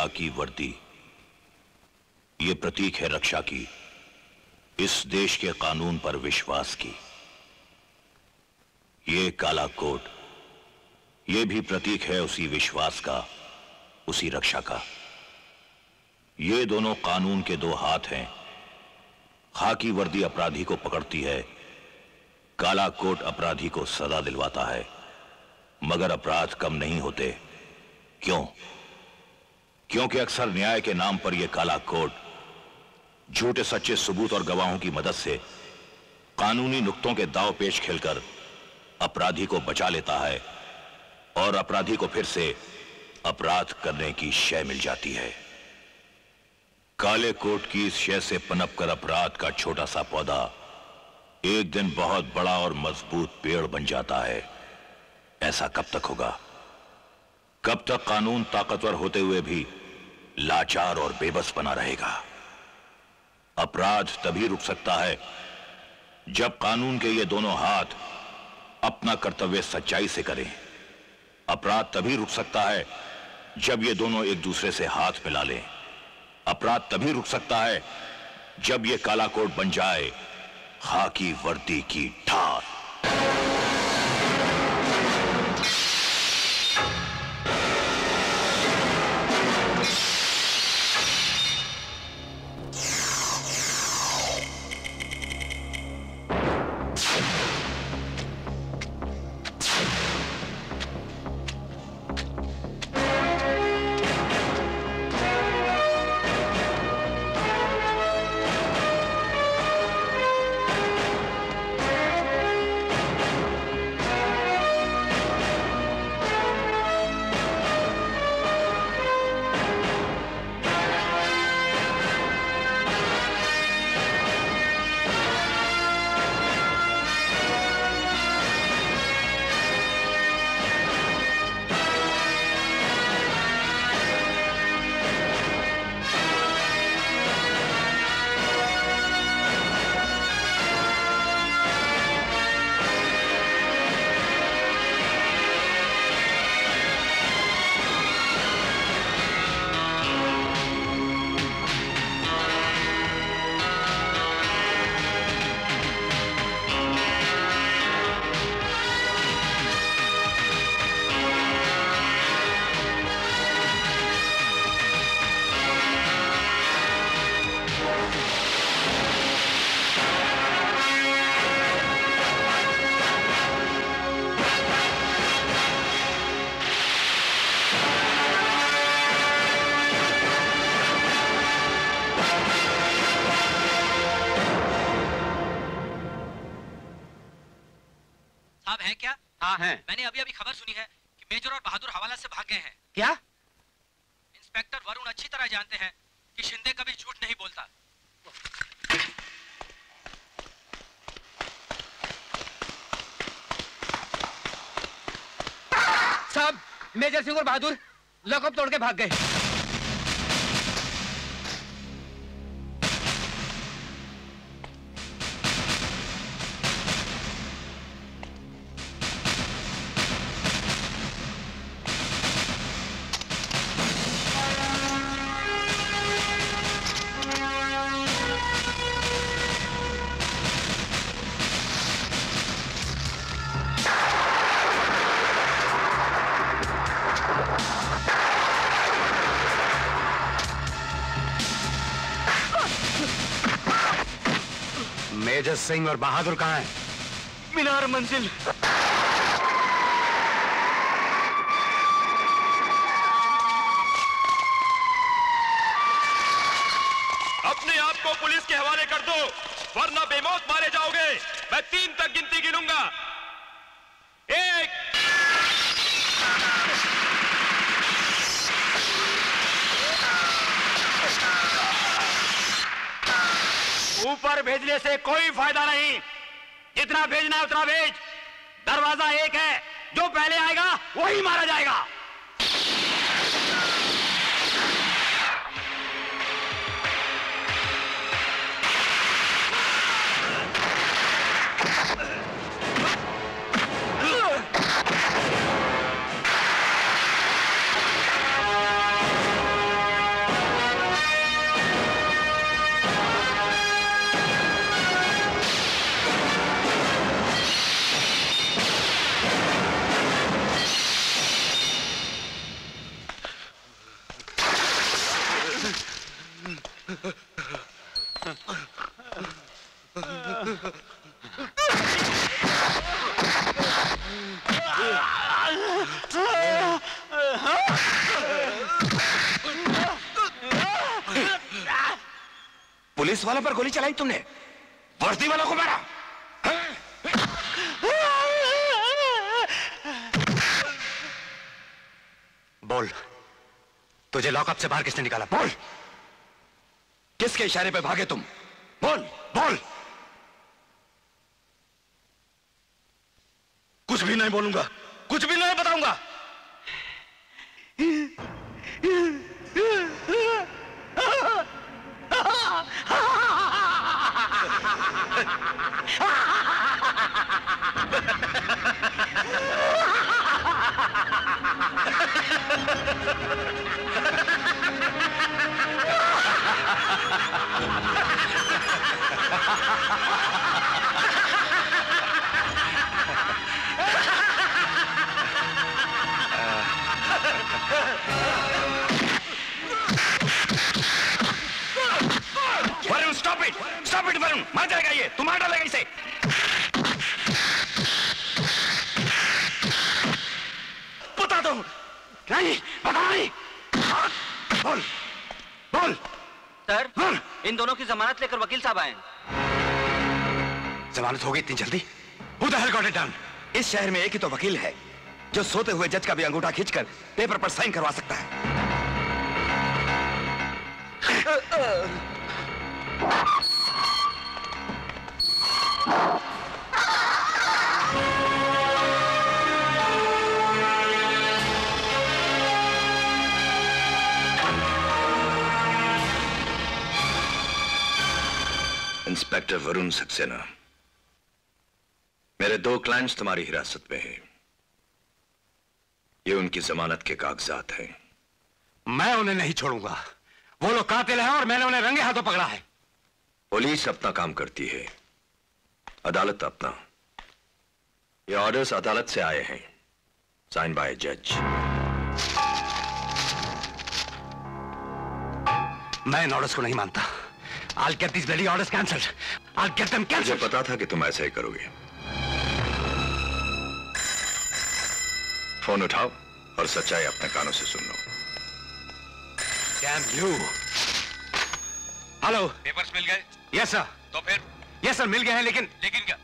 खाकी वर्दी, ये प्रतीक है रक्षा की, इस देश के कानून पर विश्वास की। ये काला कोट, ये भी प्रतीक है उसी विश्वास का, उसी रक्षा का। ये दोनों कानून के दो हाथ हैं। खाकी वर्दी अपराधी को पकड़ती है, काला कोट अपराधी को सजा दिलवाता है, मगर अपराध कम नहीं होते। क्यों? क्योंकि अक्सर न्याय के नाम पर यह काला कोट झूठे सच्चे सबूत और गवाहों की मदद से कानूनी नुक्तों के दांव पेच खेलकर अपराधी को बचा लेता है और अपराधी को फिर से अपराध करने की शय मिल जाती है। काले कोट की इस शय से पनपकर अपराध का छोटा सा पौधा एक दिन बहुत बड़ा और मजबूत पेड़ बन जाता है। ऐसा कब तक होगा? कब तक कानून ताकतवर होते हुए भी लाचार और बेबस बना रहेगा? अपराध तभी रुक सकता है जब कानून के ये दोनों हाथ अपना कर्तव्य सच्चाई से करें। अपराध तभी रुक सकता है जब ये दोनों एक दूसरे से हाथ मिला लें। अपराध तभी रुक सकता है जब ये काला कोट बन जाए खाकी वर्दी की ढाल। बहादुर लॉकअप तोड़ के भाग गए। सिंह और बहादुर कहाँ है? मीनार मंजिल। अपने आप को पुलिस के हवाले कर दो, वरना बेमौत मारे जाओगे। मैं 3 तक गिनती गिनूंगा। 1 ऊपर भेजने से कोई फायदा नहीं। जितना भेजना है उतना भेज। दरवाजा एक है, जो पहले आएगा वही मारा जाएगा। पुलिस वालों पर गोली चलाई तुमने, वर्दी वालों को मारा। बोल, तुझे लॉकअप से बाहर किसने निकाला? बोल, किसके इशारे पे भागे तुम? बोल बोल। कुछ भी नहीं बोलूंगा, कुछ भी नहीं बताऊंगा। Varun, stop it, stop it Varun, मर जाएगा ये, तुम मार डालेगा इसे। बता दो। नहीं बता नहीं। बोल बोल। सर, इन दोनों की जमानत लेकर वकील साहब आए। जमानत हो गई इतनी जल्दी? Who the hell got it done? इस शहर में एक ही तो वकील है जो सोते हुए जज का भी अंगूठा खींचकर पेपर पर साइन करवा सकता है। इंस्पेक्टर वरुण सक्सेना, मेरे दो क्लाइंट्स तुम्हारी हिरासत में हैं। ये उनकी जमानत के कागजात हैं। मैं उन्हें नहीं छोड़ूंगा। वो लोग कातिल हैं और मैंने उन्हें रंगे हाथों पकड़ा है। पुलिस अपना काम करती है, अदालत अपना। ये ऑर्डर्स अदालत से आए हैं, साइन बाय जज। मैं इन ऑर्डर्स को नहीं मानता। I'll get these bloody orders cancelled. I'll get them cancelled. मुझे पता था कि तुम ऐसा ही करोगे। फोन उठाओ और सच्चाई अपने कानों से सुन लो। Damn you! हेलो। पेपर्स मिल गए? Yes sir. तो फिर? यस सर मिल गए हैं, लेकिन क्या?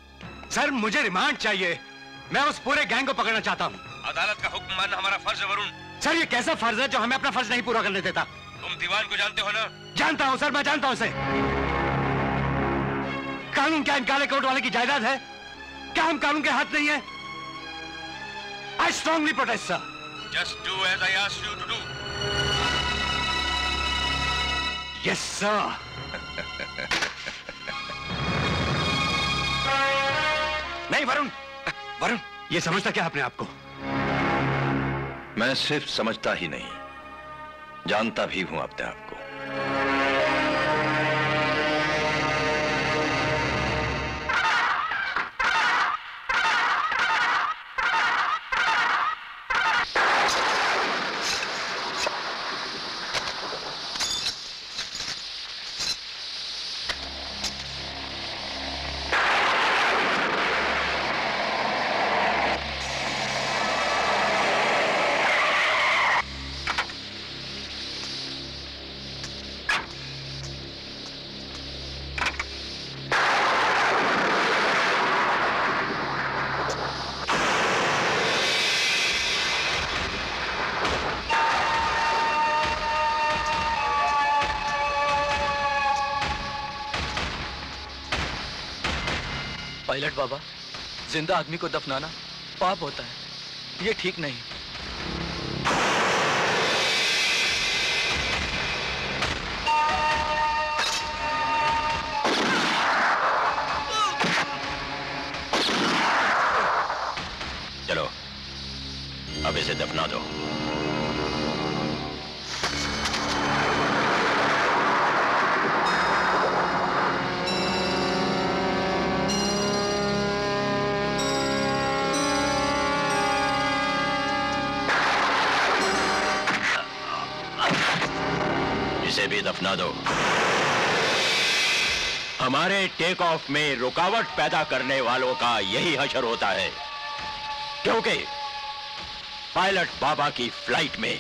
सर मुझे रिमांड चाहिए। मैं उस पूरे गैंग को पकड़ना चाहता हूँ। अदालत का हुक्म मानना हमारा फर्ज है वरुण। सर ये कैसा फर्ज है जो हमें अपना फर्ज नहीं पूरा करने देता? तुम दीवान को जानते हो ना? जानता हूँ सर, मैं जानता हूँ उसे। कानून क्या इन काले कोट वाले की जायदाद है? क्या हम कानून के हाथ नहीं है? I strongly protest, sir. Just do as I asked you to do. Yes, sir. नहीं वरुण, वरुण ये समझता क्या आपने आपको? मैं सिर्फ समझता ही नहीं, जानता भी हूं अपने आप को। पायलट बाबा, जिंदा आदमी को दफनाना पाप होता है, ये ठीक नहीं। चलो अब इसे दफना दो। दफना दो। हमारे टेक ऑफ में रुकावट पैदा करने वालों का यही हशर होता है, क्योंकि पायलट बाबा की फ्लाइट में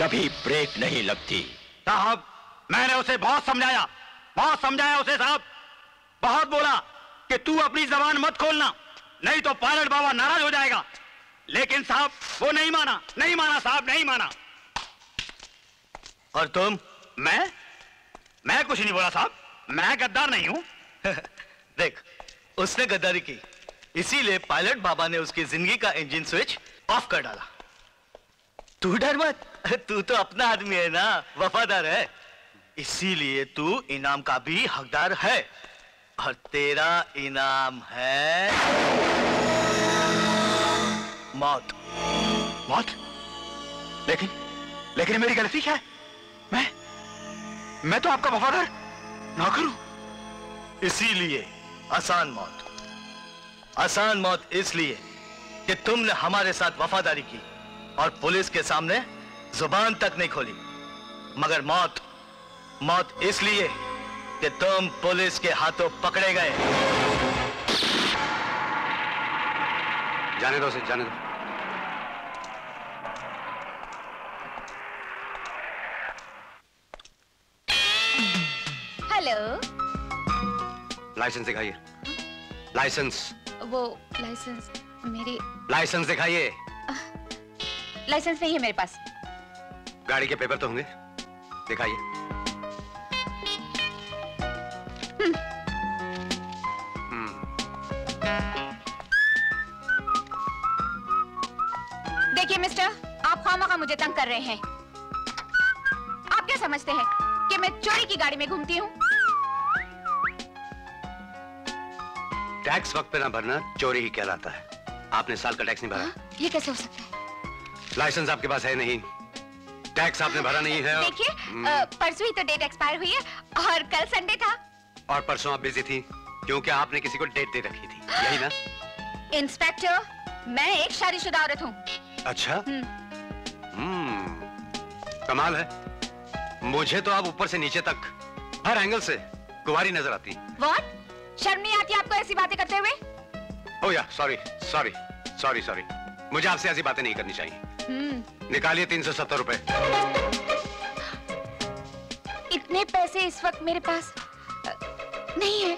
कभी ब्रेक नहीं लगती। साहब मैंने उसे बहुत समझाया, बहुत समझाया उसे साहब, बहुत बोला कि तू अपनी जबान मत खोलना नहीं तो पायलट बाबा नाराज हो जाएगा, लेकिन साहब वो नहीं माना, नहीं माना साहब, नहीं माना। और तुम? मैं कुछ नहीं बोला साहब, मैं गद्दार नहीं हूँ। देख, उसने गद्दारी की, इसीलिए पायलट बाबा ने उसकी जिंदगी का इंजन स्विच ऑफ कर डाला। तू डर मत, तू तो अपना आदमी है ना, वफादार है, इसीलिए तू इनाम का भी हकदार है। और तेरा इनाम है मौत। मौत? लेकिन मेरी गलती क्या है? मैं तो आपका वफादार नौकर हूं। इसीलिए आसान मौत इसलिए कि तुमने हमारे साथ वफादारी की और पुलिस के सामने जुबान तक नहीं खोली, मगर मौत इसलिए कि तुम पुलिस के हाथों पकड़े गए। जाने दो उसे, जाने दो। लाइसेंस दिखाइए। लाइसेंस दिखाइए। लाइसेंस नहीं है मेरे पास। गाड़ी के पेपर तो होंगे, दिखाइए। देखिए मिस्टर, आप खामखा मुझे तंग कर रहे हैं। आप क्या समझते हैं कि मैं चोरी की गाड़ी में घूमती हूँ? टैक्स वक्त पे ना भरना चोरी ही कहलाता है। आपने साल का टैक्स नहीं भरा। ये कैसे हो सकता है? लाइसेंस आपके पास है नहीं, टैक्स आपने भरा नहीं है। देखिए, परसों ही तो डेट एक्सपायर हुई है और कल संडे था। और परसों आप बिजी थी क्योंकि आपने किसी को डेट दे रखी थी, यही ना? इंस्पेक्टर, मैं एक शादीशुदा औरत हूँ। अच्छा, कमाल है। मुझे तो आप ऊपर से नीचे तक हर एंगल से कुंवारी नजर आती। व्हाट? शर्म नहीं आती आपको ऐसी बातें करते हुए? ओह या, सॉरी, मुझे आपसे ऐसी बातें नहीं करनी चाहिए। निकालिए 370 रुपए। इतने पैसे इस वक्त मेरे पास नहीं है।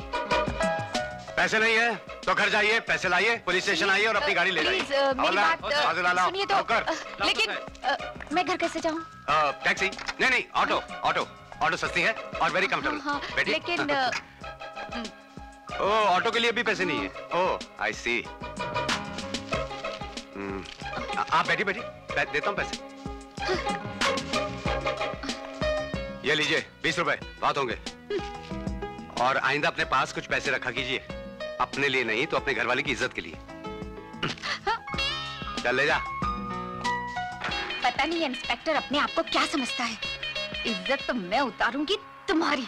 पैसे नहीं है तो घर जाइए, पैसे लाइए, पुलिस स्टेशन आइए और अपनी गाड़ी ले जाइए। तो, लेकिन मैं घर कैसे जाऊँ? टैक्सी? नहीं, ऑटो सस्ती है और वेरी कम्फर्टेबल। लेकिन ऑटो के लिए भी पैसे नहीं है। ओह, आई सी। आप बैठी, देता हूँ पैसे। ये लीजिए 20 रुपए, बात होंगे। और आइंदा अपने पास कुछ पैसे रखा कीजिए, अपने लिए नहीं तो अपने घरवाले की इज्जत के लिए। चल ले जा। पता नहीं इंस्पेक्टर अपने आप को क्या समझता है। इज्जत तो मैं उतारूंगी तुम्हारी।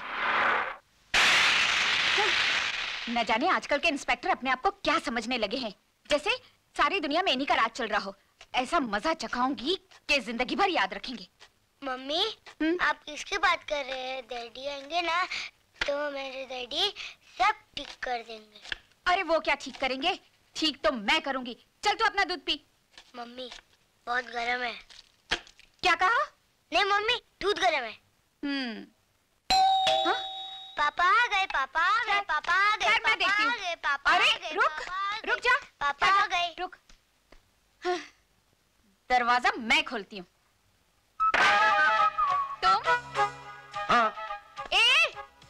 न जाने आजकल के इंस्पेक्टर अपने आप को क्या समझने लगे हैं, जैसे सारी दुनिया में इन्हीं का राज चल रहा हो। ऐसा मजा चखाऊंगी कि जिंदगी भर याद रखेंगे। मम्मी, आप किसकी बात कर रहे हैं? डैडी आएंगे ना तो मेरे डैडी सब ठीक कर देंगे। अरे वो क्या ठीक करेंगे, ठीक तो मैं करूंगी। चल तू अपना दूध पी। मम्मी बहुत गर्म है। क्या कहा? नहीं मम्मी, दूध गर्म है। पापा आ गए, पापा आ गए, पापा आ गए। मैं देखती हूँ। अरे रुक जा। पापा आ गए। रुक, दरवाजा मैं खोलती हूँ। तुम? हाँ।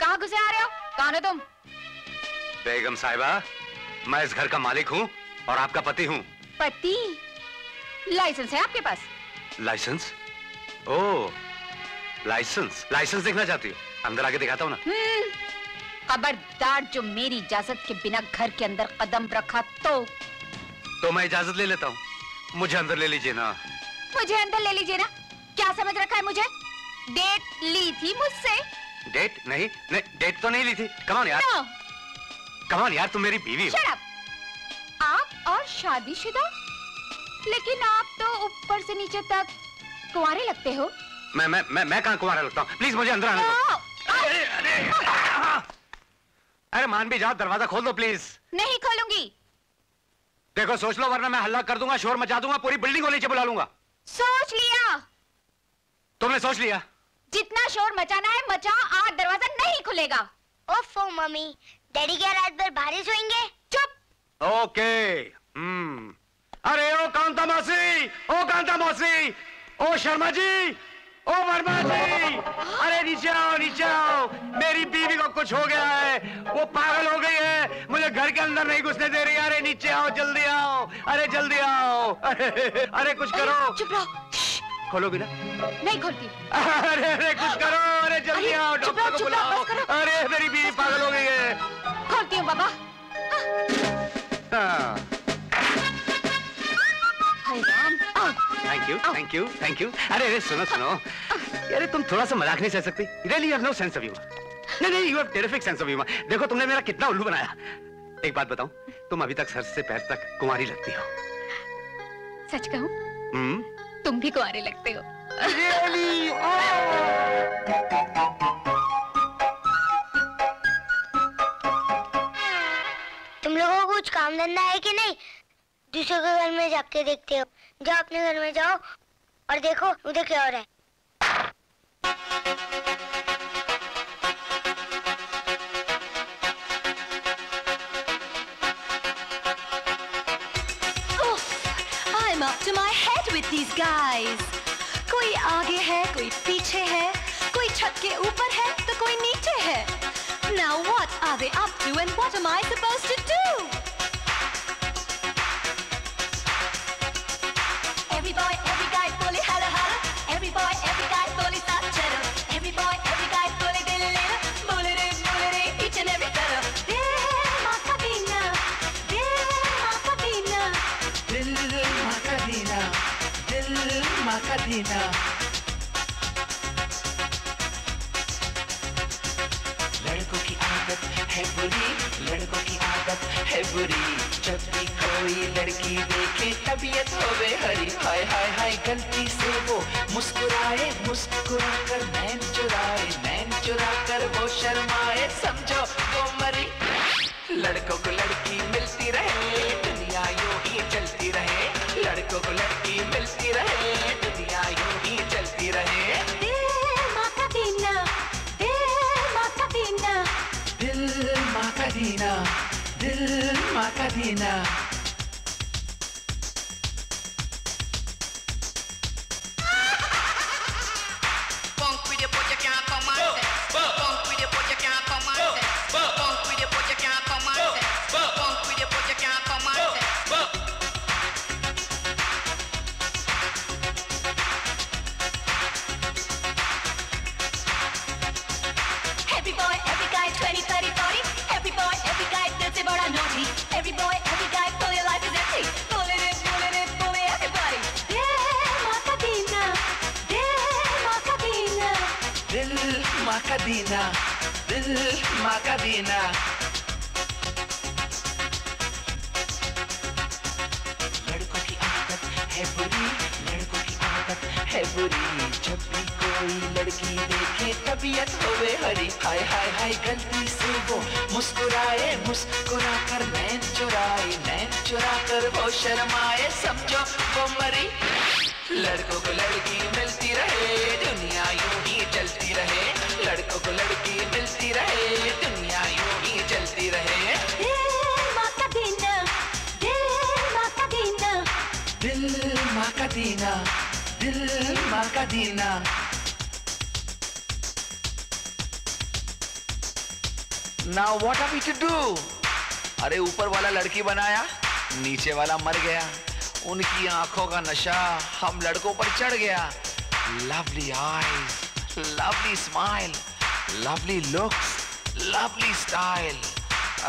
कहाँ घुसे आ रहे हो? कौन हो तुम? बेगम साहिबा, मैं इस घर का मालिक हूँ और आपका पति हूँ। पति? लाइसेंस है आपके पास? लाइसेंस? ओह, लाइसेंस देखना चाहती हूँ? अंदर आके दिखाता हूँ ना। खबरदार, जो मेरी इजाजत के बिना घर के अंदर कदम रखा तो मैं इजाजत ले लेता हूँ। मुझे अंदर ले लीजिए ना। क्या समझ रखा है मुझे? डेट ली थी मुझसे। डेट? नहीं, डेट तो नहीं ली थी। कमान यार, तुम मेरी बीवी हो। आप और शादीशुदा, लेकिन आप तो ऊपर से नीचे तक कुंवारे लगते हो। मैं कहाँ कुंवारा लगता हूँ? प्लीज मुझे अंदर आने दो। अरे मान भी जाओ, दरवाजा खोल दो प्लीज। नहीं खोलूंगी। देखो सोच लो, वरना मैं हल्ला कर दूंगा, शोर मचा दूंगा, पूरी बिल्डिंग को नीचे बुला लूंगा। सोच लिया? तुमने सोच लिया? जितना शोर मचाना है मचाओ, आज दरवाजा नहीं खुलेगा। ओफो मम्मी, डैडी क्या रात भर बारिश होएंगे? चुप। ओके। अरे ओ कांता मासी, ओ कांता मासी, ओ शर्मा जी, ओ वर्मा जी, अरे नीचे आओ, नीचे आओ। मेरी बीवी को कुछ हो गया है, वो पागल हो गई है, मुझे घर के अंदर नहीं घुसने दे रही। अरे नीचे आओ, जल्दी आओ, अरे जल्दी आओ, अरे कुछ करो। चुप रहो। खोलोगी ना? नहीं खोलती। अरे अरे कुछ करो, अरे जल्दी आओ, डॉक्टर को बुलाओ। अरे मेरी बीवी पागल हो गई है। खोलती हूँ बाबा। थैंक यू अरे अरे सुनो सुनो, अरे तुम थोड़ा सा मजाक नहीं सह सकती? Really you have no sense of humour. नहीं, you have terrific sense of humour. देखो तुमने मेरा कितना उल्लू बनाया। एक बात बताऊं, तुम अभी तक सर से पैर तक कुंवारी लगती हो। सच कहूं? तुम भी कुंवारे लगते हो। रियली? तुम लोगों को कुछ काम धंधा है कि नहीं? दूसरों के घर में जाके देखते हो। जाओ अपने घर में जाओ और देखो उधर क्या हो रहा है। I'm up to my head with these guys. कोई आगे है, कोई पीछे है, कोई छत के ऊपर है तो कोई नीचे है। Now what are they up to and what am I supposed to do? Every boy, every guy, fully holla holla. Every boy, every guy, fully start chatter. Every boy, every guy, fully dilly dilly. Bully, each and every color. Dilly, ma kabina. Dilly, ma kabina. Dilly, ma kabina. Dilly, ma kabina. लड़कों की आदत है बुरी, लड़कों की आदत है बुरी. जब भी कोई लड़की देखे तबीयत होवे हरी. हाय हाय हाय, गलती से वो मुस्कुराए, मुस्कुरा कर नैन चुराए, नैन चुरा कर वो शर्माए, समझो वो मरी. लड़कों को लड़की मिलती रहे, दुनिया यूं ही चलती रहे. लड़कों को लड़की मिलती रहे, दुनिया यूं ही चलती रहे. दिल माँ का दीना. दिल माँ का दीना. लड़कों की आदत है बुरी, लड़कों की आदत है बुरी. जब भी कोई लड़की देखे तबीयत होवे हरी. हाय हाय हाय, गलती से वो मुस्कुराए, मुस्कुरा कर नैन चुराए, नैन चुरा कर वो शर्माए, समझो वो मरी. लड़कों को लड़की मिलती रहे, दुनिया यूं ही चलती रहे. लड़कों को लड़की मिलती रहे, दुनिया यूं ही चलती रहे. दिल माँ का दीना, दिल माँ का दीना, दिल माँ का दीना, दिल माँ का दीना. Now what are we to do? अरे ऊपर वाला लड़की बनाया, नीचे वाला मर गया. उनकी आंखों का नशा हम लड़कों पर चढ़ गया. Lovely eyes, lovely smile, lovely looks, lovely style.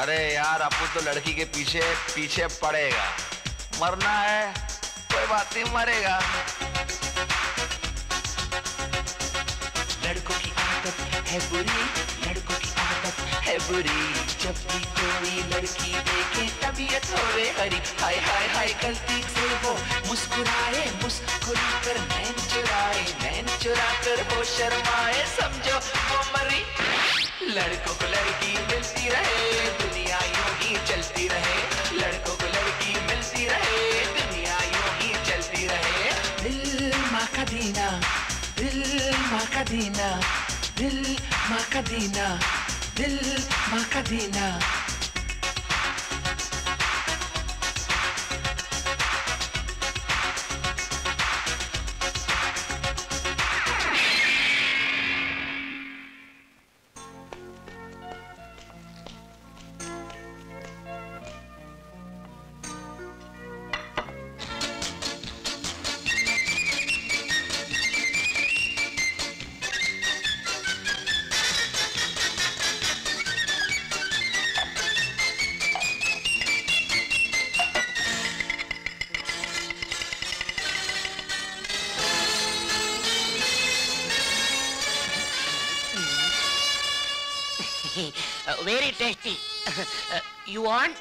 अरे यार, अपू तो लड़की के पीछे पीछे पड़ेगा. मरना है कोई बात नहीं, मरेगा. लड़कों की आदत है बुरी, है बुरी. जब भी कोई लड़की देखे तबीयत होवे हरी. हाय हाय हाय, गलती से वो मुस्कुराए, मुस्कुरा कर नैन चुराए, नैन चुरा कर वो शर्माए, समझो वो मरी. लड़कों को लड़की मिलती रहे, दुनिया यूं ही चलती रहे. लड़कों को लड़की मिलती रहे, दुनिया यूं ही चलती रहे. दिल माँ का दीना, दिल माँ का दीना, दिल माँ का दीना, दिल माँ का दीना। Very tasty. You want?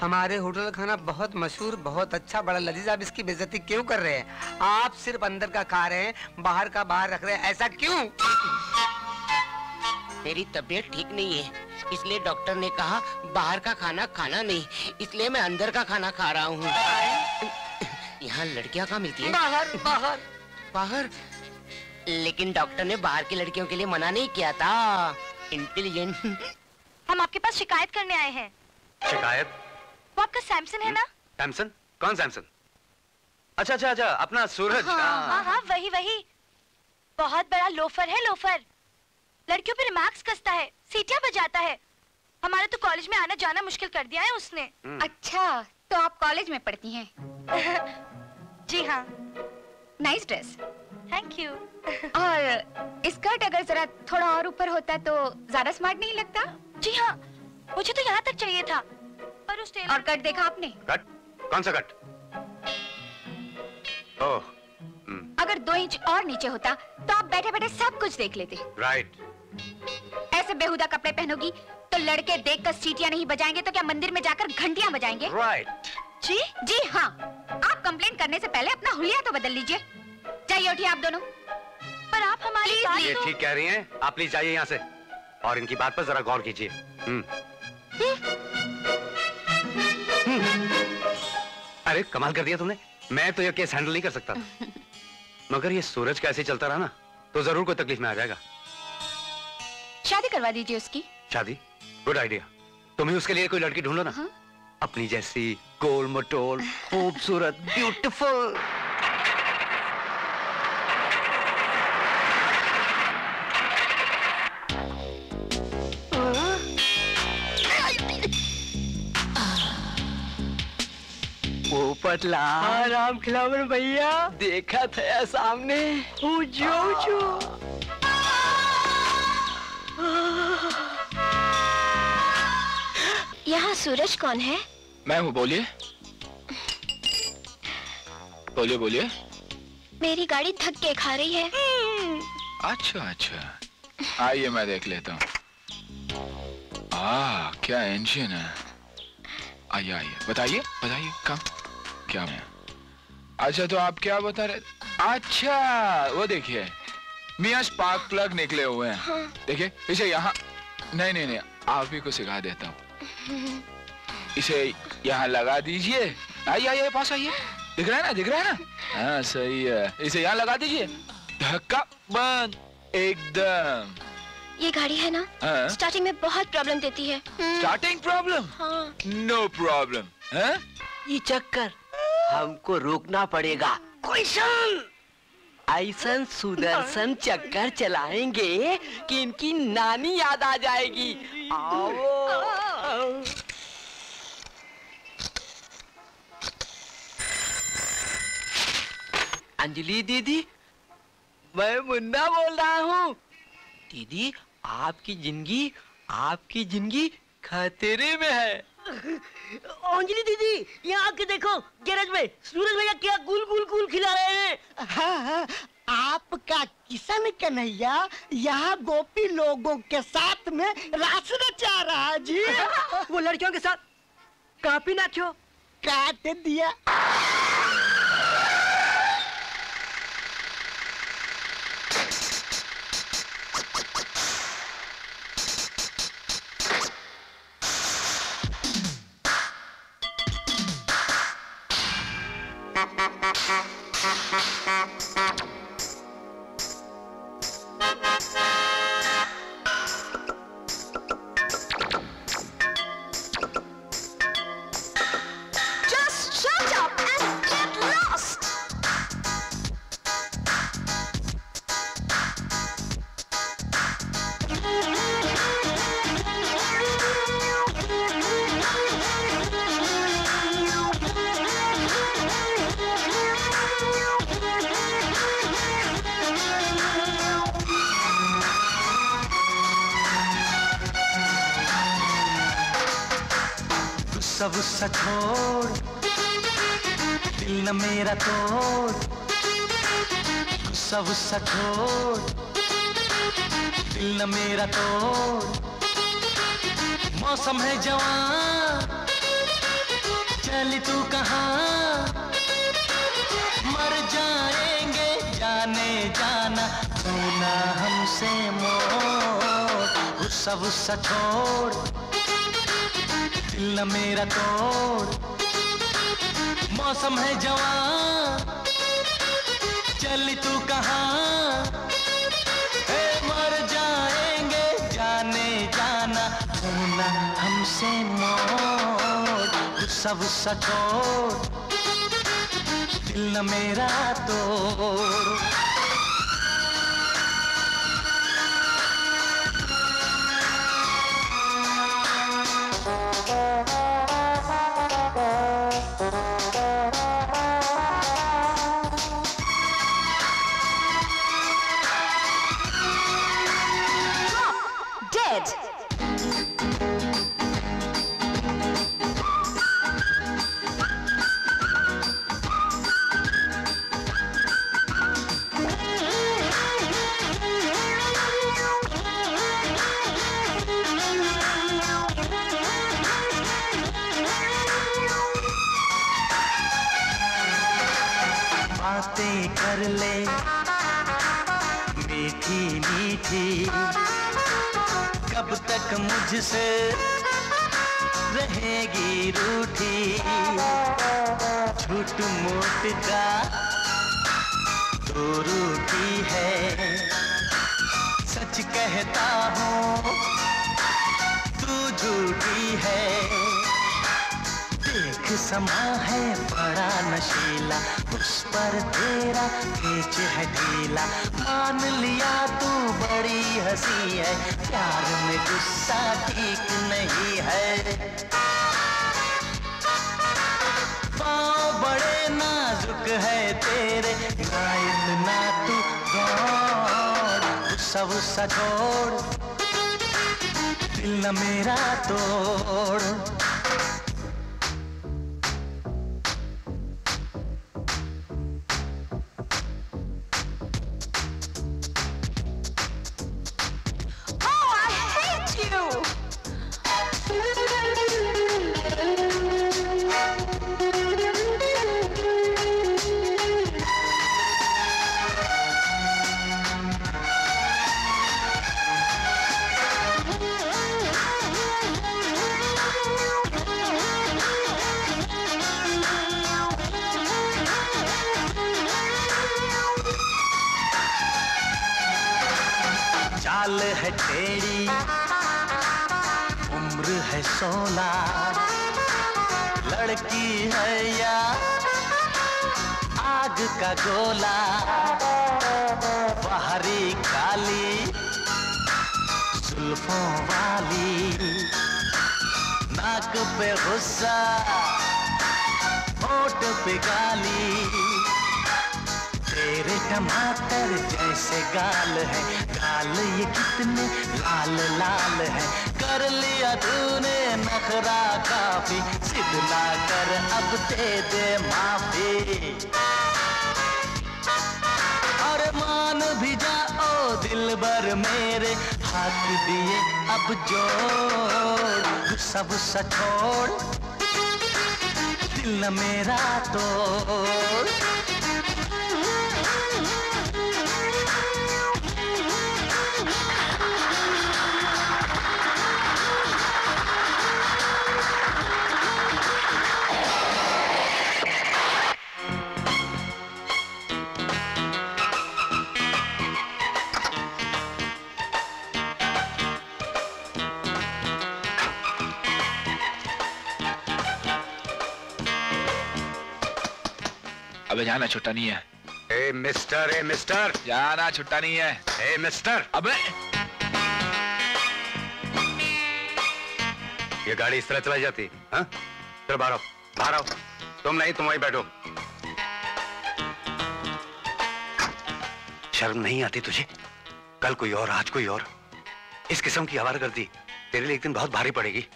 हमारे होटल का खाना बहुत मशहूर, बहुत अच्छा, बड़ा लजीज। आप इसकी बेइज्जती क्यों कर रहे हैं? आप सिर्फ अंदर का खा रहे हैं, बाहर का बाहर रख रहे हैं, ऐसा क्यों? मेरी तबीयत ठीक नहीं है, इसलिए डॉक्टर ने कहा बाहर का खाना खाना नहीं, इसलिए मैं अंदर का खाना खा रहा हूँ। यहाँ लड़कियाँ कहाँ मिलती है? बाहर बाहर बाहर। लेकिन डॉक्टर ने बाहर की लड़कियों के लिए मना नहीं किया था। इंटेलिजेंट। हम आपके पास शिकायत करने आए हैं। शिकायत? वो आपका सैमसन है ना? सैमसन? कौन सैमसन? अच्छा अच्छा अच्छा, अपना सूरज। हाँ हाँ, वही वही। बहुत बड़ा लोफर है, लोफर। लड़कियों पे रिमार्क्स कसता है, सीटियाँ बजाता है। हमारा तो कॉलेज में आना जाना मुश्किल कर दिया है उसने। अच्छा, तो आप कॉलेज में पढ़ती हैं? जी हाँ। Nice dress. Thank you. और स्कर्ट अगर जरा थोड़ा और ऊपर होता तो ज्यादा स्मार्ट नहीं लगता? जी हाँ, मुझे तो यहाँ तक चाहिए था। और कट देखा आपने? कट? कौन सा कट? ओह। अगर 2 इंच और नीचे होता तो आप बैठे बैठे सब कुछ देख लेते। राइट। ऐसे बेहुदा कपड़े पहनोगी तो लड़के देखकर सीटियां नहीं बजाएंगे तो क्या मंदिर में जाकर घंटियां बजाएंगे? राइट। जी जी हाँ। आप कंप्लेन करने से पहले अपना हुलिया तो बदल लीजिए। जाइए, उठिए आप दोनों। पर आप हमारी ये ठीक कह रही है, आप प्लीज जाइए यहाँ से और इनकी बात पर जरा गौर कीजिए। अरे कमाल कर दिया तुमने। मैं तो ये केस हैंडल नहीं कर सकता था, मगर ये सूरज कैसे चलता रहा ना तो जरूर कोई तकलीफ में आ जाएगा। शादी करवा दीजिए उसकी। शादी? Good idea. तुम्हें उसके लिए कोई लड़की ढूंढो ना। हाँ? अपनी जैसी गोल मटोल, खूबसूरत, ब्यूटीफुल। पतला आराम खिलाओ भैया। देखा था सामने। उजो उजो। यहाँ सूरज कौन है? मैं हूँ। बोलिए बोलिए बोलिए। मेरी गाड़ी धक्के खा रही है। अच्छा अच्छा, आइए मैं देख लेता हूँ। क्या इंजन है। आइए आइए, बताइए बताइए काम क्या है? अच्छा, तो आप क्या बता रहे? अच्छा, वो देखिए मियां स्पार्क प्लग निकले हुए हैं। हाँ। देखिए इसे यहाँ नहीं नहीं नहीं, आप ही को सिखा देता हूँ। इसे यहाँ लगा दीजिए। आइए आइए पास आइए। दिख रहा है ना? दिख रहा है ना? हाँ सही है। इसे यहाँ लगा दीजिए। धक्का बंद एकदम। ये गाड़ी है ना? हाँ? स्टार्टिंग में बहुत प्रॉब्लम देती है। Starting problem? हाँ। No problem. है ये चक्कर हमको रोकना पड़ेगा। क्वेश्चन, लाइसेंस सुदर्शन चक्कर चलाएंगे कि इनकी नानी याद आ जाएगी। आओ। अंजलि दीदी, मैं मुन्ना बोल रहा हूँ। दीदी, आपकी जिंदगी खतरे में है। अंजलि दीदी, यहाँ आके देखो, गैरेज में सूरज भैया क्या गुल खिला रहे हैं। हाँ हाँ, आपका किशन कन्हैया यहाँ गोपी लोगों के साथ में रास रचा रहा है जी। वो लड़कियों के साथ काफी नाचो, काट दिया। छोड़ दिल न मेरा तोड़, मौसम है जवां, चल तू कहाँ, मर जाएंगे जाने जाना, होना हमसे मोड़। सब छोड़ दिल न मेरा तोड़। मुझसे रहेगी रूठी, झूठ मूठ का तो रूठी है, सच कहता हूँ तू झूठी है। देख समा है बड़ा नशीला, उस पर तेरा पेच है ढीला, मान लिया तू बड़ी हंसी है, प्यार में गुस्सा ठीक नहीं है। पाँव बड़े नाजुक है तेरे, ना इतना तू दौड़, सब सजोड़ दिल न मेरा तोड़। गोला आँखों वाली, नाक पे गुस्सा होंठ पे गाली, तेरे टमाटर जैसे गाल है, गाल ये कितने लाल लाल है, कर लिया तूने नखरा काफी, सिधला कर अब दे दे माफी, और मान भी जाओ दिल भर मेरे, हाथ दिए अब जोड़, सब सच छोड़, दिल न मेरा तोड़। जाना छुट्टा नहीं है। ए मिस्टर जाना छुट्टा नहीं है। ए मिस्टर अबे ये गाड़ी इस तरह चलाई जाती है? चलो बाहर आओ, बाहर आओ। तुम नहीं, तुम वहीं बैठो। शर्म नहीं आती तुझे? कल कोई और आज कोई और, इस किस्म की आवार कर दी तेरे लिए एक दिन बहुत भारी पड़ेगी।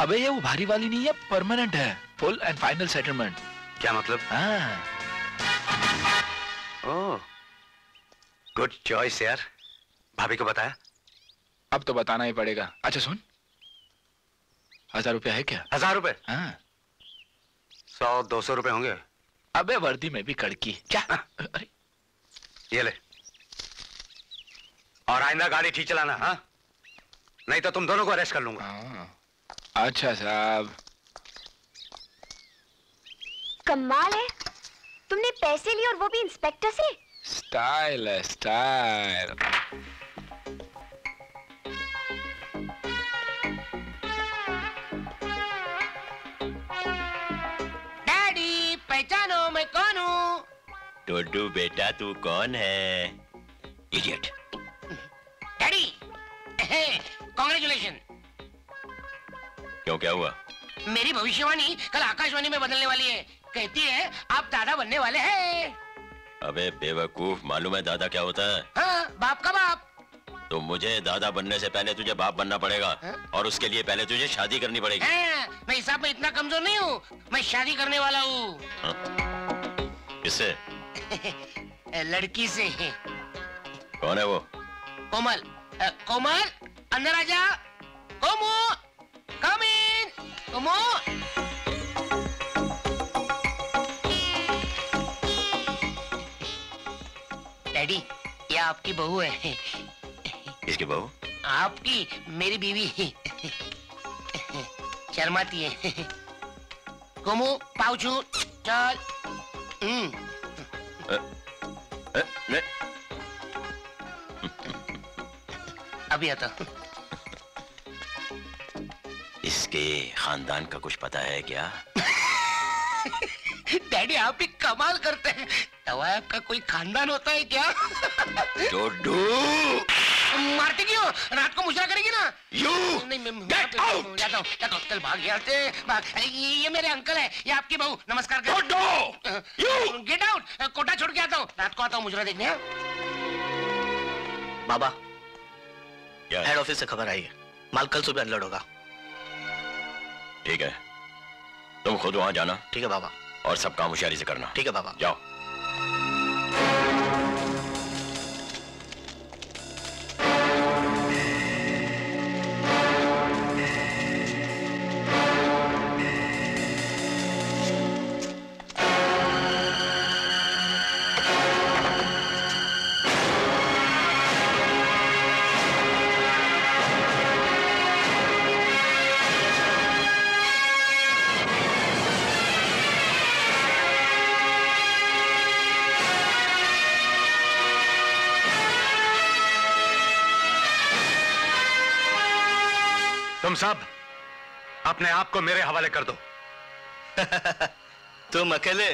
अबे ये वो भारी वाली नहीं है, परमानेंट है, फुल एंड फाइनल सेटलमेंट। क्या मतलब? ओह, गुड चॉइस यार। भाभी को बताया? अब तो बताना ही पड़ेगा। अच्छा सुन, 1000 रुपया है क्या? 1000 रुपए? 100-200 रुपए होंगे। अबे वर्दी में भी कड़की क्या? अरे ये ले, और आइंदा गाड़ी ठीक चलाना। हाँ नहीं तो तुम दोनों को अरेस्ट कर लूंगा। अच्छा साहब, कमाल है, तुमने पैसे लिए और वो भी इंस्पेक्टर से। स्टाइल है स्टाइल। डैडी पहचानो मैं कौन हूँ? टोडू बेटा तू कौन है? इडियट। Daddy congratulation. क्यों क्या हुआ? मेरी भविष्यवाणी कल आकाशवाणी में बदलने वाली है, कहती है आप दादा बनने वाले हैं। अबे बेवकूफ, मालूम है दादा क्या होता है? हाँ, बाप का बाप। तो मुझे दादा बनने से पहले तुझे बाप बनना पड़ेगा। हाँ? और उसके लिए पहले तुझे शादी करनी पड़ेगी। हाँ, मैं हिसाब में इतना कमजोर नहीं हूँ, मैं शादी करने वाला हूँ। हाँ? किससे? लड़की से। कौन है वो? कोमल। कोमल अंदर आ जा। Komo come in. Komo daddy, ये आपकी बहू है। इसकी बहू? आपकी, मेरी बीवी। शर्माती है। कोमो पाउचू चल। अभी आता। इसके खानदान का कुछ पता है क्या? डैडी आप भी कमाल करते हैं, तवायब का कोई खानदान होता है क्या? डोडू मारते क्यों? रात को मुजरा करेगी ना। यू नहीं, गेट आउट। जाता हूँ, जाता हूँ, चल भाग यार, भाग। ये मेरे अंकल है, ये आपकी बहू, नमस्कार कर। डोडू यू गेट आउट। कोटा छोड़ के आता हूँ, रात को आता हूँ मुजरा देखने। बाबा हेड ऑफिस से खबर आई है, माल कल सुबह अनलोड होगा। ठीक है, तुम खुद वहाँ जाना। ठीक है बाबा। और सब काम होशियारी से करना। ठीक है बाबा। जाओ। साहब, अपने आप को मेरे हवाले कर दो। तुम अकेले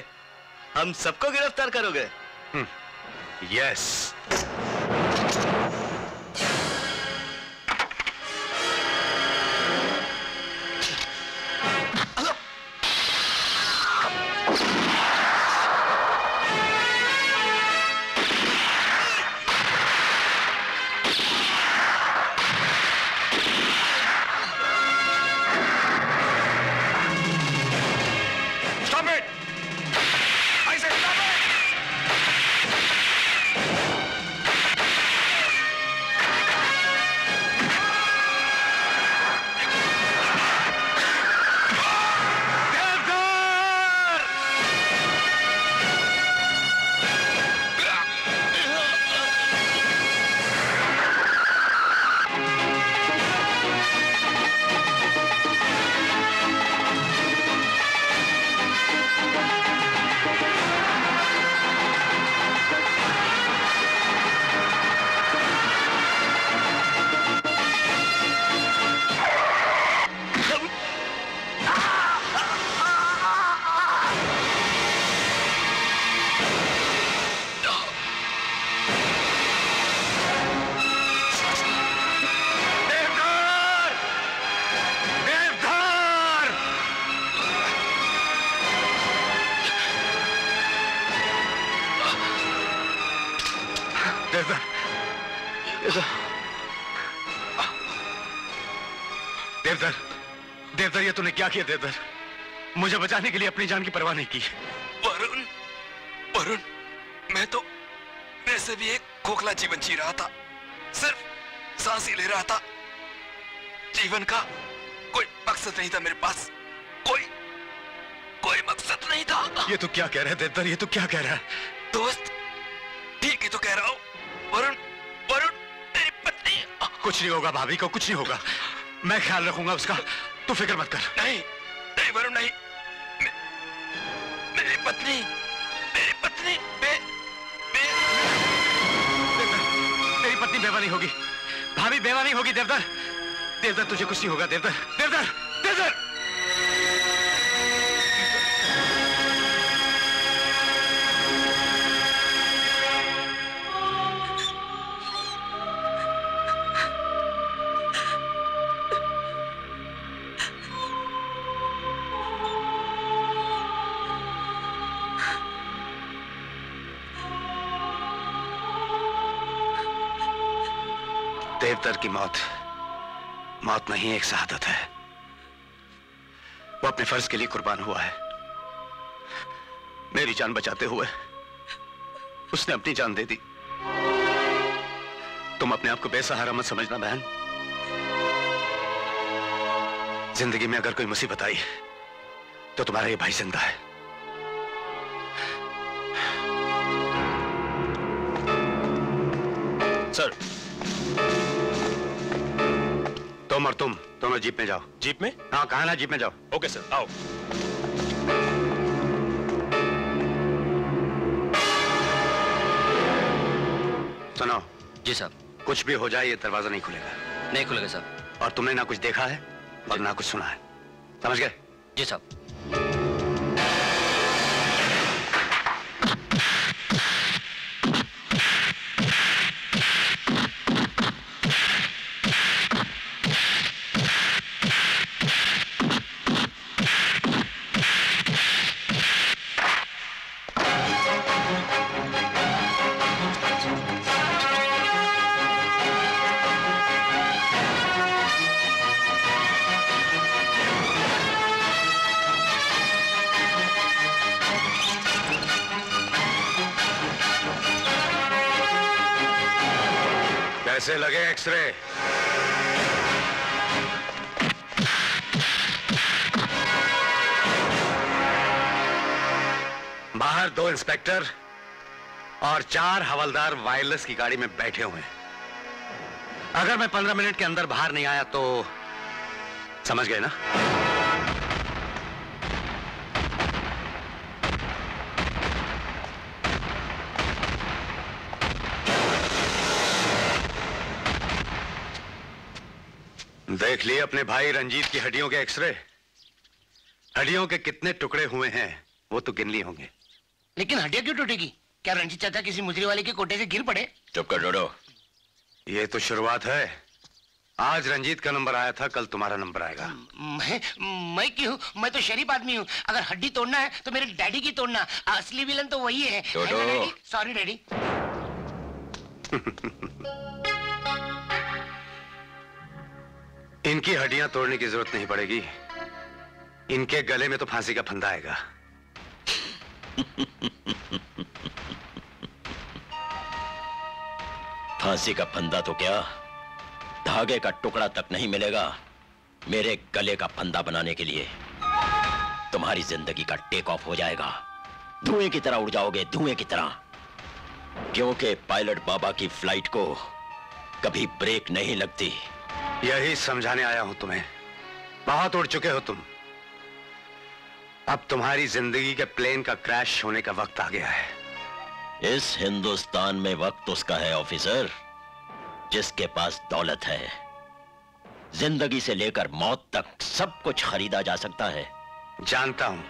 हम सबको गिरफ्तार करोगे? यस। देवधर, देवधर, देवधर, ये तूने क्या किया देवधर? मुझे बचाने के लिए अपनी जान की परवाह नहीं की। वरुण, वरुण, मैं तो वैसे भी एक खोखला जीवन जी रहा था, सिर्फ सांस ही ले रहा था। जीवन का कोई मकसद नहीं था मेरे पास, कोई मकसद नहीं था। ये तो क्या कह रहा है देवधर, ये तो क्या कह रहा है? दोस्त ठीक ही तो कह रहा हूँ। वरुण, वरुण तेरी पत्नी। कुछ नहीं होगा भाभी को, कुछ नहीं होगा, मैं ख्याल रखूंगा उसका, तू फिक्र मत कर। नहीं नहीं वरुण नहीं, मेरी पत्नी, मेरी पत्नी तेरी पत्नी बेवा नहीं होगी भाभी, बेवा नहीं होगी देवधर। देवधर तुझे कुछ नहीं होगा देवधर, देवधर, देवधर। देवधर की मौत मौत नहीं, एक शहादत है। वो अपने फर्ज के लिए कुर्बान हुआ है। मेरी जान बचाते हुए उसने अपनी जान दे दी। तुम अपने आप को बेसहारा मत समझना बहन। जिंदगी में अगर कोई मुसीबत आई तो तुम्हारा ये भाई जिंदा है। सर, तुम दोनों जीप में जाओ। जीप में? हाँ, कहा ना जीप में जाओ। ओके सर, आओ। सुनो। जी साहब। कुछ भी हो जाए ये दरवाजा नहीं खुलेगा। नहीं खुलेगा साहब। और तुमने ना कुछ देखा है और ना कुछ सुना है, समझ गए? जी साहब। लगे एक्सरे। बाहर 2 इंस्पेक्टर और 4 हवलदार वायरलेस की गाड़ी में बैठे हुए हैं। अगर मैं 15 मिनट के अंदर बाहर नहीं आया तो समझ गए ना? देख लिए अपने भाई रंजीत की हड्डियों के एक्सरे? हड्डियों के कितने टुकड़े हुए हैं वो तो गिन लिए होंगे, लेकिन हड्डियां क्यों टूटेगी? क्या रंजीत चाचा किसी मुजरी वाले के कोटे से गिर पड़े? चुप कर डोडो। ये तो शुरुआत है। आज रंजीत का नंबर आया था, कल तुम्हारा नंबर आएगा। मैं क्यों? मैं तो शरीफ आदमी हूँ। अगर हड्डी तोड़ना है तो मेरे डैडी की तोड़ना, असली विलन तो वही है। Sorry daddy. इनकी हड्डियां तोड़ने की जरूरत नहीं पड़ेगी, इनके गले में तो फांसी का फंदा आएगा। फांसी का फंदा तो क्या, धागे का टुकड़ा तक नहीं मिलेगा मेरे गले का फंदा बनाने के लिए। तुम्हारी जिंदगी का टेक ऑफ हो जाएगा, धुएं की तरह उड़ जाओगे, धुएं की तरह। क्योंकि पायलट बाबा की फ्लाइट को कभी ब्रेक नहीं लगती। यही समझाने आया हूं तुम्हें। बहुत उड़ चुके हो तुम, अब तुम्हारी जिंदगी के प्लेन का क्रैश होने का वक्त आ गया है। इस हिंदुस्तान में वक्त उसका है ऑफिसर जिसके पास दौलत है। जिंदगी से लेकर मौत तक सब कुछ खरीदा जा सकता है। जानता हूं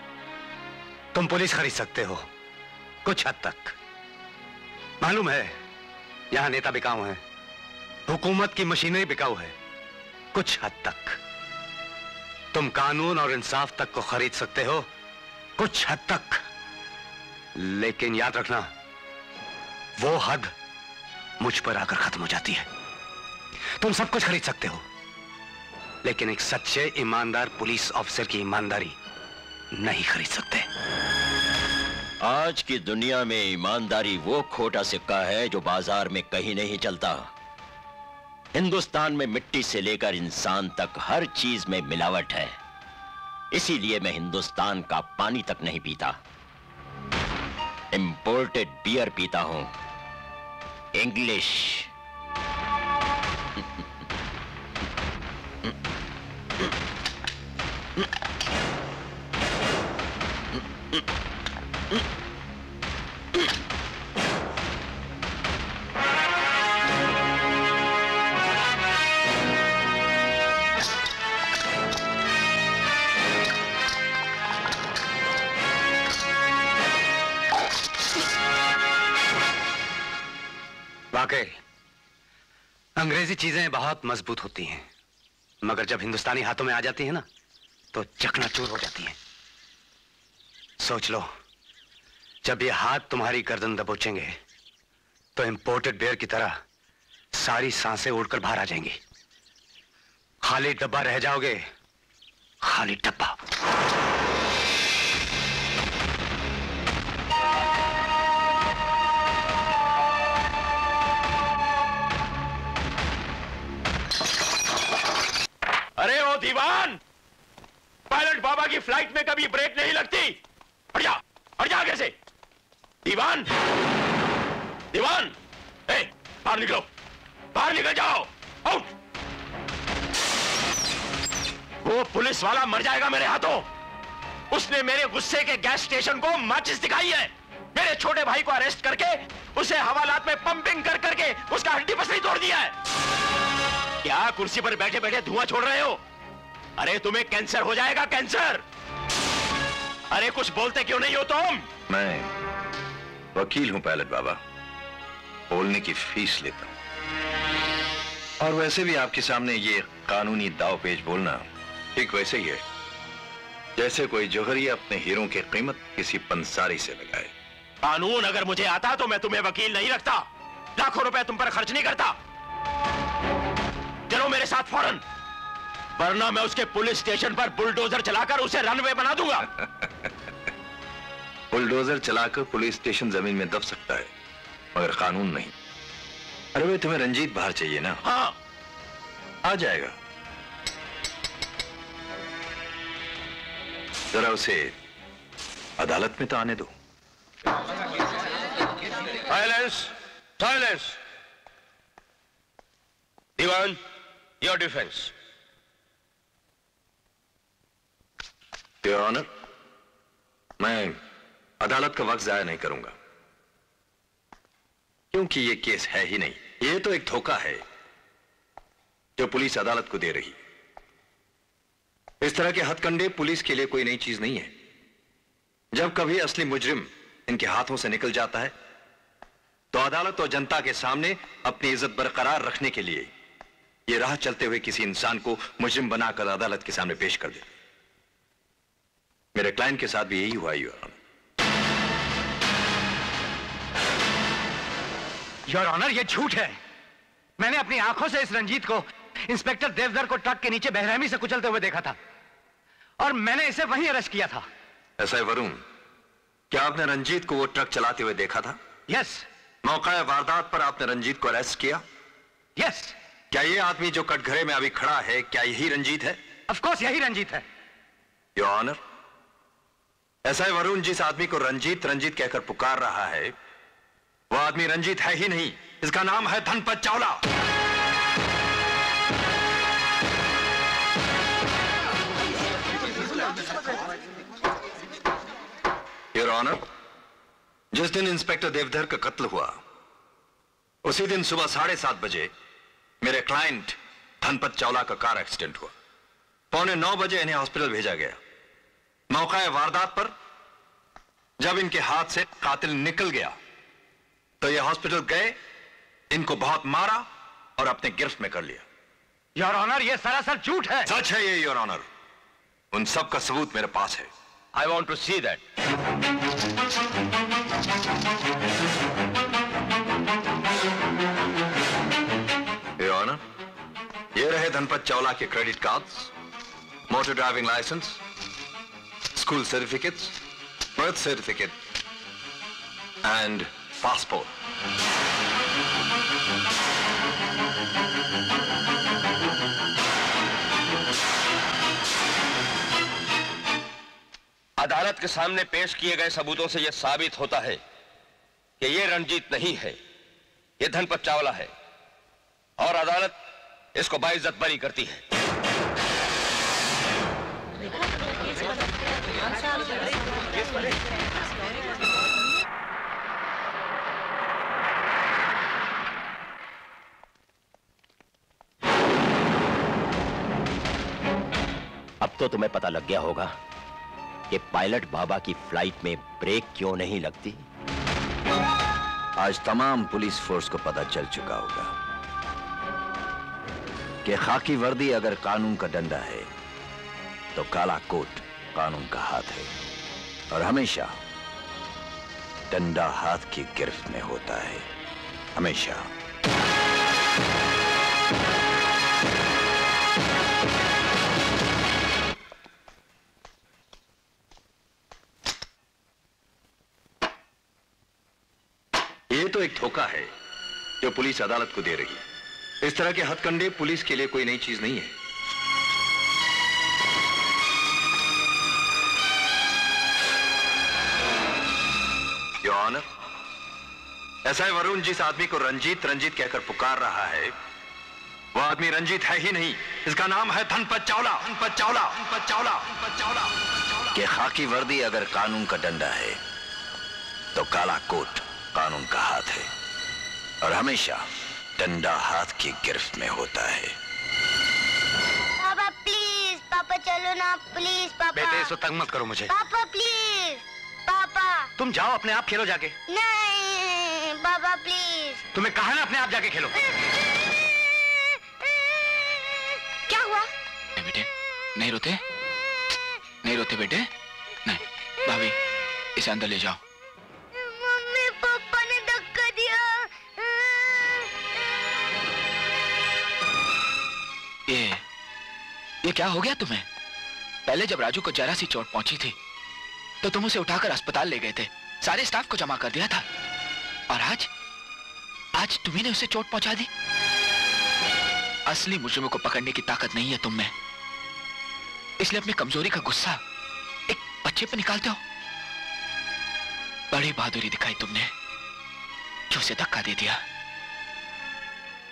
तुम पुलिस खरीद सकते हो कुछ हद तक। मालूम है यहां नेता बिकाऊ है, हुकूमत की मशीनरी बिकाऊ है कुछ हद तक। तुम कानून और इंसाफ तक को खरीद सकते हो कुछ हद तक, लेकिन याद रखना वो हद मुझ पर आकर खत्म हो जाती है। तुम सब कुछ खरीद सकते हो, लेकिन एक सच्चे ईमानदार पुलिस ऑफिसर की ईमानदारी नहीं खरीद सकते। आज की दुनिया में ईमानदारी वो खोटा सिक्का है जो बाजार में कहीं नहीं चलता। हिंदुस्तान में मिट्टी से लेकर इंसान तक हर चीज में मिलावट है, इसीलिए मैं हिंदुस्तान का पानी तक नहीं पीता। इंपोर्टेड बियर पीता हूं, इंग्लिश। वाकई अंग्रेजी चीजें बहुत मजबूत होती हैं, मगर जब हिंदुस्तानी हाथों में आ जाती है ना तो चकनाचूर हो जाती है। सोच लो, जब ये हाथ तुम्हारी गर्दन दबोचेंगे तो इंपोर्टेड बेयर की तरह सारी सांसें उड़कर बाहर आ जाएंगी। खाली डब्बा रह जाओगे, खाली डब्बा। अरे ओ दीवान, पायलट बाबा की फ्लाइट में कभी ब्रेक नहीं लगती। हट जा आगे से। दीवान, दीवान, ए, बाहर निकलो, बाहर निकल जाओ। आउट। वो पुलिस वाला मर जाएगा मेरे हाथों। उसने मेरे गुस्से के गैस स्टेशन को माचिस दिखाई है। मेरे छोटे भाई को अरेस्ट करके उसे हवालात में पंपिंग करके उसका हड्डी पसली तोड़ दिया है। क्या कुर्सी पर बैठे बैठे धुआं छोड़ रहे हो? अरे तुम्हें कैंसर हो जाएगा, कैंसर। अरे कुछ बोलते क्यों नहीं हो तुम? मैं वकील हूं पायलट बाबा, बोलने की फीस लेता हूं। और वैसे भी आपके सामने ये कानूनी दाव पेच बोलना ठीक वैसे ही है जैसे कोई जोहरिया अपने हीरों की कीमत किसी पंसारी से लगाए। कानून अगर मुझे आता तो मैं तुम्हें वकील नहीं रखता, लाखों रुपए तुम पर खर्च नहीं करता। चलो मेरे साथ फौरन, वरना मैं उसके पुलिस स्टेशन पर बुलडोजर चलाकर उसे रनवे बना दूंगा। बुलडोजर चलाकर पुलिस स्टेशन जमीन में दब सकता है, मगर कानून नहीं। अरे भाई, तुम्हें रंजीत बाहर चाहिए ना? हाँ, आ जाएगा। जरा उसे अदालत में तो आने दो। Silence, silence. Diwan, your defence. Your Honor, मैं अदालत का वक्त जाया नहीं करूंगा, क्योंकि ये केस है ही नहीं। ये तो एक धोखा है जो पुलिस अदालत को दे रही है। इस तरह के हथकंडे पुलिस के लिए कोई नई चीज नहीं है। जब कभी असली मुजरिम इनके हाथों से निकल जाता है तो अदालत और जनता के सामने अपनी इज्जत बरकरार रखने के लिए ये राह चलते हुए किसी इंसान को मुजरिम बनाकर अदालत के सामने पेश कर देते। मेरे क्लाइंट के साथ भी यही हुआ। योर ऑनर, ये झूठ है। मैंने अपनी आंखों से इस रंजीत को इंस्पेक्टर देवधर को ट्रक के नीचे बेरहमी से कुचलते हुए देखा था और मैंने इसे वहीं अरेस्ट किया था। ऐसा है वरुण, क्या आपने रंजीत को वो ट्रक चलाते हुए देखा था? यस। मौका वारदात पर आपने रंजीत को अरेस्ट किया? यस। क्या ये आदमी जो कटघरे में अभी खड़ा है, क्या यही रंजीत है? ऑफ कोर्स यही रंजीत है योर ऑनर। ऐसा है वरुण, जिस आदमी को रंजीत रंजीत कहकर पुकार रहा है वह आदमी रंजीत है ही नहीं। इसका नाम है धनपत चावला। योर ऑनर, जिस दिन इंस्पेक्टर देवधर का कत्ल हुआ उसी दिन सुबह 7:30 बजे मेरे क्लाइंट धनपत चावला का कार एक्सीडेंट हुआ। 8:45 बजे इन्हें हॉस्पिटल भेजा गया। मौका वारदात पर जब इनके हाथ से कातिल निकल गया तो ये हॉस्पिटल गए, इनको बहुत मारा और अपने गिरफ्त में कर लिया। योर ऑनर, ये सरासर झूठ है। सच है ये योर ऑनर, उन सब का सबूत मेरे पास है। I want to see that. है धनपत चावला के credit cards, motor driving licence, school certificates, birth certificate and passport. अदालत के सामने पेश किए गए सबूतों से यह साबित होता है कि यह रणजीत नहीं है, यह धनपत चावला है और अदालत इसको बाइज्जत बरी करती है। अब तो तुम्हें पता लग गया होगा कि पायलट बाबा की फ्लाइट में ब्रेक क्यों नहीं लगती। आज तमाम पुलिस फोर्स को पता चल चुका होगा कि खाकी वर्दी अगर कानून का डंडा है तो काला कोट कानून का हाथ है और हमेशा डंडा हाथ की गिरफ्त में होता है, हमेशा। तो एक धोखा है जो पुलिस अदालत को दे रही है। इस तरह के हथकंडे पुलिस के लिए कोई नई चीज नहीं है। योर ऑनर, एसआई वरुण जिस आदमी को रंजीत रंजीत कहकर पुकार रहा है वह आदमी रंजीत है ही नहीं। इसका नाम है धनपत चावला। धनपत चावला, धनपत चावला, धनपत चावला। के खाकी वर्दी अगर कानून का डंडा है तो काला कोट कानून का हाथ है और हमेशा डंडा हाथ की गिरफ्त में होता है। पापा प्लीज, पापा चलो ना प्लीज। पापा बेटे इसको तंग मत करो मुझे। पापा प्लीज, पापा तुम जाओ अपने आप खेलो जाके। नहीं पापा प्लीज। तुम्हें कहा ना अपने आप जाके खेलो। क्या हुआ? नहीं बेटे, नहीं रोते, नहीं रोते बेटे, नहीं। भाभी इसे अंदर ले जाओ। ये क्या हो गया तुम्हें? पहले जब राजू को जरा सी चोट पहुंची थी तो तुम उसे उठाकर अस्पताल ले गए थे, सारे स्टाफ को जमा कर दिया था और आज तुम्हें उसे चोट पहुंचा दी। असली मुजरिमों को पकड़ने की ताकत नहीं है तुम में, इसलिए अपनी कमजोरी का गुस्सा एक बच्चे पर निकालते हो। बड़ी बहादुरी दिखाई तुमने जो उसे धक्का दे दिया।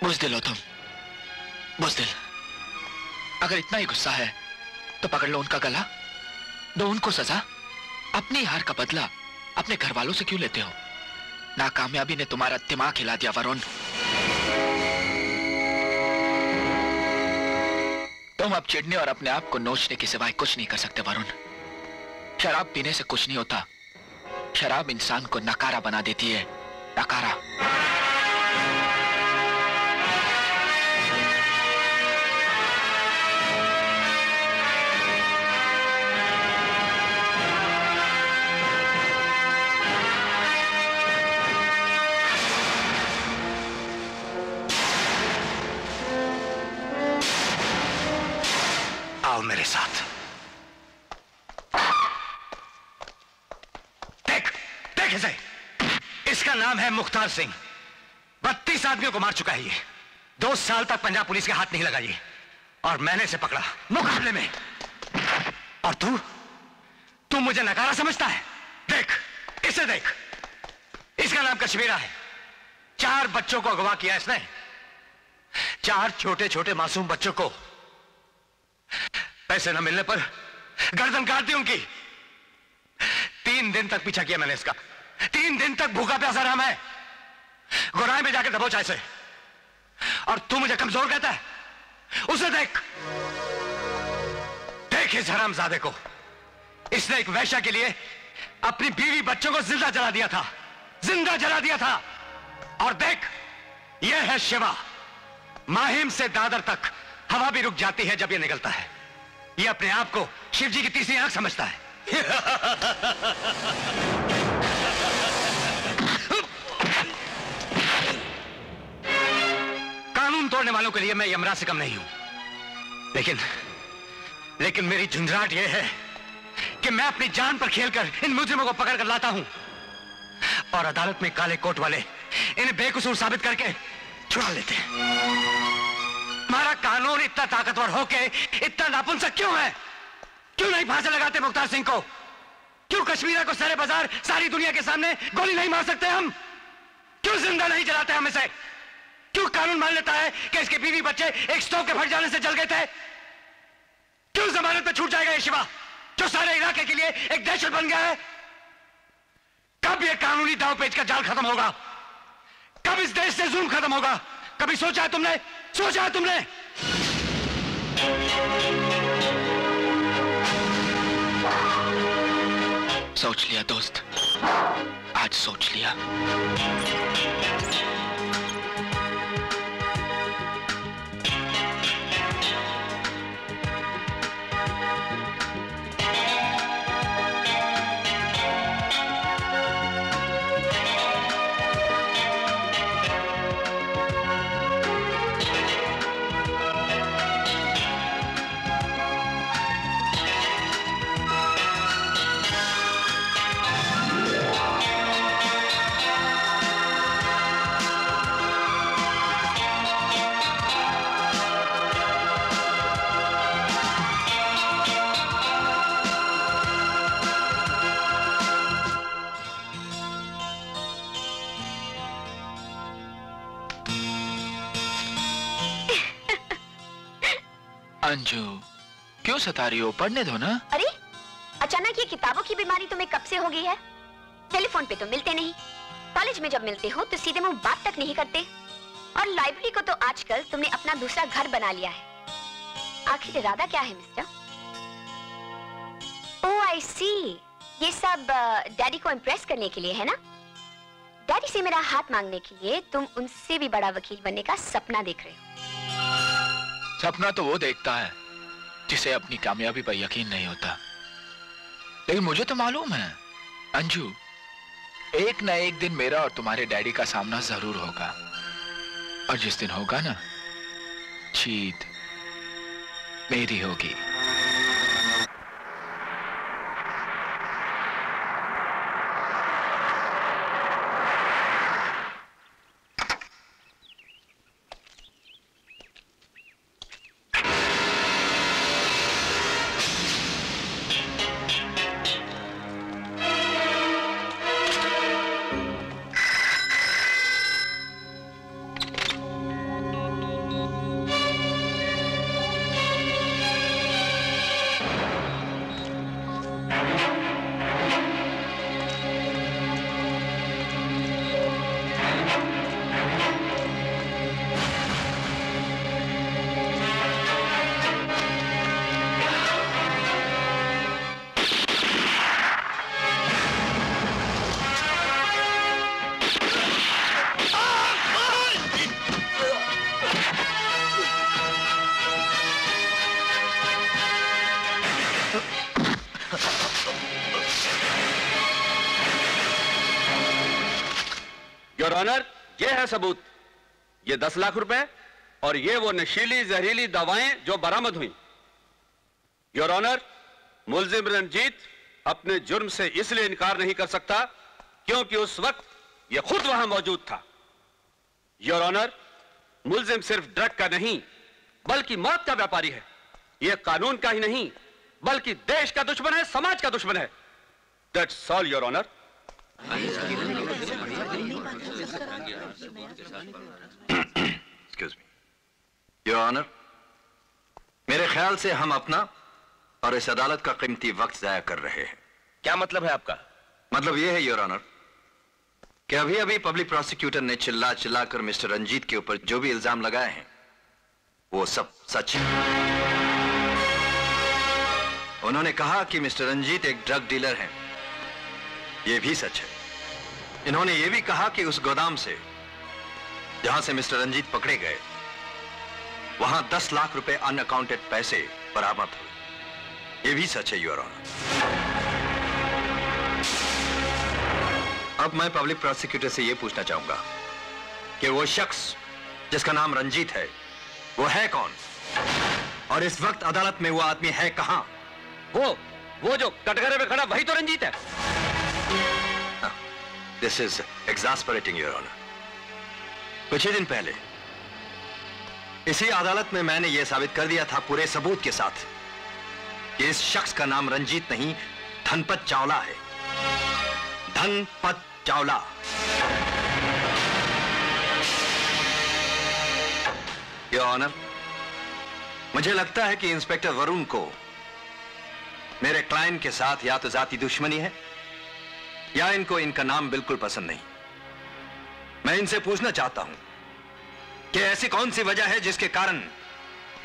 बुजदिल हो तुम, बुजदिल। अगर इतना ही गुस्सा है तो पकड़ लो उनका गला, दो उनको सजा। अपनी हार का बदला अपने घर वालों से क्यों लेते हो? नाकामयाबी ने तुम्हारा दिमाग हिला दिया वरुण। तुम अब चिढ़ने और अपने आप को नोचने के सिवाय कुछ नहीं कर सकते वरुण। शराब पीने से कुछ नहीं होता, शराब इंसान को नकारा बना देती है, नकारा। मेरे साथ देख, देख इसे। इसका नाम है मुख्तार सिंह। 32 आदमियों को मार चुका है ये। 2 साल तक पंजाब पुलिस के हाथ नहीं लगा ये, और मैंने इसे पकड़ा मुकाबले में। और तू मुझे नकारा समझता है? देख इसे, देख। इसका नाम कश्मीरा है। 4 बच्चों को अगवा किया इसने, 4 छोटे छोटे मासूम बच्चों को। पैसे न मिलने पर गर्दन काट दी उनकी। 3 दिन तक पीछा किया मैंने इसका। 3 दिन तक भूखा प्यासा रहा मैं। गोराई में जाकर दबोचा इसे। और तू मुझे कमजोर कहता है? उसे देख, देख इस हरामजादे को। इसने एक वैश्या के लिए अपनी बीवी बच्चों को जिंदा जला दिया था, जिंदा जला दिया था। और देख ये है शिवा। माहिम से दादर तक हवा भी रुक जाती है जब ये निकलता है। ये अपने आप को शिवजी की तीसरी आंख समझता है। कानून तोड़ने वालों के लिए मैं यमराज से कम नहीं हूं। लेकिन मेरी झुंझलाहट यह है कि मैं अपनी जान पर खेलकर इन मुजरिमों को पकड़ कर लाता हूं और अदालत में काले कोट वाले इन्हें बेकसूर साबित करके छुड़ा लेते हैं। हमारा कानून इतना ताकतवर होके इतना नापुंसक क्यों है? क्यों नहीं फांसी लगाते मुख्तार सिंह को? क्यों कश्मीर को सारे बाजार सारी दुनिया के सामने गोली नहीं मार सकते हम? क्यों जिंदा नहीं जलाते हम इसे? क्यों कानून मान लेता है कि इसके बीवी बच्चे एक स्टोव के फट जाने से जल गए थे? क्यों जमानत पे छूट जाएगा ये शिवा जो सारे इलाके के लिए एक दहशत बन गया है? कब ये कानूनी दांव पेच का जाल खत्म होगा? कब इस देश से जुल्म खत्म होगा? कभी सोचा है तुमने? सोचा है तुमने? सोच लिया दोस्त, आज सोच लिया। अंजू, क्यों सता रही हो? पढ़ने दो ना। अरे अचानक ये किताबों की बीमारी तुम्हें कब से हो गई है? टेलीफोन पे तो मिलते नहीं, कॉलेज में जब मिलते हो तो सीधे मुंह बात तक नहीं करते, और लाइब्रेरी को तो आजकल तुमने अपना दूसरा घर बना लिया है। आखिर इरादा क्या है मिस्टर? ओ आई सी, ये सब डैडी को इम्प्रेस करने के लिए है ना? डैडी से मेरा हाथ मांगने के लिए तुम उनसे भी बड़ा वकील बनने का सपना देख रहे हो। सपना तो वो देखता है जिसे अपनी कामयाबी पर यकीन नहीं होता, लेकिन मुझे तो मालूम है अंजू, एक ना एक दिन मेरा और तुम्हारे डैडी का सामना जरूर होगा, और जिस दिन होगा ना, जीत मेरी होगी। सबूत ये 10 लाख रुपए और ये वो नशीली जहरीली दवाएं जो बरामद हुई। योर ऑनर, मुलजिम रंजीत अपने जुर्म से इसलिए इनकार नहीं कर सकता क्योंकि उस वक्त ये खुद वहां मौजूद था। योर ऑनर, मुलजिम सिर्फ ड्रग का नहीं बल्कि मौत का व्यापारी है। ये कानून का ही नहीं बल्कि देश का दुश्मन है, समाज का दुश्मन है। That's all your honour. Excuse me, Your Honor, मेरे ख्याल से हम अपना और इस अदालत का कीमती वक्त जाया कर रहे हैं। क्या मतलब है आपका? मतलब यह है Your Honor कि अभी पब्लिक प्रोसिक्यूटर ने चिल्ला चिल्ला कर मिस्टर रंजीत के ऊपर जो भी इल्जाम लगाए हैं वो सब सच है। उन्होंने कहा कि मिस्टर रंजीत एक ड्रग डीलर हैं, ये भी सच है। इन्होंने ये भी कहा कि उस गोदाम से जहां से मिस्टर रंजीत पकड़े गए वहां 10 लाख रुपए अनअकाउंटेड पैसे बरामद हुए, ये भी सच है योर ऑनर। अब मैं पब्लिक प्रोसिक्यूटर से ये पूछना चाहूंगा कि वो शख्स जिसका नाम रंजीत है वो है कौन, और इस वक्त अदालत में वो आदमी है कहाँ? वो जो कटघरे में खड़ा वही तो रंजीत है। This is exasperating, Your Honor. कुछ ही दिन पहले इसी अदालत में मैंने ये साबित कर दिया था पूरे सबूत के साथ कि इस शख्स का नाम रंजीत नहीं धनपत चावला है। धनपत चावला। Your Honor, मुझे लगता है कि इंस्पेक्टर वरुण को मेरे क्लाइंट के साथ या तो जाती दुश्मनी है या इनको इनका नाम बिल्कुल पसंद नहीं। मैं इनसे पूछना चाहता हूं कि ऐसी कौन सी वजह है जिसके कारण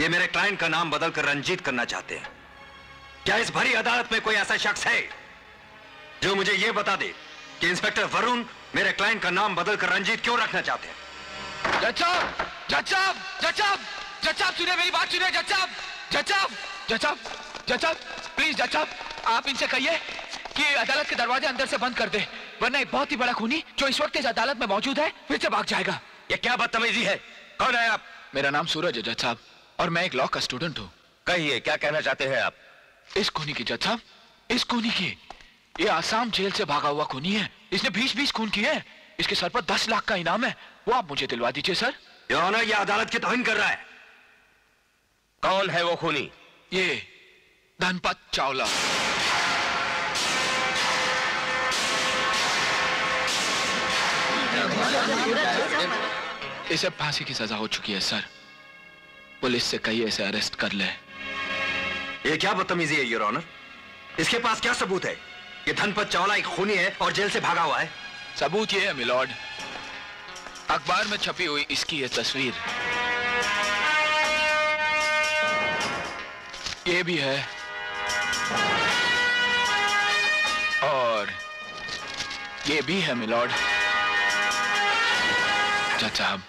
ये मेरे क्लाइंट का नाम बदलकर रंजीत करना चाहते हैं। क्या इस भरी अदालत में कोई ऐसा शख्स है जो मुझे यह बता दे कि इंस्पेक्टर वरुण मेरे क्लाइंट का नाम बदलकर रंजीत क्यों रखना चाहते हैं? जज साहब, सुनिए मेरी बात सुनिए। जज साहब, प्लीज जज साहब, आप इनसे कहिए कि अदालत के दरवाजे अंदर से बंद कर दे, वरना एक बहुत ही बड़ा खूनी जो इस वक्त इस अदालत में मौजूद है फिर से भाग जाएगा। ये क्या बदतमीजी है? कौन है आप? मेरा नाम सूरज है जज साहब, और मैं एक लॉ का स्टूडेंट हूँ। कहिए क्या कहना चाहते हैं आप? इस खूनी की जज साहब, इस खूनी की, ये आसाम जेल से भागा हुआ खूनी है। इसने 20-20 खून किए हैं। इसके सर पर 10 लाख का इनाम है, वो आप मुझे दिलवा दीजिए सर। ये अदालत की तोहीन कर रहा है। कौन है वो खूनी? ये धनपत चावला। इसे फांसी की सजा हो चुकी है सर। पुलिस से कहिए इसे अरेस्ट कर ले। ये क्या बदतमीजी है योर ऑनर? इसके पास क्या सबूत है कि धनपत चावला एक खूनी है और जेल से भागा हुआ है? सबूत ये है मिलॉर्ड, अखबार में छपी हुई इसकी ये तस्वीर, ये भी है और ये भी है मिलॉर्ड। जज साहब,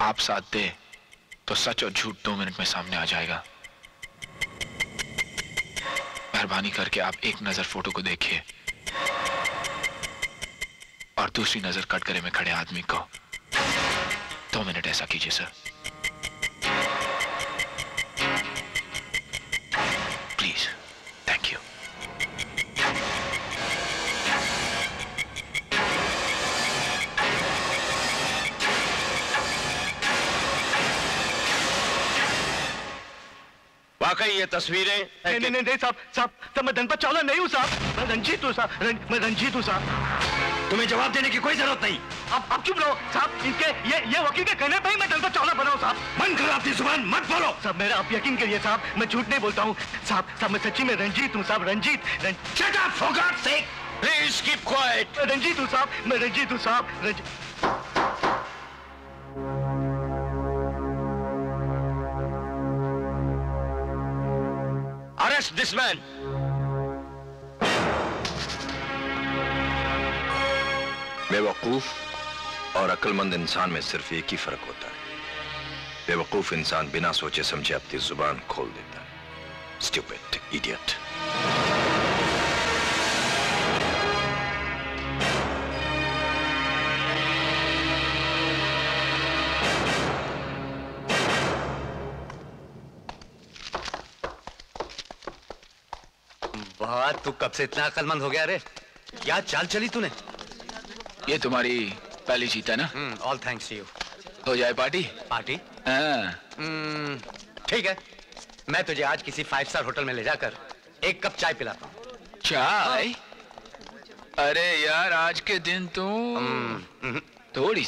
आप साथ दे तो सच और झूठ 2 मिनट में सामने आ जाएगा। मेहरबानी करके आप एक नजर फोटो को देखिए और दूसरी नजर कटघरे में खड़े आदमी को। 2 मिनट ऐसा कीजिए सर, प्लीज। Thank you. वाकई ये तस्वीरें। नहीं साहब, मैं धनपत चावला नहीं हूँ साहब, मैं रंजीत हूँ साहब, मैं रंजीत हूँ साहब। तुम्हें जवाब देने की कोई जरूरत नहीं। अब चुप रहो साहब, इनके ये वकील के कहने पे ही मैं धनपत चावला बना हूं साहब। मन करो अपनी जुबान मत बोलो साहब। मेरा आप यकीन करिए साहब, मैं झूठ नहीं बोलता हूं साहब, मैं सच्ची में रंजीत हूं साहब। रंजीत हूं साहब, मैं रंजीत हूं साहब। Arrest this man. बेवकूफ और अक्लमंद इंसान में सिर्फ एक ही फर्क होता है। बेवकूफ इंसान बिना सोचे समझे अपनी जुबान खोल देता है। Stupid idiot. वाह, तू कब से इतना अक्लमंद हो गया रे। क्या चाल चली तूने। ये तुम्हारी पहली जीत है ना। All thanks you. हो जाए पार्टी? पार्टी? ठीक है, मैं तुझे आज किसी 5 स्टार होटल में ले जाकर एक कप चाय पिलाता हूँ। चाय? अरे यार, आज के दिन तुम थोड़ी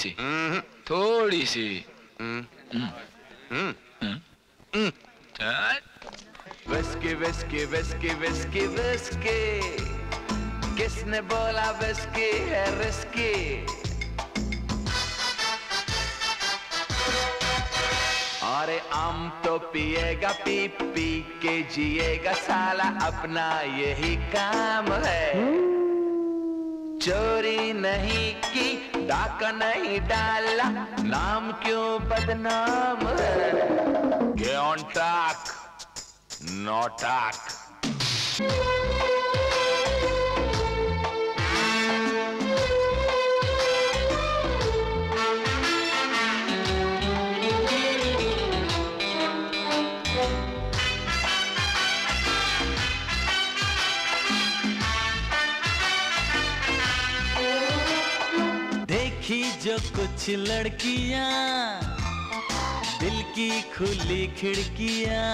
सी विस्की। किसने बोला विस्की है रिस्की? अरे आम तो पिएगा पी पी के जिएगा साला, अपना यही काम है। चोरी नहीं की, डाका नहीं डाला, नाम क्यों बदनाम है? ये ऑन टाक नो टाक। जो कुछ लड़कियां दिल की खुली खिड़कियां,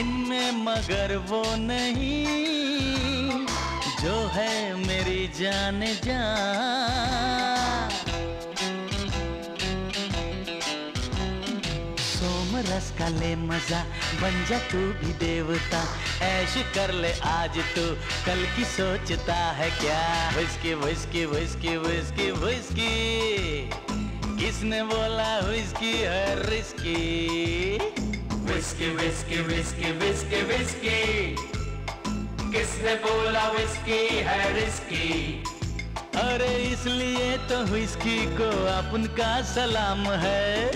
इनमें मगर वो नहीं जो है मेरी जान जान। सोमरस का ले मजा, बन जा तू भी देवता, ऐश कर ले आज तू कल की सोचता है क्या। Whisky whisky whisky whisky whisky, किसने बोला विस्की है risky. Whisky whisky whisky whisky whisky, किसने बोला विस्की है रिस्की। अरे इसलिए तो विस्की को अपन का सलाम है।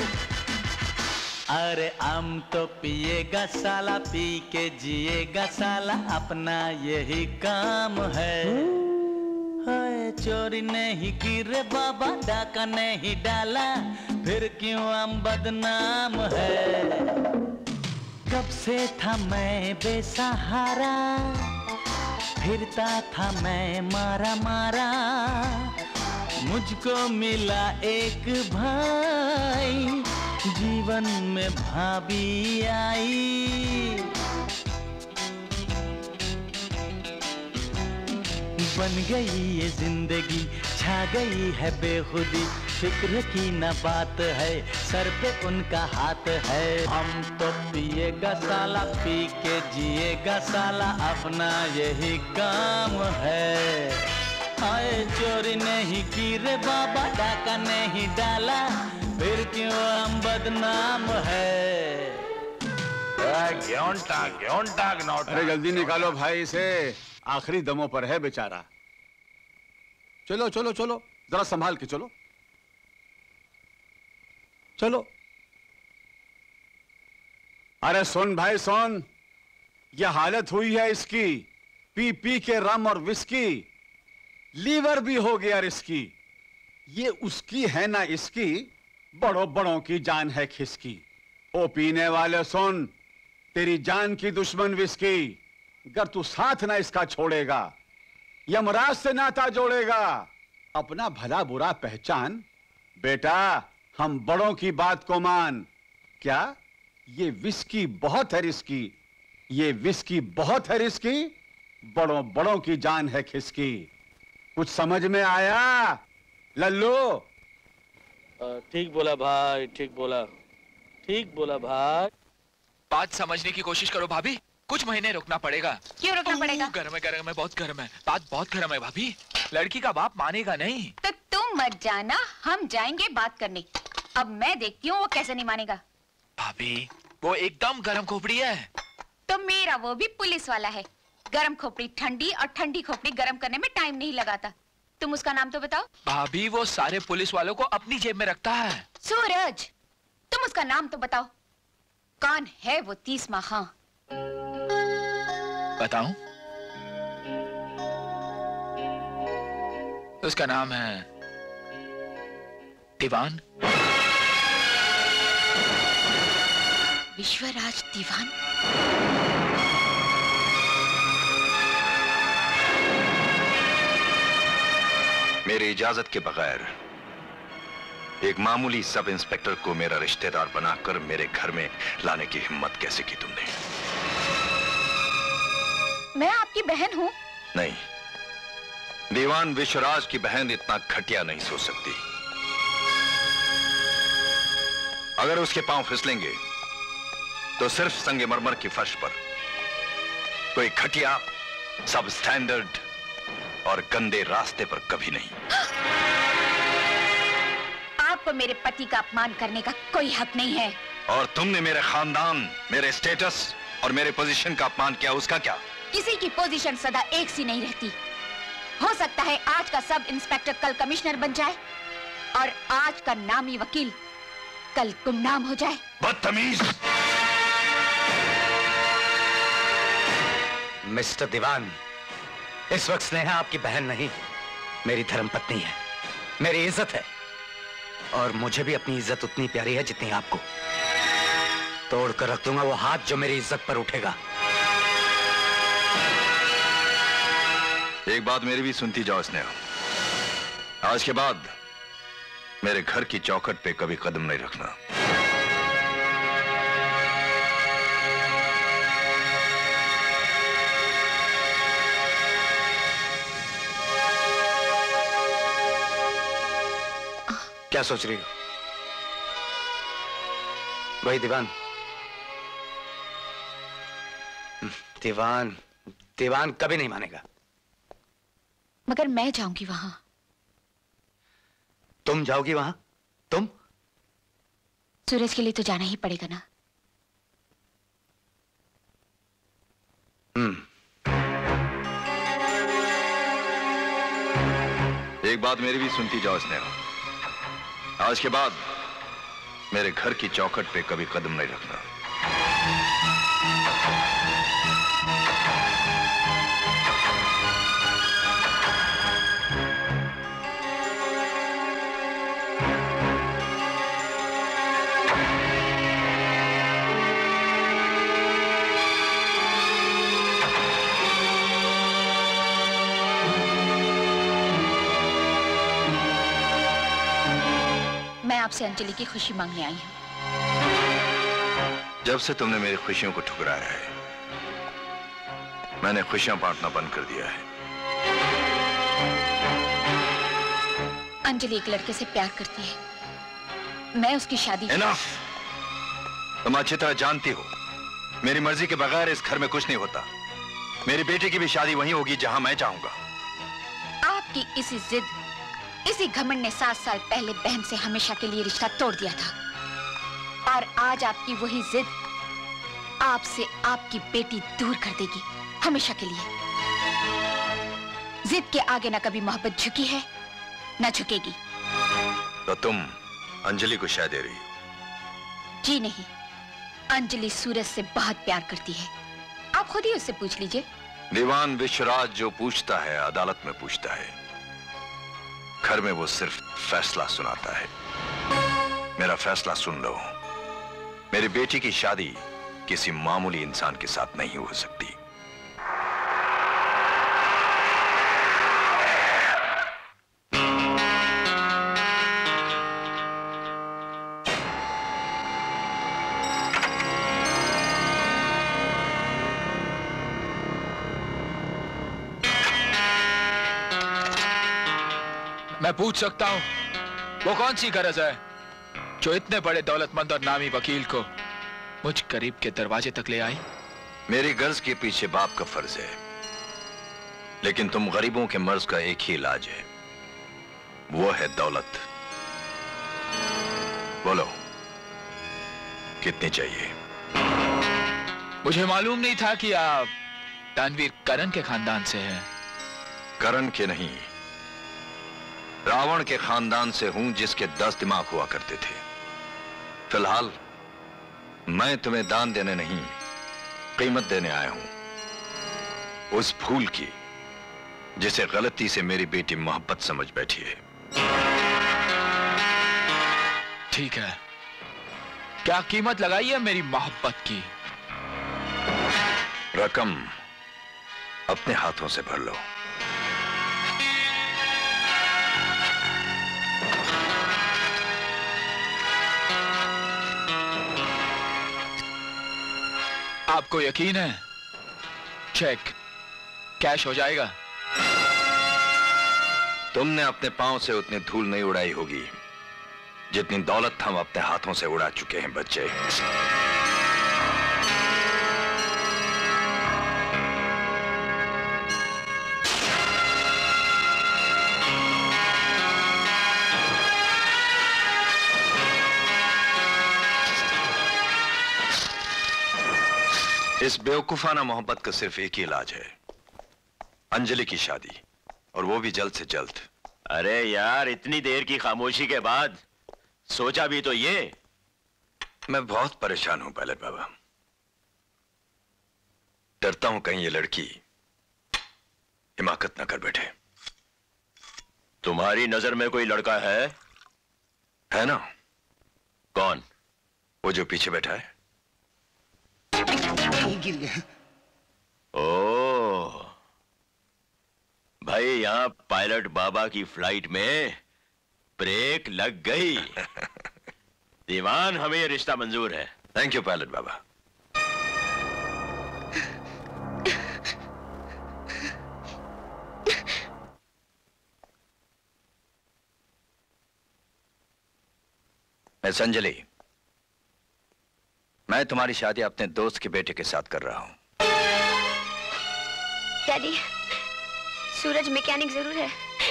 अरे आम तो पिएगा साला, पी के जिएगा साला, अपना यही काम है। हाय चोरी नहीं की रे बाबा, डाका नहीं डाला, फिर क्यों हम बदनाम है। कब से था मैं बेसहारा, फिरता था मैं मारा मारा, मुझको मिला एक भाई, जीवन में भाभी आई। बन गई ये जिंदगी, छा गई है बेखुदी, फिक्र की न बात है, सर पे उनका हाथ है। हम तो पिएगा साला, पी के जिएगा साला, अपना यही काम है। आए चोरी नहीं की रे बाबा, डाका नहीं डाला, फिर क्यों हम बदनाम है। ग्योंटा, नॉट। अरे जल्दी निकालो भाई इसे, आखिरी दमों पर है बेचारा। चलो चलो चलो, जरा संभाल के चलो चलो। अरे सुन भाई सुन, यह हालत हुई है इसकी, पी पी के रम और विस्की, लीवर भी हो गया इसकी। ये उसकी है ना इसकी, बड़ों बड़ों की जान है खिसकी। ओ पीने वाले सुन, तेरी जान की दुश्मन विस्की, अगर तू साथ ना इसका छोड़ेगा, यमराज से नाता जोड़ेगा। अपना भला बुरा पहचान बेटा, हम बड़ों की बात को मान। क्या ये विस्की बहुत है रिस्की, ये विस्की बहुत है रिस्की, बड़ों बड़ों की जान है खिसकी। कुछ समझ में आया लल्लू? ठीक बोला भाई, ठीक बोला भाई। बात समझने की कोशिश करो भाभी, कुछ महीने रुकना पड़ेगा। क्यों रुकना पड़ेगा? गर्म है, बहुत गर्म है, बात बहुत गर्म है भाभी। लड़की का बाप मानेगा नहीं तो तुम मत जाना, हम जाएंगे बात करने। अब मैं देखती हूँ वो कैसे नहीं मानेगा। भाभी वो एकदम गर्म खोपड़ी है। तो मेरा वो भी पुलिस वाला है। गर्म खोपड़ी ठंडी और ठंडी खोपड़ी गर्म करने में टाइम नहीं लगाता। तुम उसका नाम तो बताओ। भाभी वो सारे पुलिस वालों को अपनी जेब में रखता है। सूरज, तुम उसका नाम तो बताओ, कौन है वो तीस माखा? बताऊं? उसका नाम है दीवान विश्वराज। दीवान? मेरी इजाजत के बगैर एक मामूली सब इंस्पेक्टर को मेरा रिश्तेदार बनाकर मेरे घर में लाने की हिम्मत कैसे की तुमने? मैं आपकी बहन हूँ। नहीं, दीवान विश्वराज की बहन इतना घटिया नहीं सोच सकती। अगर उसके पांव फिसलेंगे तो सिर्फ संगमरमर की फर्श पर कोई घटिया, सब स्टैंडर्ड और गंदे रास्ते पर कभी नहीं। आपको मेरे पति का अपमान करने का कोई हक नहीं है। और तुमने मेरे खानदान, मेरे स्टेटस और मेरे पोजीशन का अपमान किया, उसका क्या? किसी की पोजीशन सदा एक सी नहीं रहती। हो सकता है आज का सब इंस्पेक्टर कल कमिश्नर बन जाए, और आज का नामी वकील कल गुमनाम हो जाए। बदतमीज! मिस्टर दीवान, इस वक्त स्नेहा आपकी बहन नहीं, मेरी धर्मपत्नी है, मेरी इज्जत है, और मुझे भी अपनी इज्जत उतनी प्यारी है जितनी आपको। तोड़ कर रख दूंगा वो हाथ जो मेरी इज्जत पर उठेगा। एक बात मेरी भी सुनती जाओ स्नेहा, आज के बाद मेरे घर की चौखट पे कभी कदम नहीं रखना। क्या सोच रही हो? भाई दीवान, दीवान दीवान कभी नहीं मानेगा। मगर मैं जाऊंगी वहां। तुम जाओगी वहां? तुम? सूरज के लिए तो जाना ही पड़ेगा ना। एक बात मेरी भी सुनती जाओ स्नेहा, आज के बाद मेरे घर की चौखट पे कभी कदम नहीं रखना। आपसे अंजलि की खुशी मांगने आई हूं। जब से तुमने मेरी खुशियों को ठुकराया है, मैंने खुशियां बांटना बंद कर दिया है। अंजलि एक लड़के से प्यार करती है, मैं उसकी शादी। Enough! तुम अच्छी तरह जानती हो मेरी मर्जी के बगैर इस घर में कुछ नहीं होता। मेरी बेटी की भी शादी वहीं होगी जहां मैं चाहूंगा। आपकी इसी जिद, इसी घमंड ने 7 साल पहले बहन से हमेशा के लिए रिश्ता तोड़ दिया था, और आज आपकी वही जिद आपसे आपकी बेटी दूर कर देगी हमेशा के लिए। जिद के आगे ना कभी मोहब्बत झुकी है ना झुकेगी। तो तुम अंजलि को शादी दे रही हो? जी नहीं, अंजलि सूरज से बहुत प्यार करती है, आप खुद ही उससे पूछ लीजिए। दीवान विश्वराज जो पूछता है अदालत में पूछता है, घर में वो सिर्फ फैसला सुनाता है। मेरा फैसला सुन लो, मेरी बेटी की शादी किसी मामूली इंसान के साथ नहीं हो सकती। मैं पूछ सकता हूँ वो कौन सी गरज है जो इतने बड़े दौलतमंद और नामी वकील को मुझ गरीब के दरवाजे तक ले आई? मेरी गर्ज के पीछे बाप का फर्ज है, लेकिन तुम गरीबों के मर्ज का एक ही इलाज है, वो है दौलत। बोलो कितनी चाहिए? मुझे मालूम नहीं था कि आप दानवीर करण के खानदान से हैं। करण के नहीं, रावण के खानदान से हूं, जिसके 10 दिमाग हुआ करते थे। फिलहाल मैं तुम्हें दान देने नहीं, कीमत देने आया हूं उस फूल की जिसे गलती से मेरी बेटी मोहब्बत समझ बैठी है। ठीक है, क्या कीमत लगाई है मेरी मोहब्बत की? रकम अपने हाथों से भर लो। आपको यकीन है चेक कैश हो जाएगा? तुमने अपने पांव से उतनी धूल नहीं उड़ाई होगी जितनी दौलत हम अपने हाथों से उड़ा चुके हैं बच्चे। इस बेवकूफाना मोहब्बत का सिर्फ एक ही इलाज है, अंजलि की शादी, और वो भी जल्द से जल्द। अरे यार, इतनी देर की खामोशी के बाद सोचा भी तो ये। मैं बहुत परेशान हूं पायलट बाबा, डरता हूं कहीं ये लड़की हिमाकत ना कर बैठे। तुम्हारी नजर में कोई लड़का है ना? कौन? वो जो पीछे बैठा है। गिर गया। ओ भाई, यहाँ पायलट बाबा की फ्लाइट में ब्रेक लग गई। दीवान, हमें ये रिश्ता मंजूर है। थैंक यू पायलट बाबा। अंजलि, मैं तुम्हारी शादी अपने दोस्त के बेटे के साथ कर रहा हूं। डैडी, सूरज मैकेनिक जरूर है,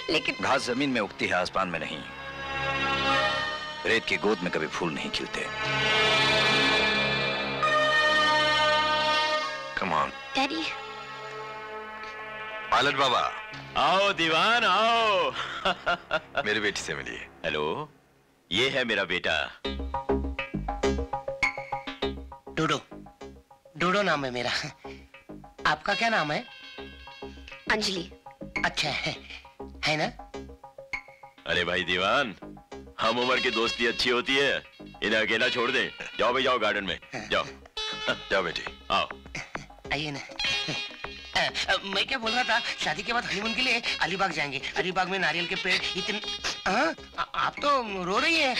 लेकिन घास जमीन में उगती है, आसमान में नहीं। रेत की गोद में कभी फूल नहीं खिलते। Come on daddy. पायलट बाबा, आओ दीवान आओ। मेरे बेटे से मिलिए। हेलो, ये है मेरा बेटा। डूडो, डूडो नाम है मेरा। आपका क्या नाम है? अंजलि। अच्छा है ना? अरे भाई दीवान, हम उम्र की दोस्ती अच्छी होती है। इन्हें अकेला छोड़ दे। जाओ भाई, जाओ गार्डन में जाओ। जाओ बेटी, आओ। आइए ना। मैं क्या बोल रहा था, शादी के बाद हनीमून के लिए अलीबाग जाएंगे। अलीबाग में नारियल के पेड़ इतने। आप तो रो रही है।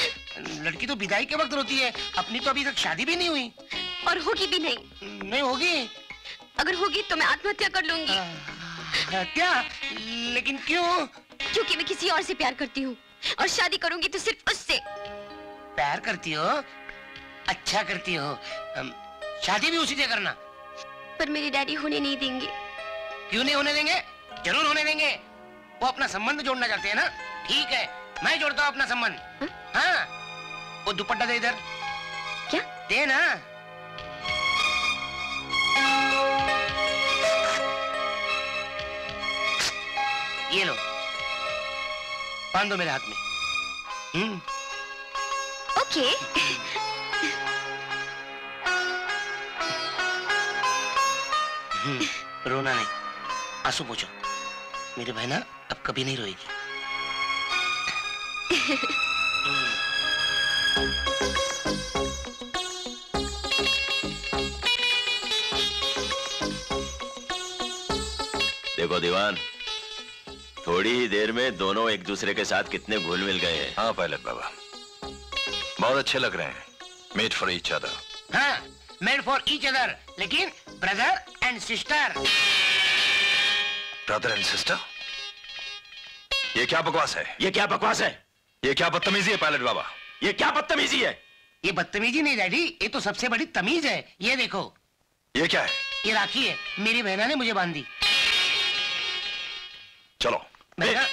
लड़की तो विदाई के वक्त रोती है। अपनी तो अभी तक शादी भी नहीं हुई और होगी भी नहीं। नहीं होगी? अगर होगी तो मैं आत्महत्या कर लूंगी। हत्या? लेकिन क्यों? क्योंकि मैं किसी और से प्यार करती हूँ और शादी करूंगी तो सिर्फ उससे। प्यार करती हो? अच्छा करती हो। शादी भी उसी से करना। पर मेरे डैडी होने नहीं देंगे। क्यों नहीं होने देंगे? जरूर होने देंगे। वो अपना संबंध जोड़ना चाहते हैं ना? ठीक है, मैं जोड़ता हूँ अपना संबंध। हाँ, वो दुपट्टा दे इधर। क्या? दे ना। ये लो, बांध दो मेरे हाथ में। ओके। रोना नहीं, आंसू पोंछो। मेरी बहना अब कभी नहीं रोएगी। देखो दीवान, थोड़ी ही देर में दोनों एक दूसरे के साथ कितने घुल मिल गए हैं। हाँ पायलट बाबा, बहुत अच्छे लग रहे हैं। Made for each other. हाँ, मेड फॉर ईच अदर, लेकिन brother and sister. Brother and sister? ये क्या बकवास है? ये क्या बकवास है? ये क्या बदतमीजी है पायलट बाबा? ये क्या बदतमीजी है? ये बदतमीजी नहीं डैडी, ये तो सबसे बड़ी तमीज है। ये देखो। ये क्या है? ये राखी है, मेरी बहना ने मुझे बांधी। चलो। बहना,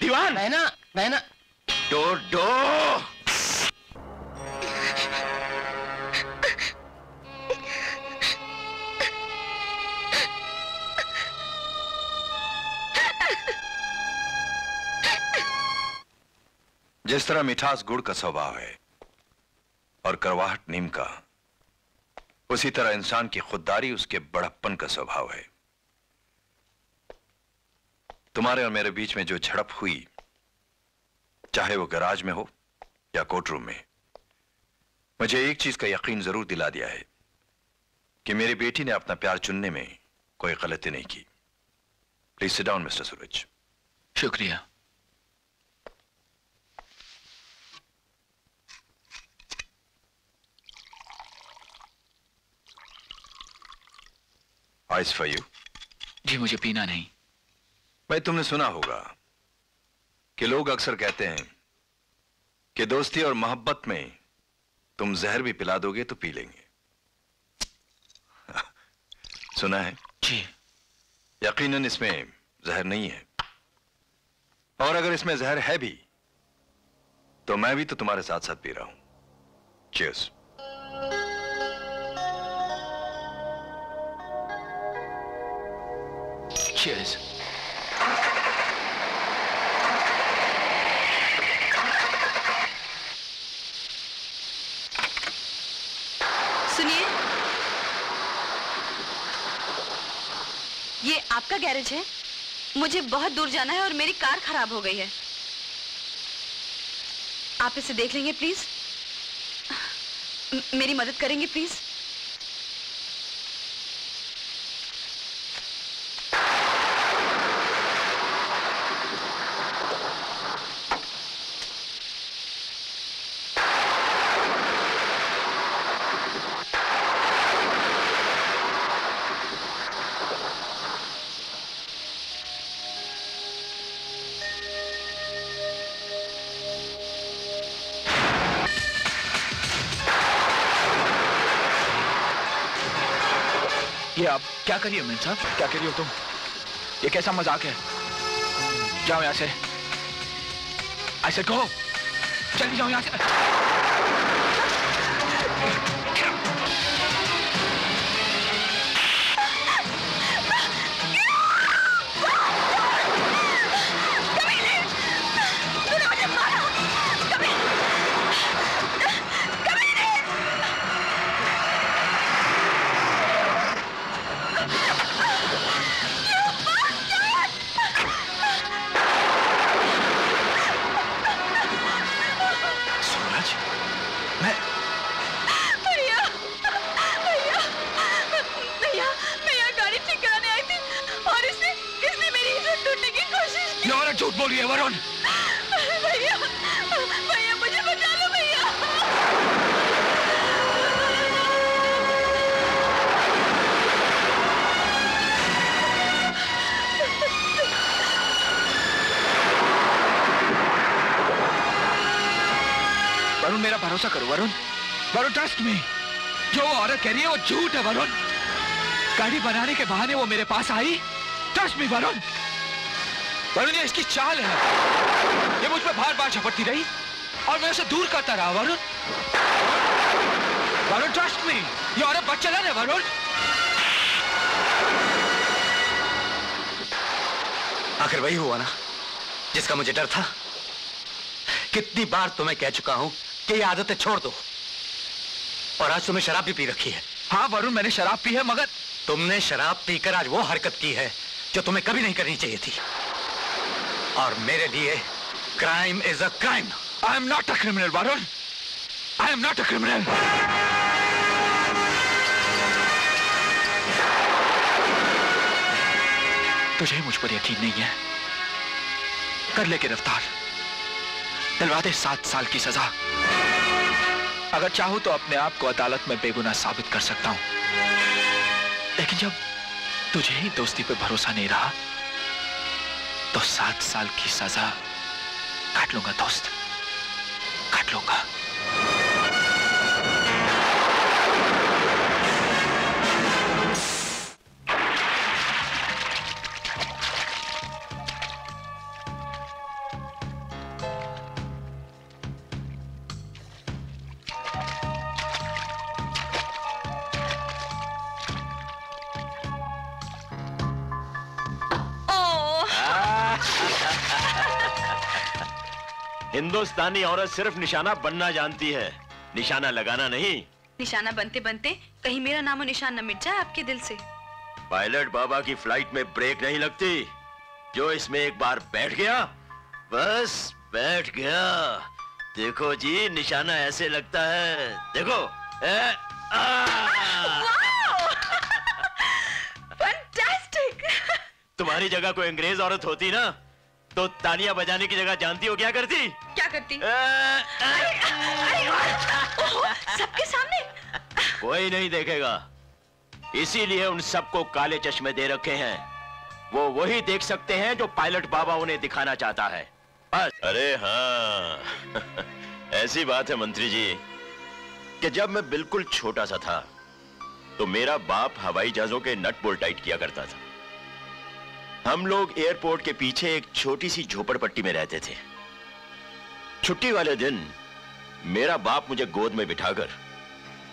दीवान, बहना, बहना। डो डो। जिस तरह मिठास गुड़ का स्वभाव है और करवाहट नीम का, उसी तरह इंसान की खुददारी उसके बड़प्पन का स्वभाव है। तुम्हारे और मेरे बीच में जो झड़प हुई, चाहे वो गराज में हो या कोर्ट रूम में, मुझे एक चीज का यकीन जरूर दिला दिया है कि मेरी बेटी ने अपना प्यार चुनने में कोई गलती नहीं की। Please sit down mister Suraj. शुक्रिया। Ice for you. जी, मुझे पीना नहीं। भाई, तुमने सुना होगा कि लोग अक्सर कहते हैं कि दोस्ती और मोहब्बत में तुम जहर भी पिला दोगे तो पी लेंगे। सुना है? जी। यकीनन इसमें जहर नहीं है, और अगर इसमें जहर है भी तो मैं भी तो तुम्हारे साथ साथ पी रहा हूं। चीयर्स। Cheers. सुनिए, ये आपका गैरेज है? मुझे बहुत दूर जाना है और मेरी कार खराब हो गई है। आप इसे देख लेंगे प्लीज? मेरी मदद करेंगे प्लीज? ये आप क्या करिए मिन्सा, क्या करिए तुम? ये कैसा मजाक है? जाओ यहाँ से, ऐसे कहो, चली जाओ यहाँ से। बोलिए वरुण। भैया, भैया मुझे बचा लो भैया। वरुण मेरा भरोसा करो वरुण, वरुण ट्रस्ट मी। जो औरत कह रही है वो झूठ है वरुण। गाड़ी बनाने के बहाने वो मेरे पास आई। Trust me Varun. वरुण ये इसकी चाल है, ये मुझ पर बार बार झपटती रही और मैं उसे दूर करता रहा वरुण। वरुण ट्रस्ट मी, ये औरत बदचलन है वरुण। आखिर वही हुआ ना जिसका मुझे डर था। कितनी बार तुम्हें कह चुका हूं कि ये आदतें छोड़ दो, और आज तुमने शराब भी पी रखी है। हाँ वरुण मैंने शराब पी है, मगर तुमने शराब पीकर आज वो हरकत की है जो तुम्हें कभी नहीं करनी चाहिए थी। और मेरे लिए crime is a crime. I am not a criminal Varun, I am not a criminal. तुझे मुझ पर यकीन नहीं है, कर ले गिरफ्तार, दिलवा दे 7 साल की सजा। अगर चाहूं तो अपने आप को अदालत में बेगुनाह साबित कर सकता हूं, लेकिन जब तुझे ही दोस्ती पे भरोसा नहीं रहा तो 7 साल की सजा काट लूंगा दोस्त, काट लूंगा। हिंदुस्तानी औरत सिर्फ निशाना बनना जानती है, निशाना लगाना नहीं। निशाना बनते बनते कहीं मेरा नामो निशान न मिट जाए आपके दिल से। पायलट बाबा की फ्लाइट में ब्रेक नहीं लगती। जो इसमें एक बार बैठ गया बस बैठ गया। देखो जी निशाना ऐसे लगता है, देखो। फैंटास्टिक। तुम्हारी जगह कोई अंग्रेज औरत होती ना तो तानिया बजाने की जगह जानती हो क्या करती? क्या करती? सबके सामने कोई नहीं देखेगा, इसीलिए उन सबको काले चश्मे दे रखे हैं। वो वही देख सकते हैं जो पायलट बाबा उन्हें दिखाना चाहता है, बस। अरे हाँ, ऐसी बात है मंत्री जी कि जब मैं बिल्कुल छोटा सा था तो मेरा बाप हवाई जहाजों के नट बोल्ट टाइट किया करता था। हम लोग एयरपोर्ट के पीछे एक छोटी सी झोपड़पट्टी में रहते थे। छुट्टी वाले दिन मेरा बाप मुझे गोद में बिठाकर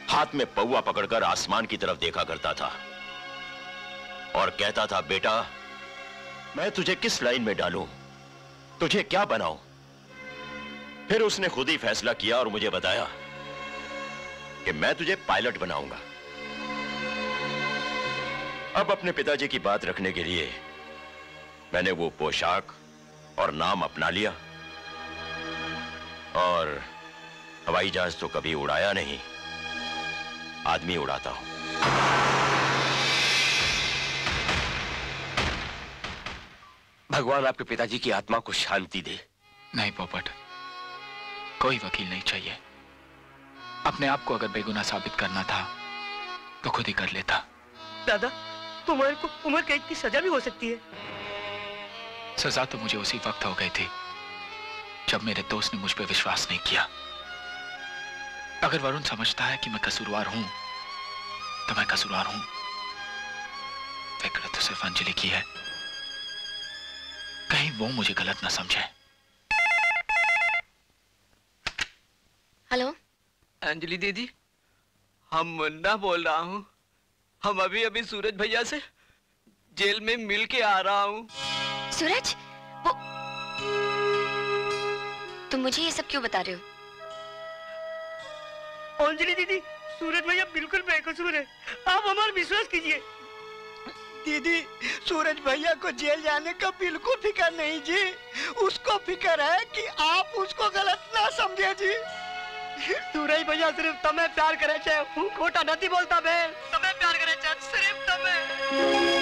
हाथ में पौवा पकड़कर आसमान की तरफ देखा करता था और कहता था, बेटा मैं तुझे किस लाइन में डालूं, तुझे क्या बनाऊं? फिर उसने खुद ही फैसला किया और मुझे बताया कि मैं तुझे पायलट बनाऊंगा। अब अपने पिताजी की बात रखने के लिए मैंने वो पोशाक और नाम अपना लिया और हवाई जहाज तो कभी उड़ाया नहीं, आदमी उड़ाता हूं। भगवान आपके पिताजी की आत्मा को शांति दे। नहीं पोपट, कोई वकील नहीं चाहिए। अपने आप को अगर बेगुनाह साबित करना था तो खुद ही कर लेता। दादा तुम्हारे को उम्र कैद की सजा भी हो सकती है। सजा तो मुझे उसी वक्त हो गई थी जब मेरे दोस्त ने मुझ पर विश्वास नहीं किया। अगर वरुण समझता है कि मैं कसूरवार हूं तो मैं कसूरवार हूं, पे गलत सिर्फ अंजलि की है, कहीं वो मुझे गलत ना समझे। हेलो अंजलि दीदी, हम मुन्ना बोल रहा हूँ। हम अभी अभी सूरज भैया से जेल में मिल के आ रहा हूँ। सूरज, वो तुम मुझे ये सब क्यों बता रहे हो? अंजलि दीदी, सूरज भैया बिल्कुल बेकसूर है, आप हमारा विश्वास कीजिए। दीदी, सूरज भैया को जेल जाने का बिल्कुल फिक्र नहीं जी, उसको फिक्र है कि आप उसको गलत ना समझे जी। सूरज भैया सिर्फ तुम्हें प्यार करे छे, हूं खोटा नहीं बोलता बे, तुम्हें प्यार करे छे सिर्फ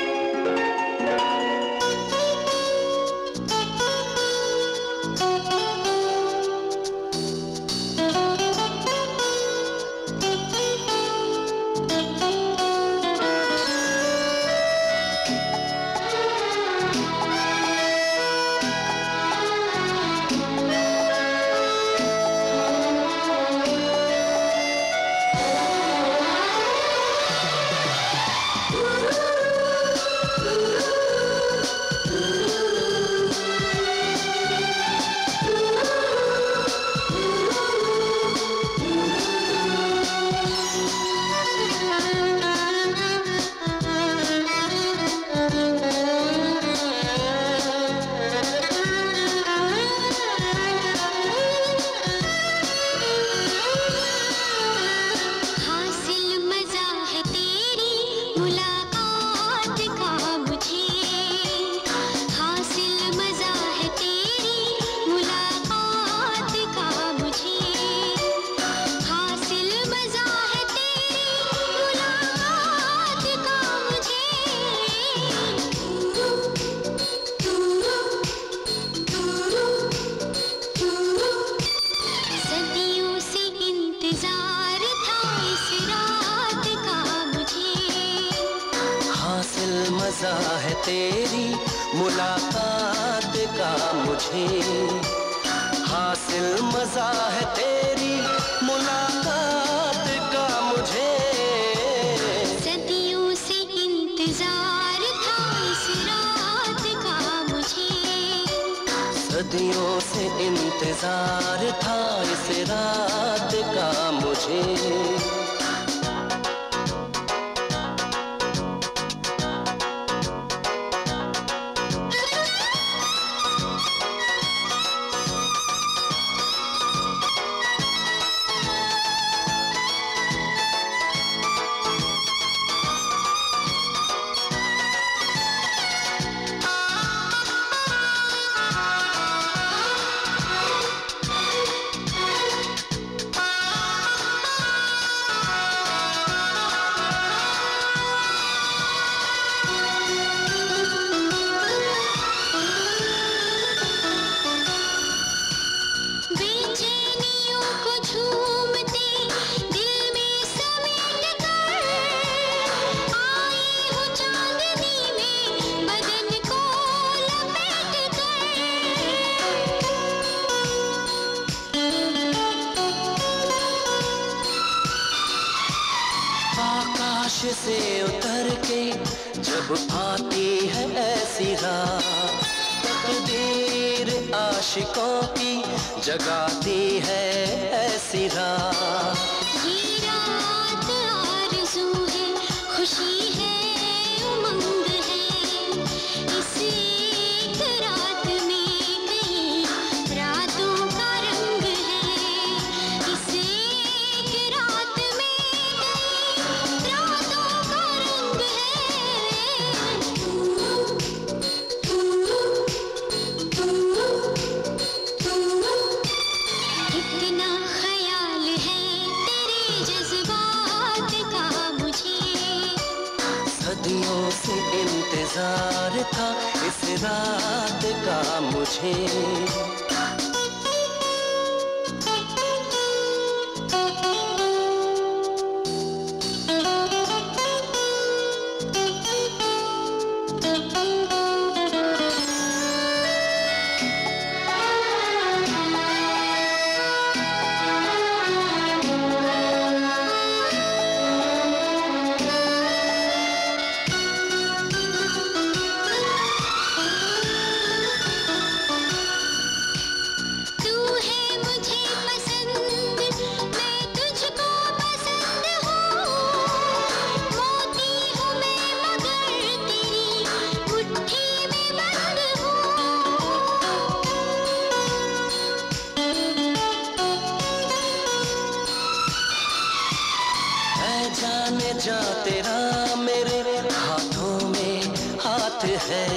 जाने जा तेरा मेरे हाथों में हाथ है,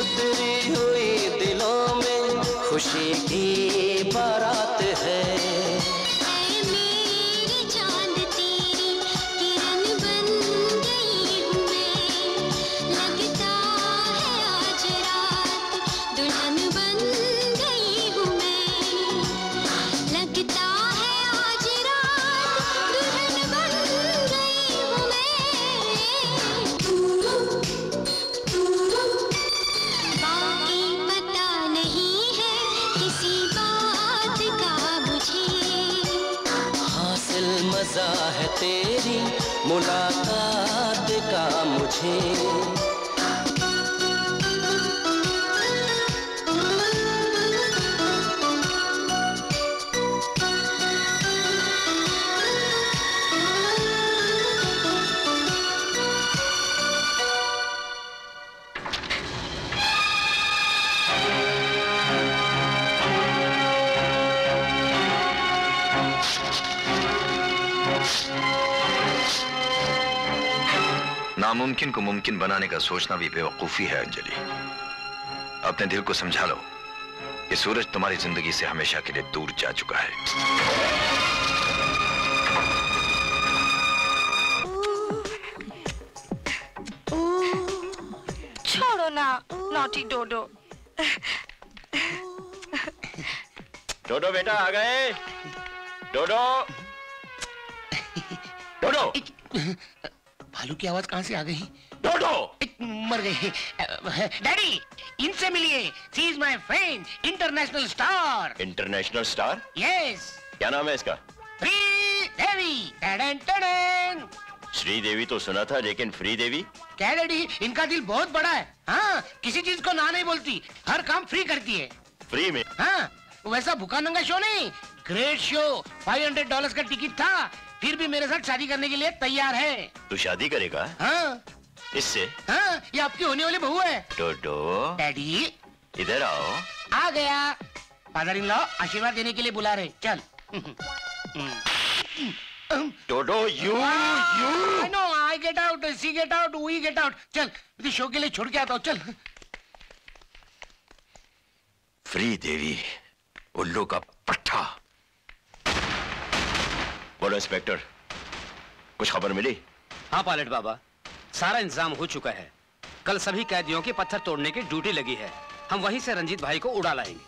उतरी हुई दिलों में खुशी की बारात है। तेरी मुलाकात का मुझे नामुमकिन को मुमकिन बनाने का सोचना भी बेवकूफी है। अंजलि, अपने दिल को समझा लो, ये सूरज तुम्हारी जिंदगी से हमेशा के लिए दूर जा चुका है। छोड़ो ना नॉटी डोडो। डोडो बेटा आ गए। डोडो डोडो, भालू की आवाज कहां से आ गई? डोडो मर गई। डैडी, इनसे मिलिए, she is my friend, international star. International star? Yes. क्या नाम है इसका? श्रीदेवी। टडन टडन। श्रीदेवी तो सुना था, लेकिन फ्री देवी क्या? डैडी, इनका दिल बहुत बड़ा है। हाँ, किसी चीज को ना नहीं बोलती, हर काम फ्री करती है। फ्री में? हाँ, वैसा भूखा नंगा शो नहीं, ग्रेट शो। $500 का टिकट था, फिर भी मेरे साथ शादी करने के लिए तैयार है। तू शादी करेगा? हाँ। इससे? हाँ, ये आपकी होने वाली बहू है। डोडो। डैडी इधर आओ। आ गया। फादर इन लॉ आशीर्वाद देने के लिए बुला रहे। चल। डोडो, you. I know, I get out, she get out, we get out. चल, मुझे शो के लिए छोड़ के आता हूँ। चल। फ्री देवी, उल्लू का पट्टा। बोलो इंस्पेक्टर, कुछ खबर मिली? हाँ पायलट बाबा, सारा इंतजाम हो चुका है। कल सभी कैदियों की पत्थर तोड़ने की ड्यूटी लगी है। हम वहीं से रंजीत भाई को उड़ा लाएंगे।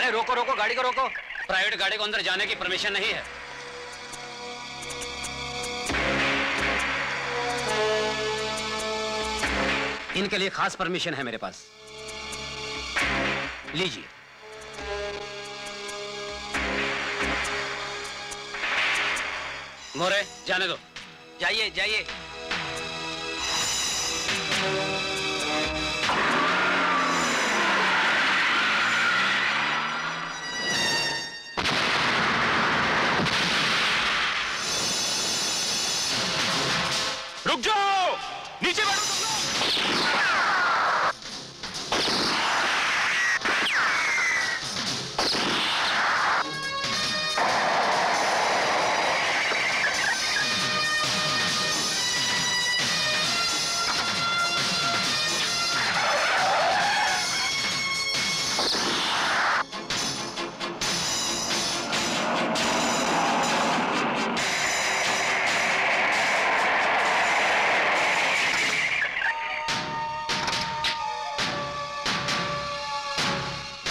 अरे रोको रोको, गाड़ी को रोको। प्राइवेट गाड़ी को अंदर जाने की परमिशन नहीं है। इनके लिए खास परमिशन है मेरे पास, लीजिए। मोरे, जाने दो। जाइए जाइए। रुक जाओ, नीचे बैठो तुम लोग।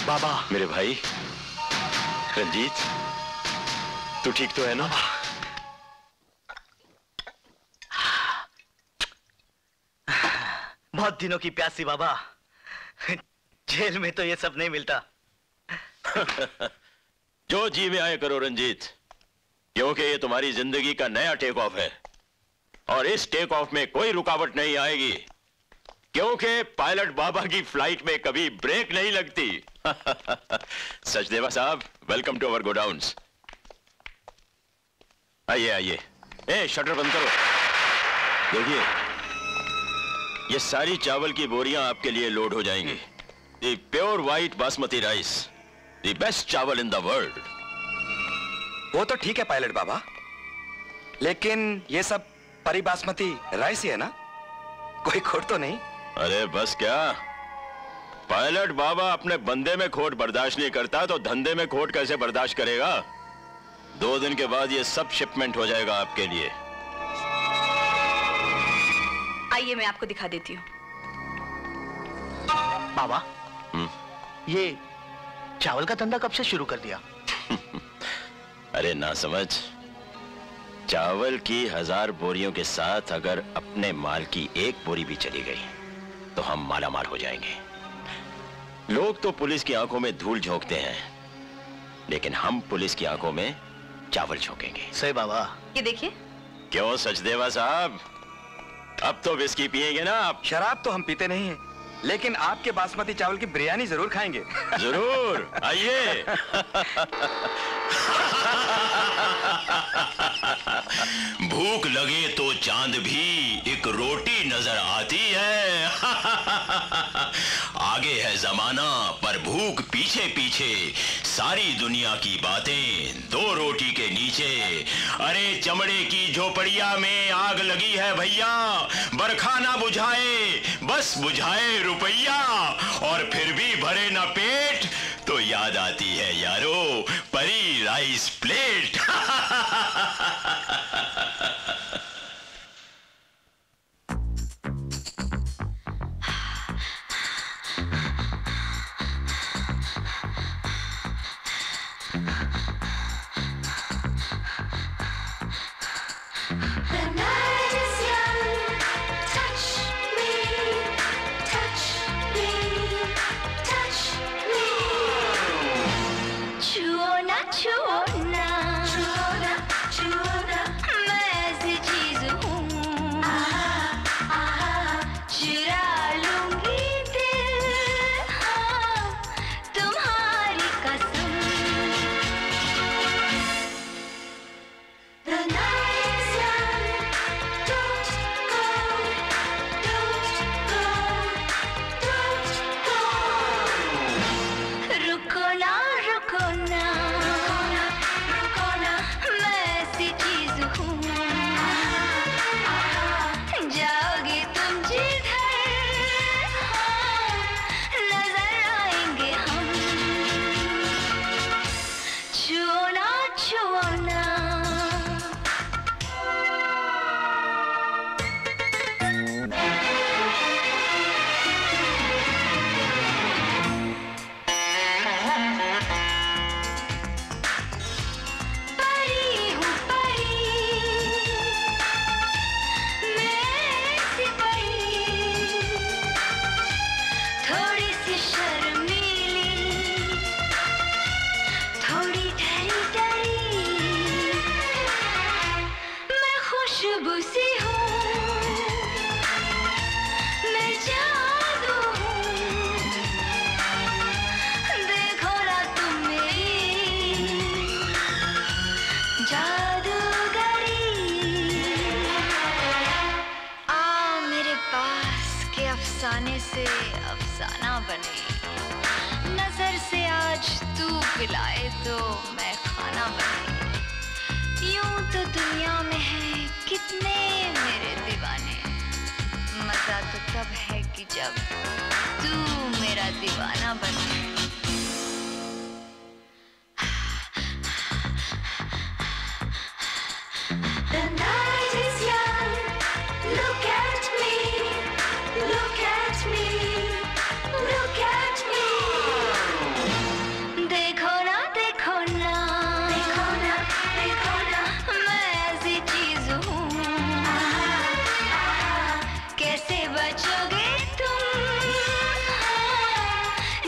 बाबा, मेरे भाई रंजीत, तू ठीक तो है ना? बहुत दिनों की प्यासी बाबा, जेल में तो ये सब नहीं मिलता। जो जी में आए करो रंजीत, क्योंकि ये तुम्हारी जिंदगी का नया टेक ऑफ है और इस टेक ऑफ में कोई रुकावट नहीं आएगी, क्योंकि पायलट बाबा की फ्लाइट में कभी ब्रेक नहीं लगती। सचदेवा साहब, वेलकम टू अवर गोडाउन्स। आइए आइए। ए, शटर बंद करो। देखिए, ये सारी चावल की बोरियां आपके लिए लोड हो जाएंगी। The pure white basmati rice, the best chawal in the world. वो तो ठीक है पायलट बाबा, लेकिन ये सब परिबासमती राइस ही है ना, कोई खोट तो नहीं? अरे बस क्या, पायलट बाबा अपने बंदे में खोट बर्दाश्त नहीं करता तो धंधे में खोट कैसे बर्दाश्त करेगा? 2 दिन के बाद ये सब शिपमेंट हो जाएगा आपके लिए। आइए मैं आपको दिखा देती हूँ। बाबा ये चावल का धंधा कब से शुरू कर दिया? अरे ना समझ, चावल की 1000 बोरियों के साथ अगर अपने माल की 1 बोरी भी चली गई तो हम मालामाल हो जाएंगे। लोग तो पुलिस की आंखों में धूल झोंकते हैं, लेकिन हम पुलिस की आंखों में चावल झोंकेंगे। सही बाबा। ये देखिए। क्यों सचदेवा साहब, अब तो विस्की पिएंगे ना आप? शराब तो हम पीते नहीं हैं, लेकिन आपके बासमती चावल की बिरयानी जरूर खाएंगे। जरूर, आइए। भूख लगे तो चांद भी एक रोटी नजर आती है। आगे है जमाना पर भूख पीछे पीछे, सारी दुनिया की बातें 2 रोटी के नीचे। अरे चमड़े की झोपड़िया में आग लगी है भैया, बरखा ना बुझाए बस बुझाए रुपया, और फिर भी भरे ना पेट तो याद आती है यारो परी राइस प्लेट।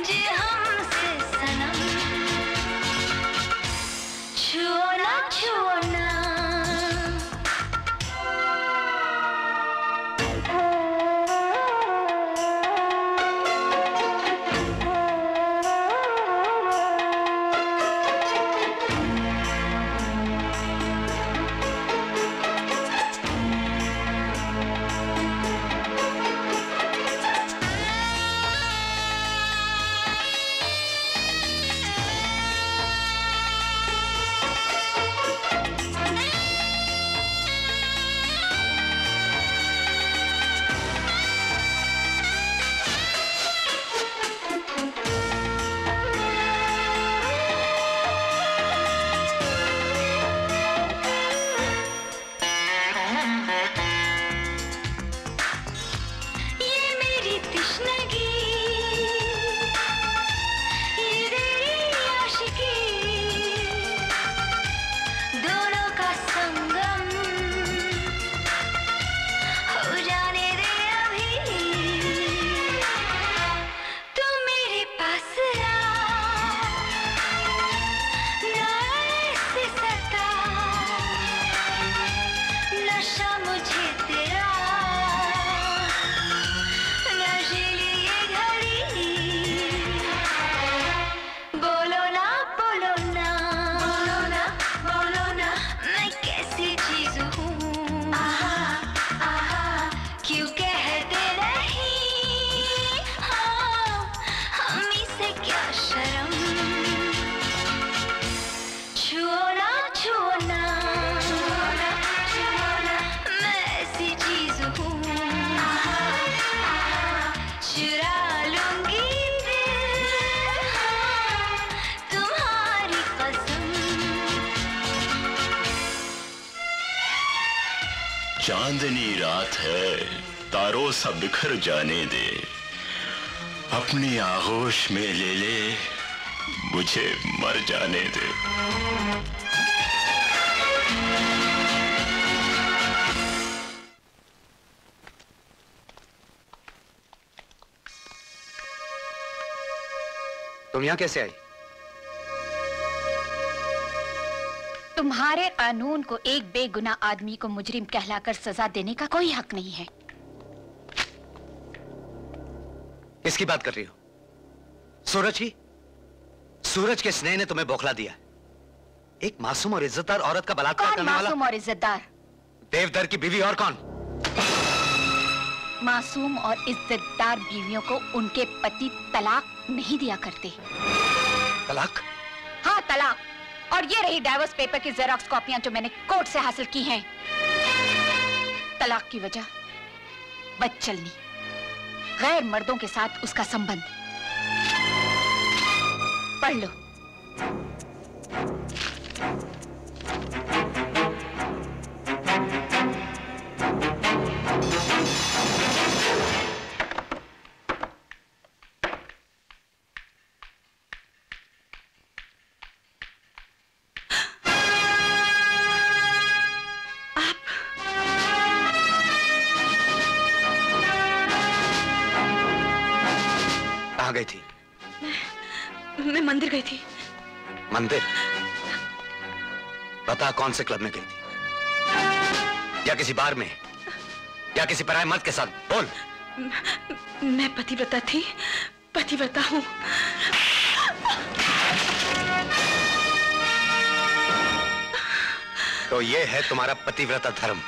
जी हाँ। चांदनी रात है, तारों सा बिखर जाने दे, अपनी आगोश में ले ले, मुझे मर जाने दे। तुम यहां कैसे आई? तुम्हारे कानून को एक बेगुनाह आदमी को मुजरिम कहलाकर सजा देने का कोई हक नहीं है। इसकी बात कर रही हो? सूरज ही? सूरज के स्नेह ने तुम्हें बौखला दिया। एक मासूम और इज्जतदार औरत का बलात्कार करने वाला। मासूम और इज्जतदार? देवधर की बीवी और कौन? मासूम और इज्जतदार बीवियों को उनके पति तलाक नहीं दिया करते। तलाक? हाँ, तलाक। और ये रही डाइवर्स पेपर की जेरोक्स कॉपियां जो मैंने कोर्ट से हासिल की हैं। तलाक की वजह बदचलनी, गैर मर्दों के साथ उसका संबंध। पढ़ लो। गई थी? मैं मंदिर गई थी। मंदिर? बता कौन से क्लब में गई थी? या किसी बार में? या किसी पराये मर्द के साथ? बोल। मैं पतिव्रता थी, पतिव्रता हूं। तो ये है तुम्हारा पतिव्रता धर्म।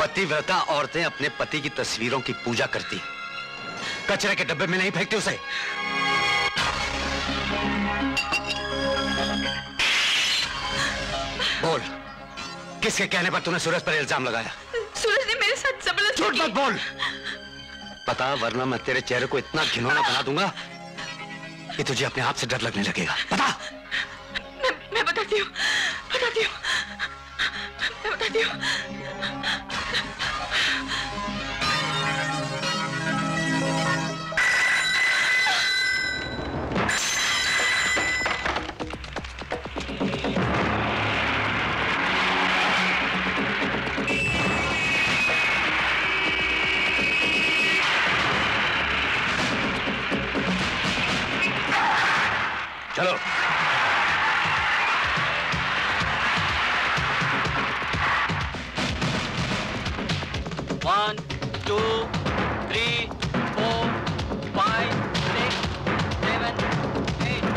पतिव्रता औरतें अपने पति की तस्वीरों की पूजा करती हैं। कचरे के डब्बे में नहीं फेंकते उसे। बोल, किसके कहने पर तूने सूरज पर इल्जाम लगाया? सूरज ने मेरे साथ जबरदस्ती। झूठ मत बोल। पता, वरना मैं तेरे चेहरे को इतना घिनौना बना दूंगा कि तुझे अपने आप से डर लगने लगेगा। पता? मैं बताती हूँ, बताती हूँ, मैं बताती हूँ। चलो। One, two, three, four, five, six, seven, eight.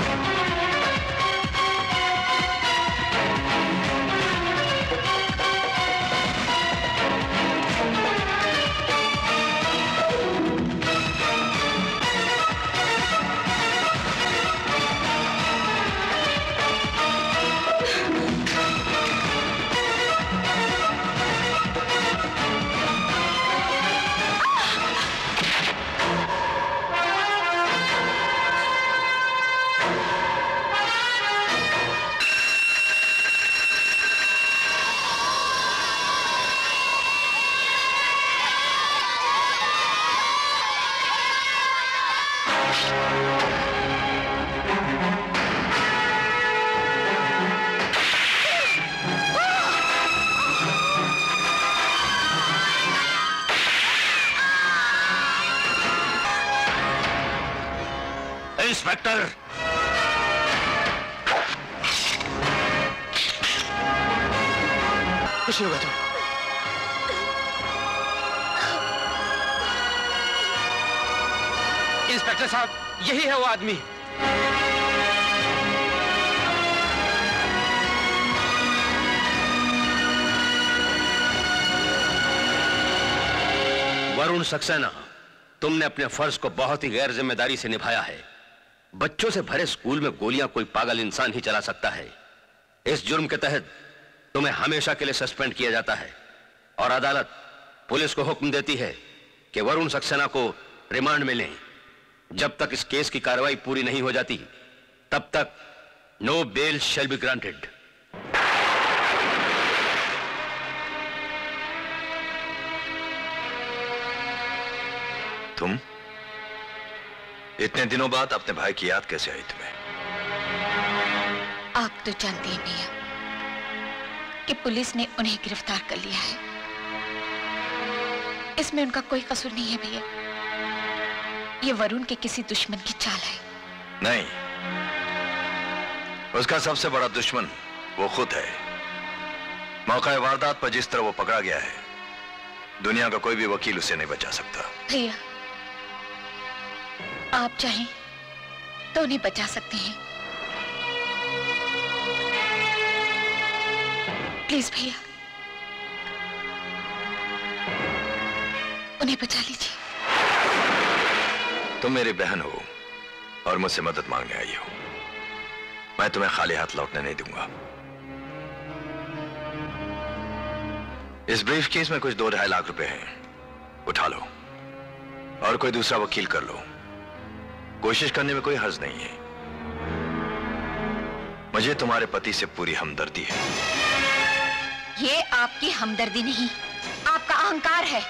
कुछ नहीं होगा तुम्हें। इंस्पेक्टर साहब, यही है वो आदमी। वरुण सक्सेना, तुमने अपने फर्ज को बहुत ही गैर जिम्मेदारी से निभाया है। बच्चों से भरे स्कूल में गोलियां कोई पागल इंसान ही चला सकता है। इस जुर्म के तहत तुम्हें हमेशा के लिए सस्पेंड किया जाता है और अदालत पुलिस को हुक्म देती है कि वरुण सक्सेना को रिमांड में लें। जब तक इस केस की कार्रवाई पूरी नहीं हो जाती, तब तक no bail shall be granted. तुम इतने दिनों बाद अपने भाई की याद कैसे आई तुम्हें? आप तो जानते हैं भैया कि पुलिस ने उन्हें गिरफ्तार कर लिया है। इसमें उनका कोई कसूर नहीं है भैया, ये वरुण के किसी दुश्मन की चाल है। नहीं, उसका सबसे बड़ा दुश्मन वो खुद है। मौका वारदात पर जिस तरह वो पकड़ा गया है, दुनिया का कोई भी वकील उसे नहीं बचा सकता। भैया आप चाहें तो उन्हें बचा सकते हैं। प्लीज भैया उन्हें बचा लीजिए। तुम मेरी बहन हो और मुझसे मदद मांगने आई हो। मैं तुम्हें खाली हाथ लौटने नहीं दूंगा। इस ब्रीफ केस में कुछ 2-2.5 लाख रुपए हैं, उठा लो और कोई दूसरा वकील कर लो। कोशिश करने में कोई हर्ज नहीं है। मुझे तुम्हारे पति से पूरी हमदर्दी है। ये आपकी हमदर्दी नहीं, आपका अहंकार है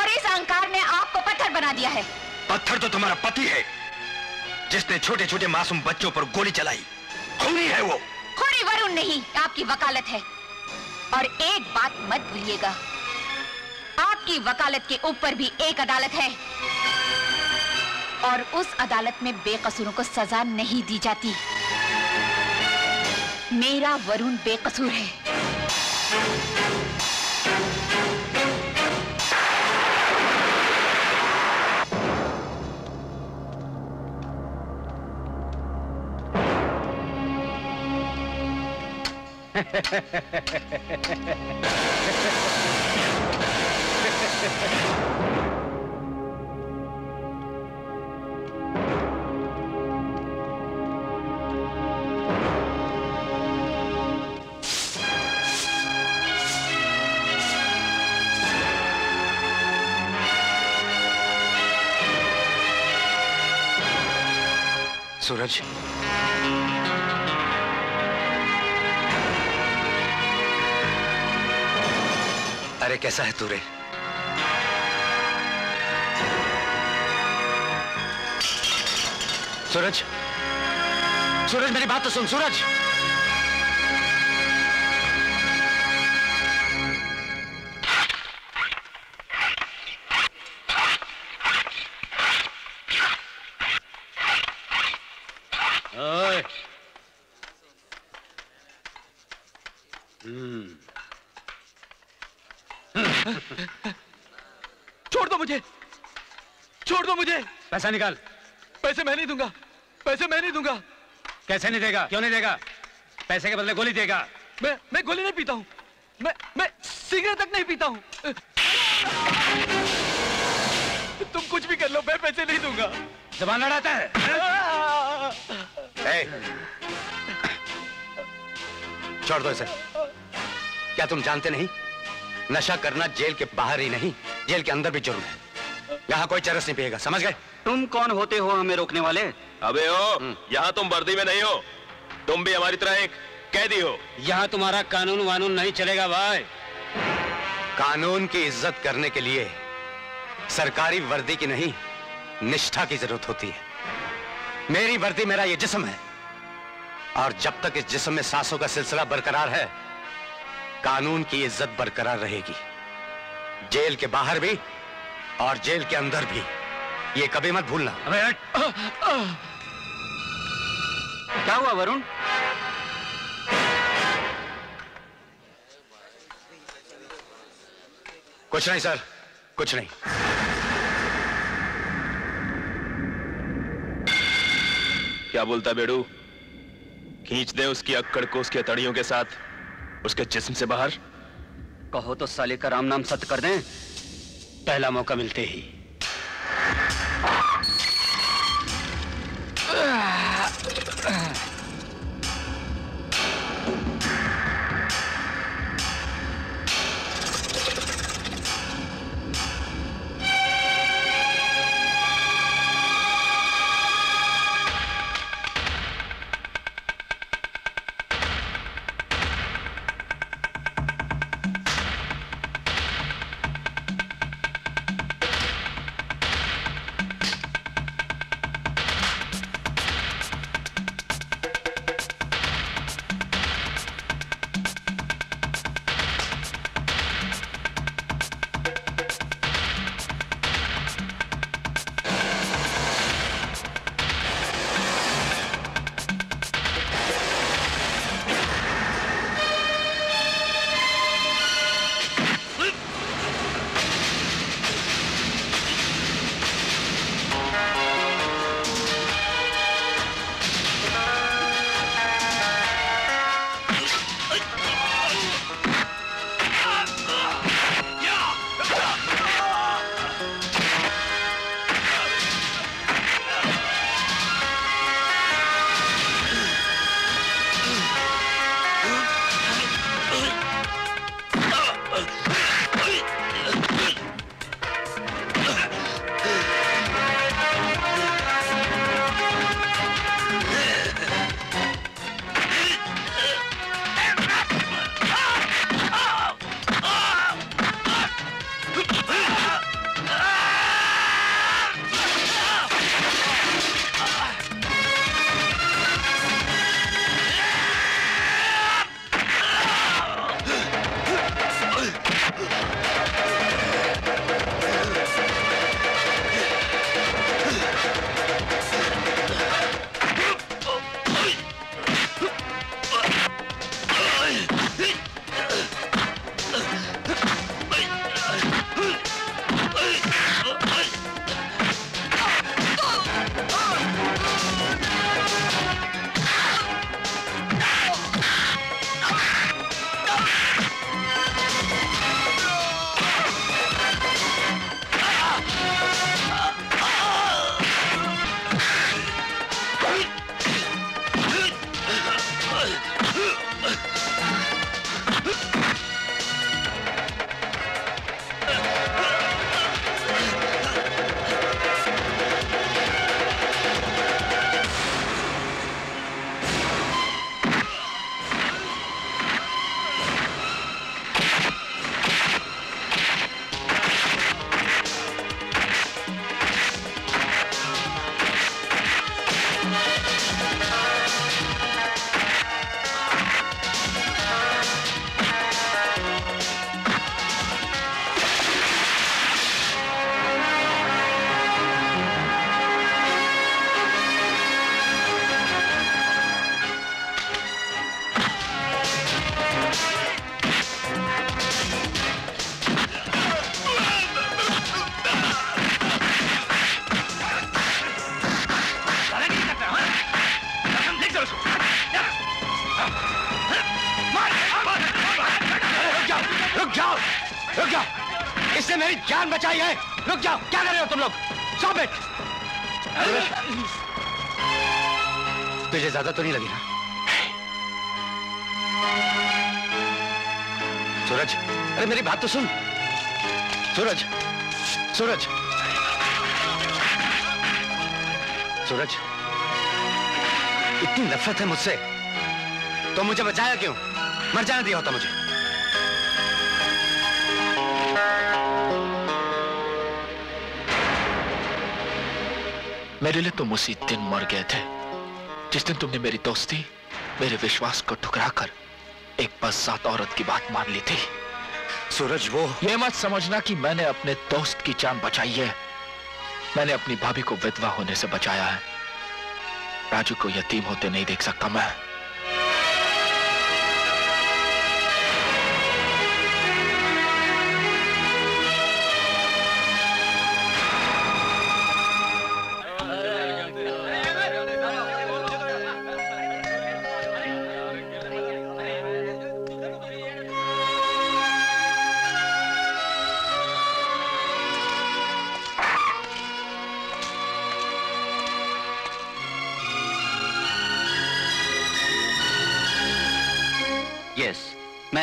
और इस अहंकार ने आपको पत्थर बना दिया है। पत्थर तो तुम्हारा पति है जिसने छोटे छोटे मासूम बच्चों पर गोली चलाई। खूनी है वो। खूनी वरुण नहीं, आपकी वकालत है। और एक बात मत भूलिएगा, आपकी वकालत के ऊपर भी एक अदालत है और उस अदालत में बेकसूरों को सजा नहीं दी जाती। मेरा वरुण बेकसूर है। सूरज, अरे कैसा है तू रे? सूरज, सूरज मेरी बात तो सुन। सूरज, पैसा निकाल। पैसे मैं नहीं दूंगा, पैसे मैं नहीं दूंगा। कैसे नहीं देगा? क्यों नहीं देगा? पैसे के बदले गोली देगा। मैं गोली नहीं पीता हूं। मैं सिगरेट तक नहीं पीता हूं। तुम कुछ भी कर लो, मैं पैसे नहीं दूंगा। जबान लड़ाता है। छोड़ दो इसे। क्या तुम जानते नहीं, नशा करना जेल के बाहर ही नहीं, जेल के अंदर भी जुर्म है। यहाँ कोई चरस नहीं पिएगा, समझ गए? तुम कौन होते हो हमें रोकने वाले? अबे ओ, यहाँ तुम वर्दी में नहीं हो, तुम भी हमारी तरह एक कैदी हो। यहाँ तुम्हारा कानून वानून नहीं चलेगा भाई। कानून की इज्जत करने के लिए सरकारी वर्दी की नहीं, निष्ठा की जरूरत होती है। मेरी वर्दी मेरा ये जिस्म है और जब तक इस जिस्म में सांसों का सिलसिला बरकरार है, कानून की इज्जत बरकरार रहेगी। जेल के बाहर भी और जेल के अंदर भी, ये कभी मत भूलना। क्या हुआ वरुण? कुछ नहीं सर, कुछ नहीं। क्या बोलता बेड़ू? खींच दे उसकी अक्कड़ को उसके तड़ियों के साथ उसके जिस्म से बाहर। कहो तो साले का राम नाम सत्य कर दें, पहला मौका मिलते ही। जिसने मेरी जान बचाई है। रुक जाओ, क्या कर रहे हो तुम लोग? Stop it! तुझे ज्यादा तो नहीं लगी ना? सूरज, अरे मेरी बात तो सुन। सूरज, सूरज, सूरज, इतनी नफरत है मुझसे, तो मुझे बचाया क्यों? मर जाने दिया होता मुझे। मेरे लिए तुम उसी दिन मर गए थे जिस दिन तुमने मेरी दोस्ती, मेरे विश्वास को ठुकरा कर एक बसात औरत की बात मान ली थी। सूरज, वो ये मत समझना कि मैंने अपने दोस्त की जान बचाई है। मैंने अपनी भाभी को विधवा होने से बचाया है। राजू को यतीम होते नहीं देख सकता मैं।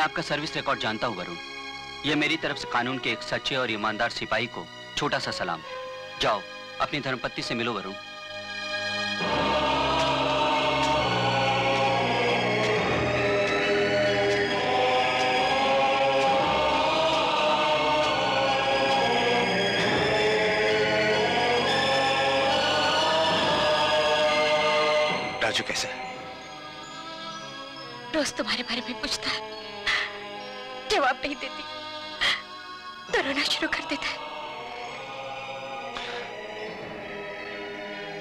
आपका सर्विस रिकॉर्ड जानता हूं वरुण। यह मेरी तरफ से कानून के एक सच्चे और ईमानदार सिपाही को छोटा सा सलाम। जाओ अपनी धर्मपत्नी से मिलो वरुण। राजू कैसा है? रोज तुम्हारे बारे में पूछता है, जवाब नहीं देती तो रोना शुरू कर देता है।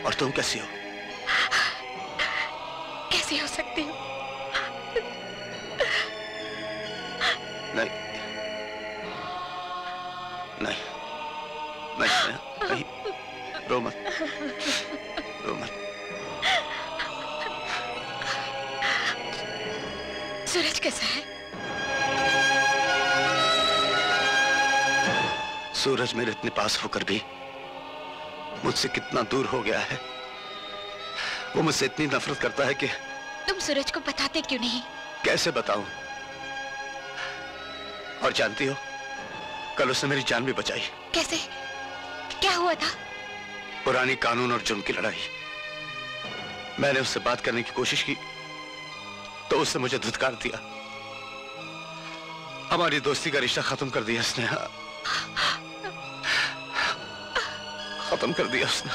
और तुम कैसी हो? कैसी हो सकती हो? नहीं, नहीं, नहीं, नहीं, रो मत, रो मत। सूरज कैसा है? सूरज मेरे इतने पास होकर भी मुझसे कितना दूर हो गया है। वो मुझसे इतनी नफरत करता है कि तुम सूरज को बताते क्यों नहीं? कैसे बताऊं? और जानती हो, कल उसने मेरी जान भी बचाई। कैसे? क्या हुआ था? पुरानी कानून और जुर्म की लड़ाई। मैंने उससे बात करने की कोशिश की तो उसने मुझे धुतकार दिया। हमारी दोस्ती का रिश्ता खत्म कर दिया स्नेहा, खत्म कर दिया उसने।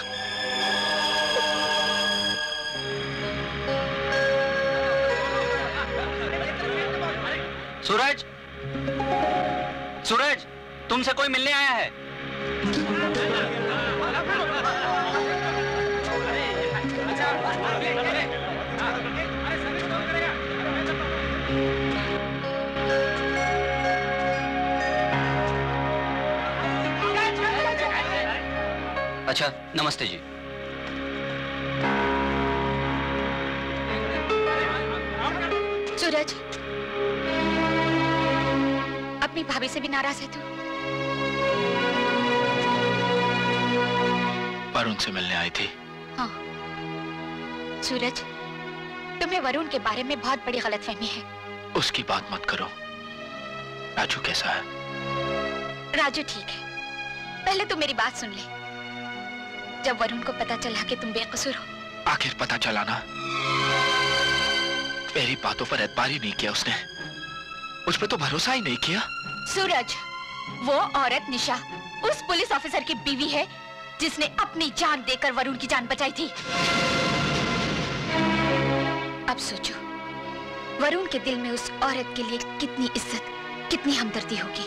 सूरज, सूरज, तुमसे कोई मिलने आया है। अच्छा, नमस्ते जी। सूरज, अपनी भाभी से भी नाराज है तू? वरुण से मिलने आई थी। हाँ। सूरज, तुम्हें वरुण के बारे में बहुत बड़ी गलतफहमी है। उसकी बात मत करो। राजू कैसा है? राजू ठीक है। पहले तुम मेरी बात सुन ले। जब वरुण को पता चला कि तुम बेकसूर हो। आखिर पता चला ना? मेरी बातों पर एतबार ही नहीं किया उसने। मुझ पर तो भरोसा ही नहीं किया। सूरज, वो औरत निशा उस पुलिस ऑफिसर की बीवी है जिसने अपनी जान देकर वरुण की जान बचाई थी। अब सोचो, वरुण के दिल में उस औरत के लिए कितनी इज्जत, कितनी हमदर्दी होगी।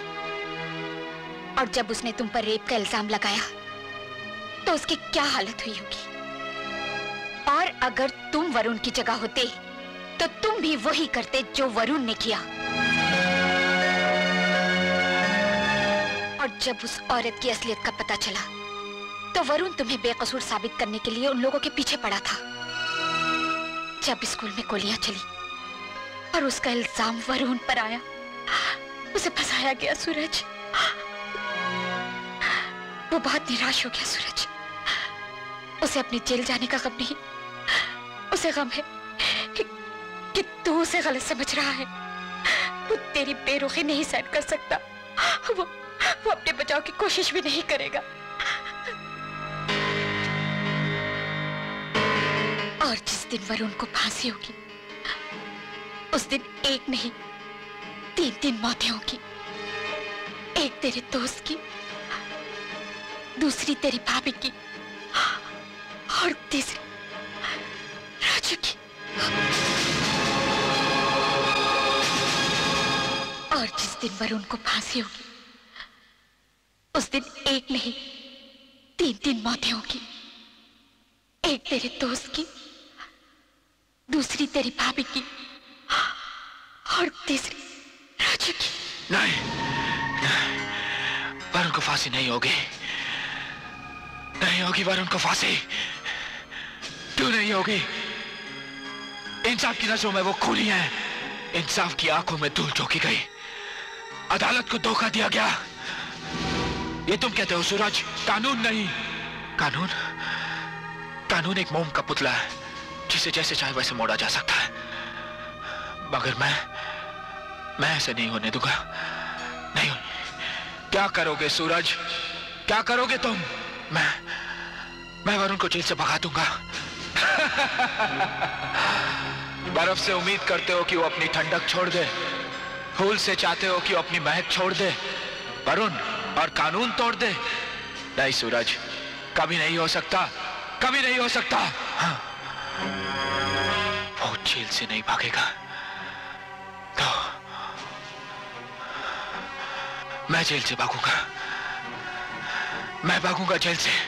और जब उसने तुम पर रेप का इल्जाम लगाया तो उसकी क्या हालत हुई होगी। और अगर तुम वरुण की जगह होते तो तुम भी वही करते जो वरुण ने किया। और जब उस औरत की असलियत का पता चला तो वरुण तुम्हें बेकसूर साबित करने के लिए उन लोगों के पीछे पड़ा था। जब स्कूल में गोलियां चली और उसका इल्जाम वरुण पर आया, उसे फंसाया गया। सूरज, वो बहुत निराश हो गया सूरज। उसे अपने जेल जाने का गम नहीं, उसे गम है कि तू उसे गलत समझ रहा है। वो तेरी बेरुखी नहीं सहन कर सकता, वो अपने बचाव की कोशिश भी नहीं करेगा। और जिस दिन वरुण को फांसी होगी उस दिन एक नहीं 3 मौतें होगी। एक तेरे दोस्त की, दूसरी तेरी भाभी की और तीसरी राजू की। और जिस दिन वरुण को फांसी होगी उस दिन एक नहीं 3 मौतें होगी। एक तेरे दोस्त की, दूसरी तेरी भाभी की और तीसरी राजू की। नहीं, नहीं, वरुण को फांसी नहीं होगी, नहीं होगी वरुण को फांसी, क्यों नहीं होगी? इंसाफ की नसों में वो खूनी है, इंसाफ की आंखों में धूल झोंकी गई, अदालत को धोखा दिया गया। ये तुम कहते हो सूरज, कानून नहीं। कानून, कानून एक मोम का पुतला है जिसे जैसे चाहे वैसे मोड़ा जा सकता है, मगर मैं ऐसे नहीं होने दूंगा, नहीं होने। क्या करोगे सूरज, क्या करोगे तुम? मैं वरुण को जेल से भगा दूंगा। बर्फ से उम्मीद करते हो कि वो अपनी ठंडक छोड़ दे, फूल से चाहते हो कि वो अपनी महक छोड़ दे, वरुण और कानून तोड़ दे। नहीं सूरज, कभी नहीं हो सकता, कभी नहीं हो सकता। हाँ। वो जेल से नहीं भागेगा तो मैं जेल से भागूंगा, मैं भागूंगा जेल से।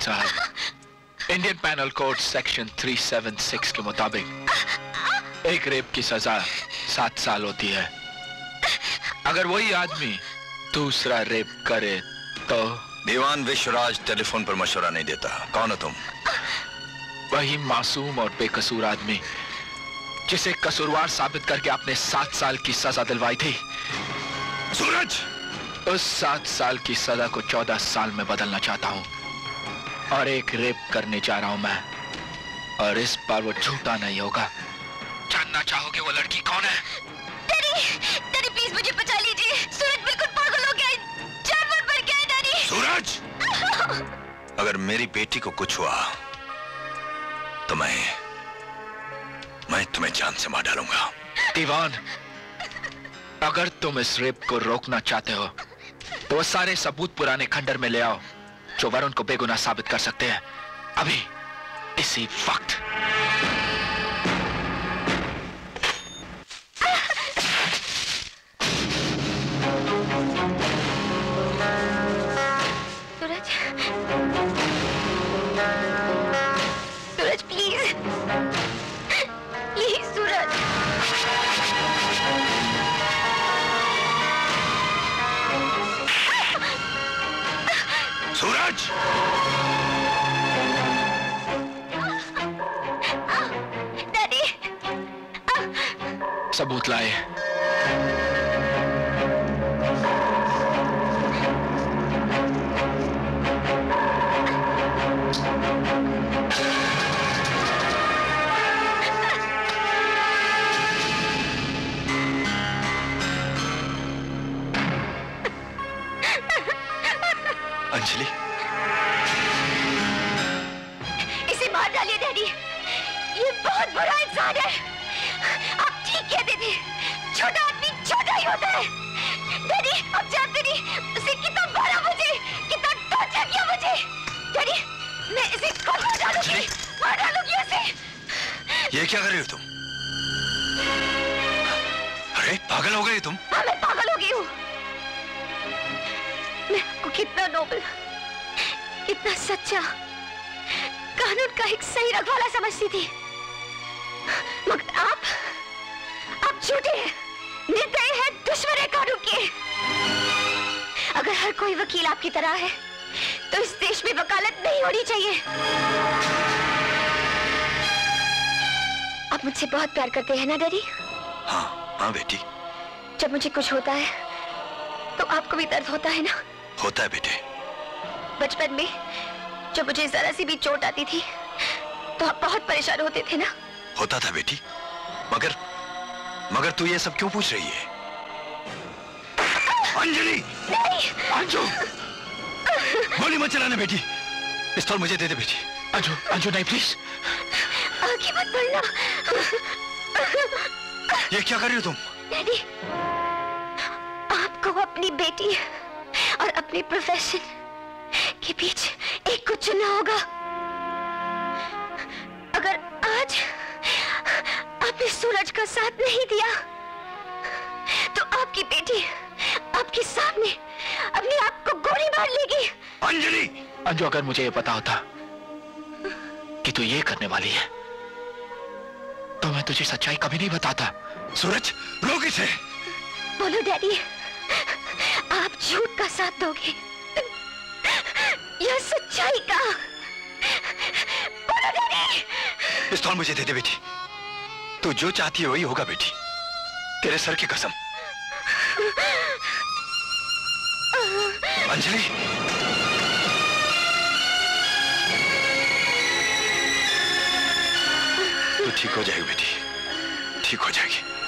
साहब, इंडियन पैनल कोड सेक्शन 376 के मुताबिक एक रेप की सजा 7 साल होती है। अगर वही आदमी दूसरा रेप करे तो दीवान विश्वराज टेलीफोन पर मशवरा नहीं देता। कौन हो तुम? वही मासूम और बेकसूर आदमी जिसे कसूरवार साबित करके आपने 7 साल की सजा दिलवाई थी। सूरज, उस 7 साल की सजा को 14 साल में बदलना चाहता हूँ और एक रेप करने जा रहा हूँ मैं, और इस बार वो झूठा नहीं होगा। जानना चाहोगे वो लड़की कौन है? डैडी प्लीज मुझे बचा लीजिए, सूरज बिल्कुल पागल हो गया, जानवर बन गया है डैडी। सूरज, अगर मेरी बेटी को कुछ हुआ तो मैं तुम्हें जान से मार डालूंगा। दीवान, अगर तुम इस रेप को रोकना चाहते हो तो वो सारे सबूत पुराने खंडर में ले आओ जो वरुण को बेगुनाह साबित कर सकते हैं, अभी इसी वक्त। सबूत लाए। अंजलि, इसे मार डालिए डैडी, ये बहुत बुरा इंसान है। छोटा आदमी छोटा ही होता है डैडी, अब जानते नहीं उसे कितना मारा मुझे, कितना टॉर्चर किया मुझे डैडी। मैं इसे खुद मार डालूंगी उसे। ये क्या कर रही हो तुम? अरे पागल हो गई तुम। हाँ, मैं पागल हो गई हूँ। मैं आपको कितना नोबल, कितना सच्चा, कानून का एक सही रखवाला समझती थी, मगर आप झूठे हैं, निर्दयी हैं, दुश्मन हैं कानून के। अगर हर कोई वकील आपकी तरह है तो इस देश में वकालत नहीं होनी चाहिए। आप मुझसे बहुत प्यार करते हैं ना डैडी? हाँ बेटी। जब मुझे कुछ होता है तो आपको भी दर्द होता है ना? होता है बेटे। बचपन में जब मुझे जरा सी भी चोट आती थी तो आप बहुत परेशान होते थे ना? होता था बेटी, मगर तू ये सब क्यों पूछ रही है? अंजलि, अंजू, गोली मत चलाना बेटी, पिस्तौल मुझे दे दे बेटी। अंजू, अंजू नहीं प्लीज। आगे मत बढ़ना। ये क्या कर रही हो तुम? डैडी, आपको अपनी बेटी और अपने प्रोफेशन के बीच एक को चुनना होगा। अगर आज आपने सूरज का साथ नहीं दिया तो आपकी बेटी आपके सामने अपने आप को गोली मार लेगी। अंजलि, अंजू, अगर मुझे ये पता होता कि तू ये करने वाली है तो मैं तुझे सच्चाई कभी नहीं बताता। सूरज, रोक इसे। बोलो डैडी, आप झूठ का साथ दोगे या सच्चाई का? बोलो डैडी। पिस्तौल मुझे दे दे बेटी, तू जो चाहती है वही होगा बेटी, तेरे सर की कसम। अंजलि, तू ठीक हो जाएगी बेटी, ठीक हो जाएगी।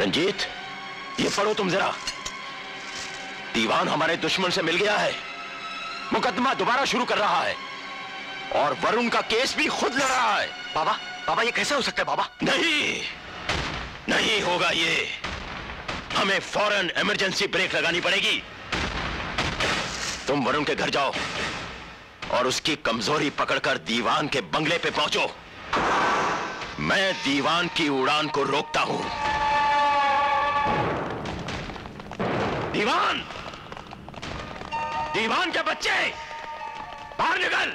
रंजीत, ये पढ़ो तुम जरा, दीवान हमारे दुश्मन से मिल गया है, मुकदमा दोबारा शुरू कर रहा है और वरुण का केस भी खुद लड़ रहा है। बाबा, बाबा ये कैसे हो सकता है बाबा? नहीं होगा ये, हमें फौरन इमरजेंसी ब्रेक लगानी पड़ेगी। तुम वरुण के घर जाओ और उसकी कमजोरी पकड़कर दीवान के बंगले पे पहुंचो। मैं दीवान की उड़ान को रोकता हूं। दीवान, दीवान के बच्चे बाहर निकल,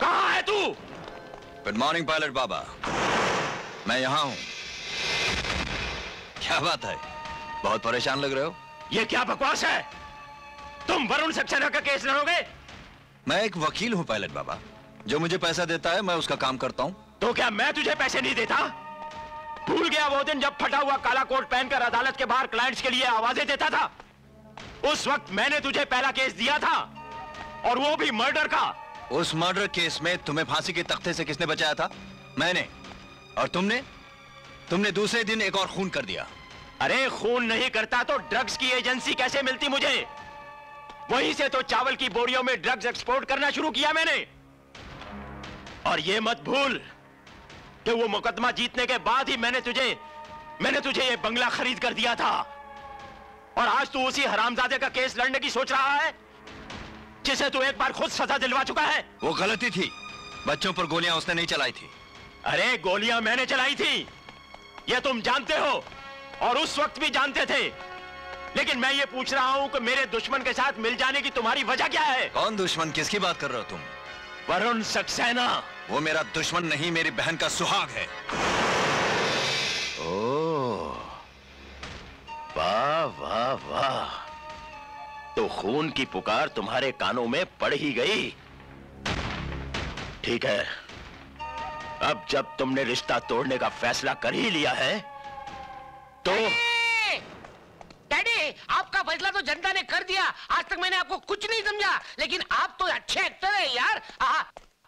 कहां है तू? गुड मॉर्निंग पायलट बाबा, मैं यहां हूं। क्या बात है, बहुत परेशान लग रहे हो। ये क्या बकवास है? तुम वरुण सक्सेना का केस लड़ोगे? मैं एक वकील हूं पायलट बाबा, जो मुझे पैसा देता है मैं उसका काम करता हूं। तो क्या मैं तुझे पैसे नहीं देता? भूल गया वो दिन जब फटा हुआ काला कोट पहनकर अदालत के बाहर क्लाइंट्स के लिए आवाजें देता था? उस वक्त मैंने तुझे पहला केस दिया था, और वो भी मर्डर का। उस मर्डर केस में तुम्हें फांसी के तख्ते से किसने बचाया था? मैंने। और तुमने दूसरे दिन एक और खून कर दिया। अरे खून नहीं करता तो ड्रग्स की एजेंसी कैसे मिलती मुझे? वहीं से तो चावल की बोरियों में ड्रग्स एक्सपोर्ट करना शुरू किया मैंने। और यह मत भूल कि वो मुकदमा जीतने के बाद ही मैंने तुझे ये बंगला खरीद कर दिया था। और आज तू उसी हरामजादे का केस लड़ने की सोच रहा है जिसे तू एक बार खुद सजा दिलवा चुका है। वो गलती थी, बच्चों पर गोलियां उसने नहीं चलाई थी। अरे गोलियां मैंने चलाई थी, ये तुम जानते हो, और उस वक्त भी जानते थे। लेकिन मैं ये पूछ रहा हूं कि मेरे दुश्मन के साथ मिल जाने की तुम्हारी वजह क्या है? कौन दुश्मन, किसकी बात कर रहे हो तुम? वरुण सक्सेना। वो मेरा दुश्मन नहीं, मेरी बहन का सुहाग है। ओह, वाह वाह वाह, तो खून की पुकार तुम्हारे कानों में पड़ ही गई। ठीक है, अब जब तुमने रिश्ता तोड़ने का फैसला कर ही लिया है तो डैडी, आपका फैसला तो जनता ने कर दिया। आज तक मैंने आपको कुछ नहीं समझा, लेकिन आप तो अच्छे एक्टर हैं यार।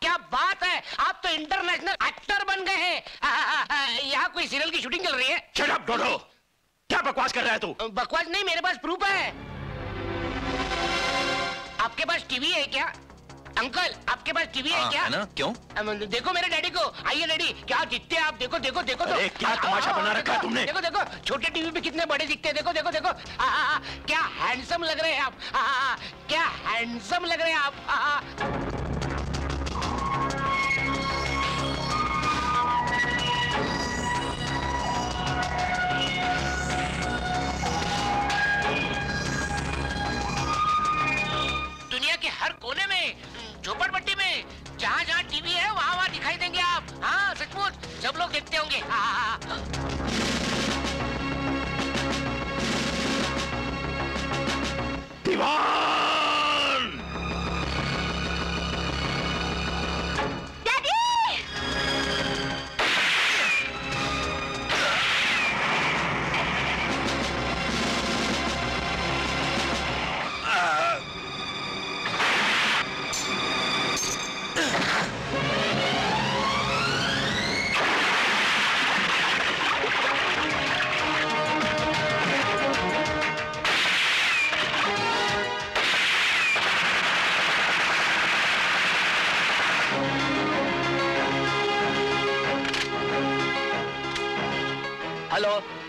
क्या बात है, आप तो इंटरनेशनल एक्टर बन गए हैं। यहाँ कोई सीरियल की शूटिंग चल रही है। शट अप डोडो, क्या बकवास कर रहा है तू? बकवास नहीं, मेरे पास प्रूफ है। आपके पास टीवी है क्या अंकल? आपके पास टीवी है क्या? है ना, क्यों? देखो मेरे डैडी को, आइए डैडी, क्या दिखते हैं आप। देखो देखो देखो, तो क्या तमाशा बना रखा है तुमने। देखो देखो, छोटे टीवी पे कितने बड़े दिखते हैं। देखो देखो देखो, क्या हैंडसम लग रहे हैं आप। क्या हैंडसम लग रहे हैं आप। दुनिया के हर कोने में, झोपड़पट्टी में, जहाँ जहाँ टीवी है वहाँ वहाँ दिखाई देंगे आप। हाँ सचमुच, सब लोग देखते होंगे। दीवान! डैडी!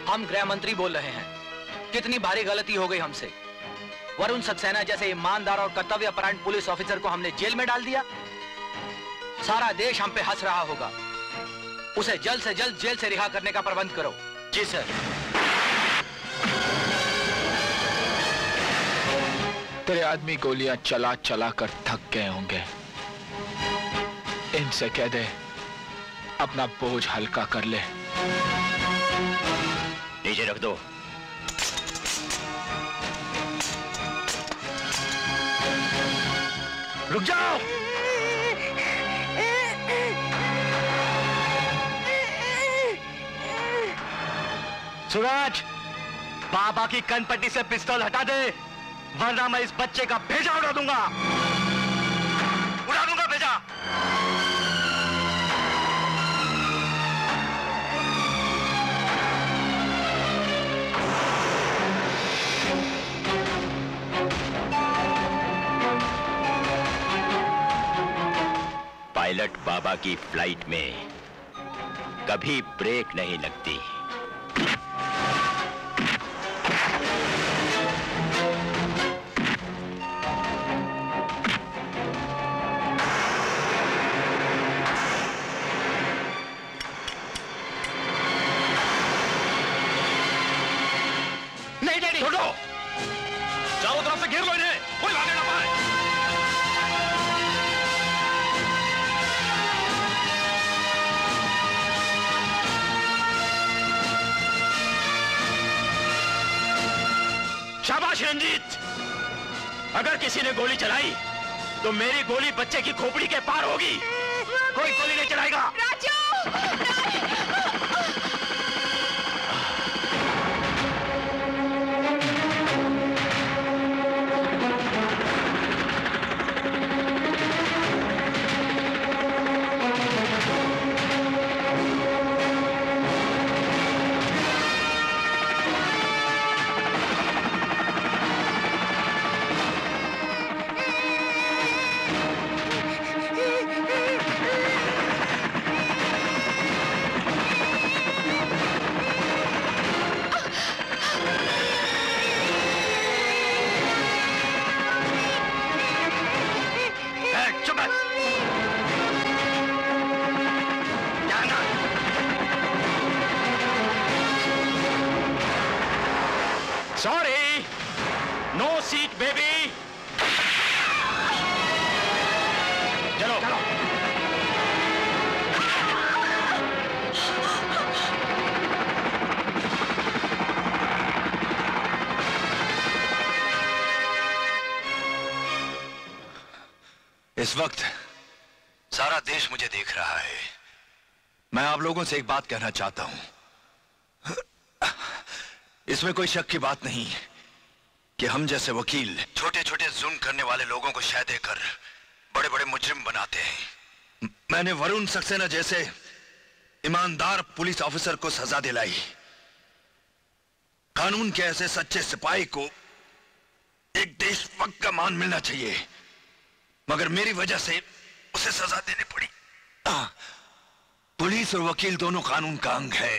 हम गृह मंत्री बोल रहे हैं। कितनी भारी गलती हो गई हमसे। वरुण सक्सेना जैसे ईमानदार और कर्तव्यपरायण पुलिस ऑफिसर को हमने जेल में डाल दिया। सारा देश हम पे हंस रहा होगा। उसे जल्द से जल्द जेल से रिहा करने का प्रबंध करो। जी सर। तेरे आदमी गोलियां चला चला कर थक गए होंगे। इनसे कह दे अपना बोझ हल्का कर ले। नीचे रख दो। रुक जाओ। सूरज, बाबा की कनपट्टी से पिस्तौल हटा दे, वरना मैं इस बच्चे का भेजा उड़ा दूंगा। उड़ा दूंगा भेजा। पायलट बाबा की फ्लाइट में कभी ब्रेक नहीं लगती। शाबाश रंजीत, अगर किसी ने गोली चलाई तो मेरी गोली बच्चे की खोपड़ी के पार होगी। कोई गोली नहीं चलाएगा। राजू, इस वक्त सारा देश मुझे देख रहा है। मैं आप लोगों से एक बात कहना चाहता हूं। इसमें कोई शक की बात नहीं कि हम जैसे वकील छोटे छोटे जुल्म करने वाले लोगों को शह देकर बड़े बड़े मुजरिम बनाते हैं। मैंने वरुण सक्सेना जैसे ईमानदार पुलिस ऑफिसर को सजा दिलाई। कानून के ऐसे सच्चे सिपाही को एक देशभक्त का मान मिलना चाहिए, मगर मेरी वजह से उसे सजा देनी पड़ी। पुलिस और वकील दोनों कानून का अंग है।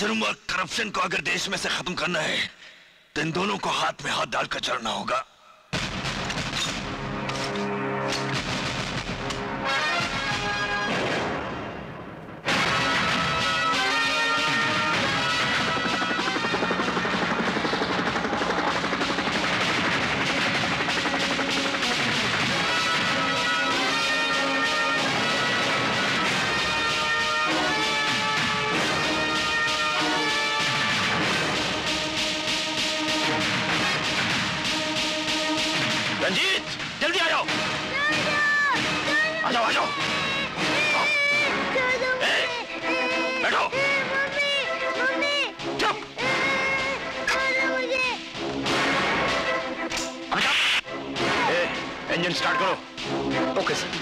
जुर्म और करप्शन को अगर देश में से खत्म करना है तो इन दोनों को हाथ में हाथ डालकर चलना होगा। स्टार्ट करो। Okay sir.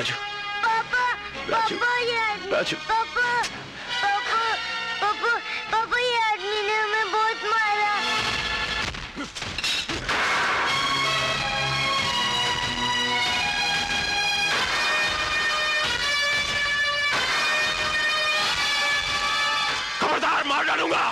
राजू, राजू, राजू, ये आदमी ने हमें बहुत मारा। खबरदार, मार डालूंगा।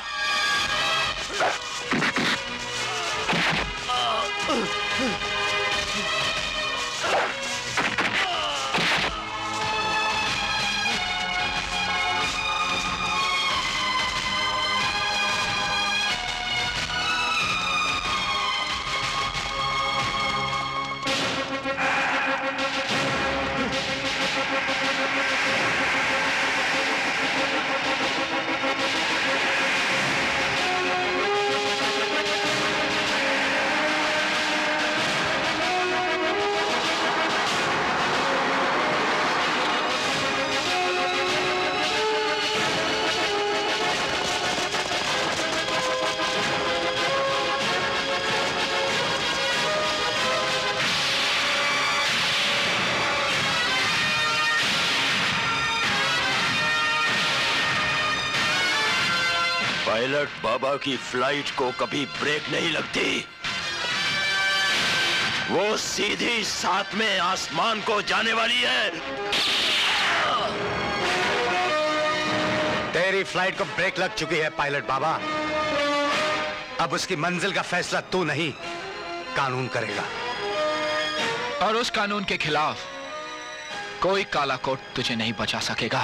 पायलट बाबा की फ्लाइट को कभी ब्रेक नहीं लगती। वो सीधी साथ में आसमान को जाने वाली है। तेरी फ्लाइट को ब्रेक लग चुकी है पायलट बाबा। अब उसकी मंजिल का फैसला तू नहीं, कानून करेगा। और उस कानून के खिलाफ कोई काला कोट तुझे नहीं बचा सकेगा।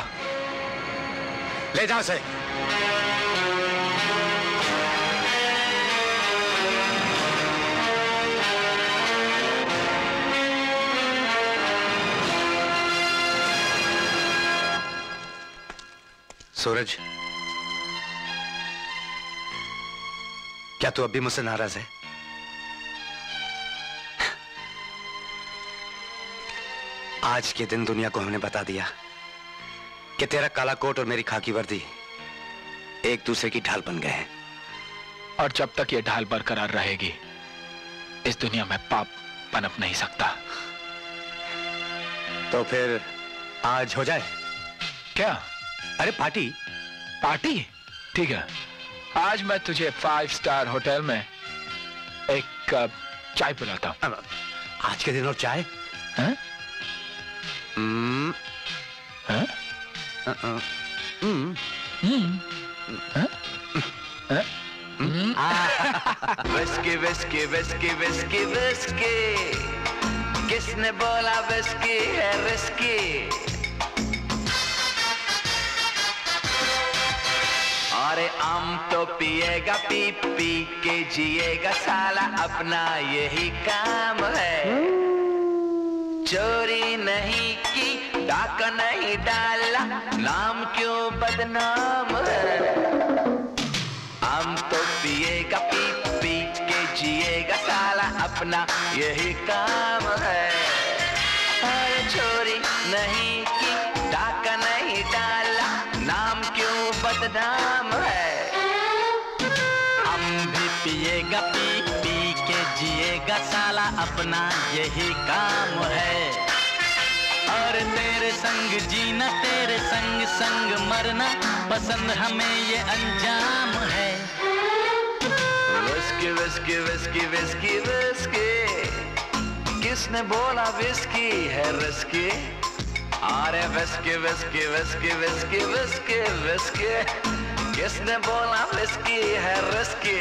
ले जा उसे। सूरज, क्या तू अब भी मुझसे नाराज है? आज के दिन दुनिया को हमने बता दिया कि तेरा काला कोट और मेरी खाकी वर्दी एक दूसरे की ढाल बन गए हैं। और जब तक ये ढाल बरकरार रहेगी, इस दुनिया में पाप पनप नहीं सकता। तो फिर आज हो जाए क्या? अरे पार्टी, पार्टी ठीक है। आज मैं तुझे 5 स्टार होटल में एक कप चाय पिलाता हूं। आज के दिन और चाय? हाँ? हाँ? Whisky whisky whisky whisky whisky, किसने बोला विस्की है विस्की? अरे आम तो पिएगा पी पी के जिएगा साला, अपना यही काम है। चोरी नहीं की, डाका नहीं डाला, नाम क्यों बदनाम है? आम तो पिएगा पी पी के जिएगा साला, अपना यही काम है। अरे चोरी नहीं की, डाका नहीं डाला, नाम क्यों बदनाम है? हम भी पिएगा पी पी के जिएगा साला, अपना यही काम है। और तेरे संग जीना, तेरे संग संग मरना, पसंद हमें ये अंजाम है। Whisky whisky whisky whisky whisky, किसने बोला विस्की है विस्की? अरे whisky whisky whisky whisky whisky whisky, किसने बोला विस्की है विस्की?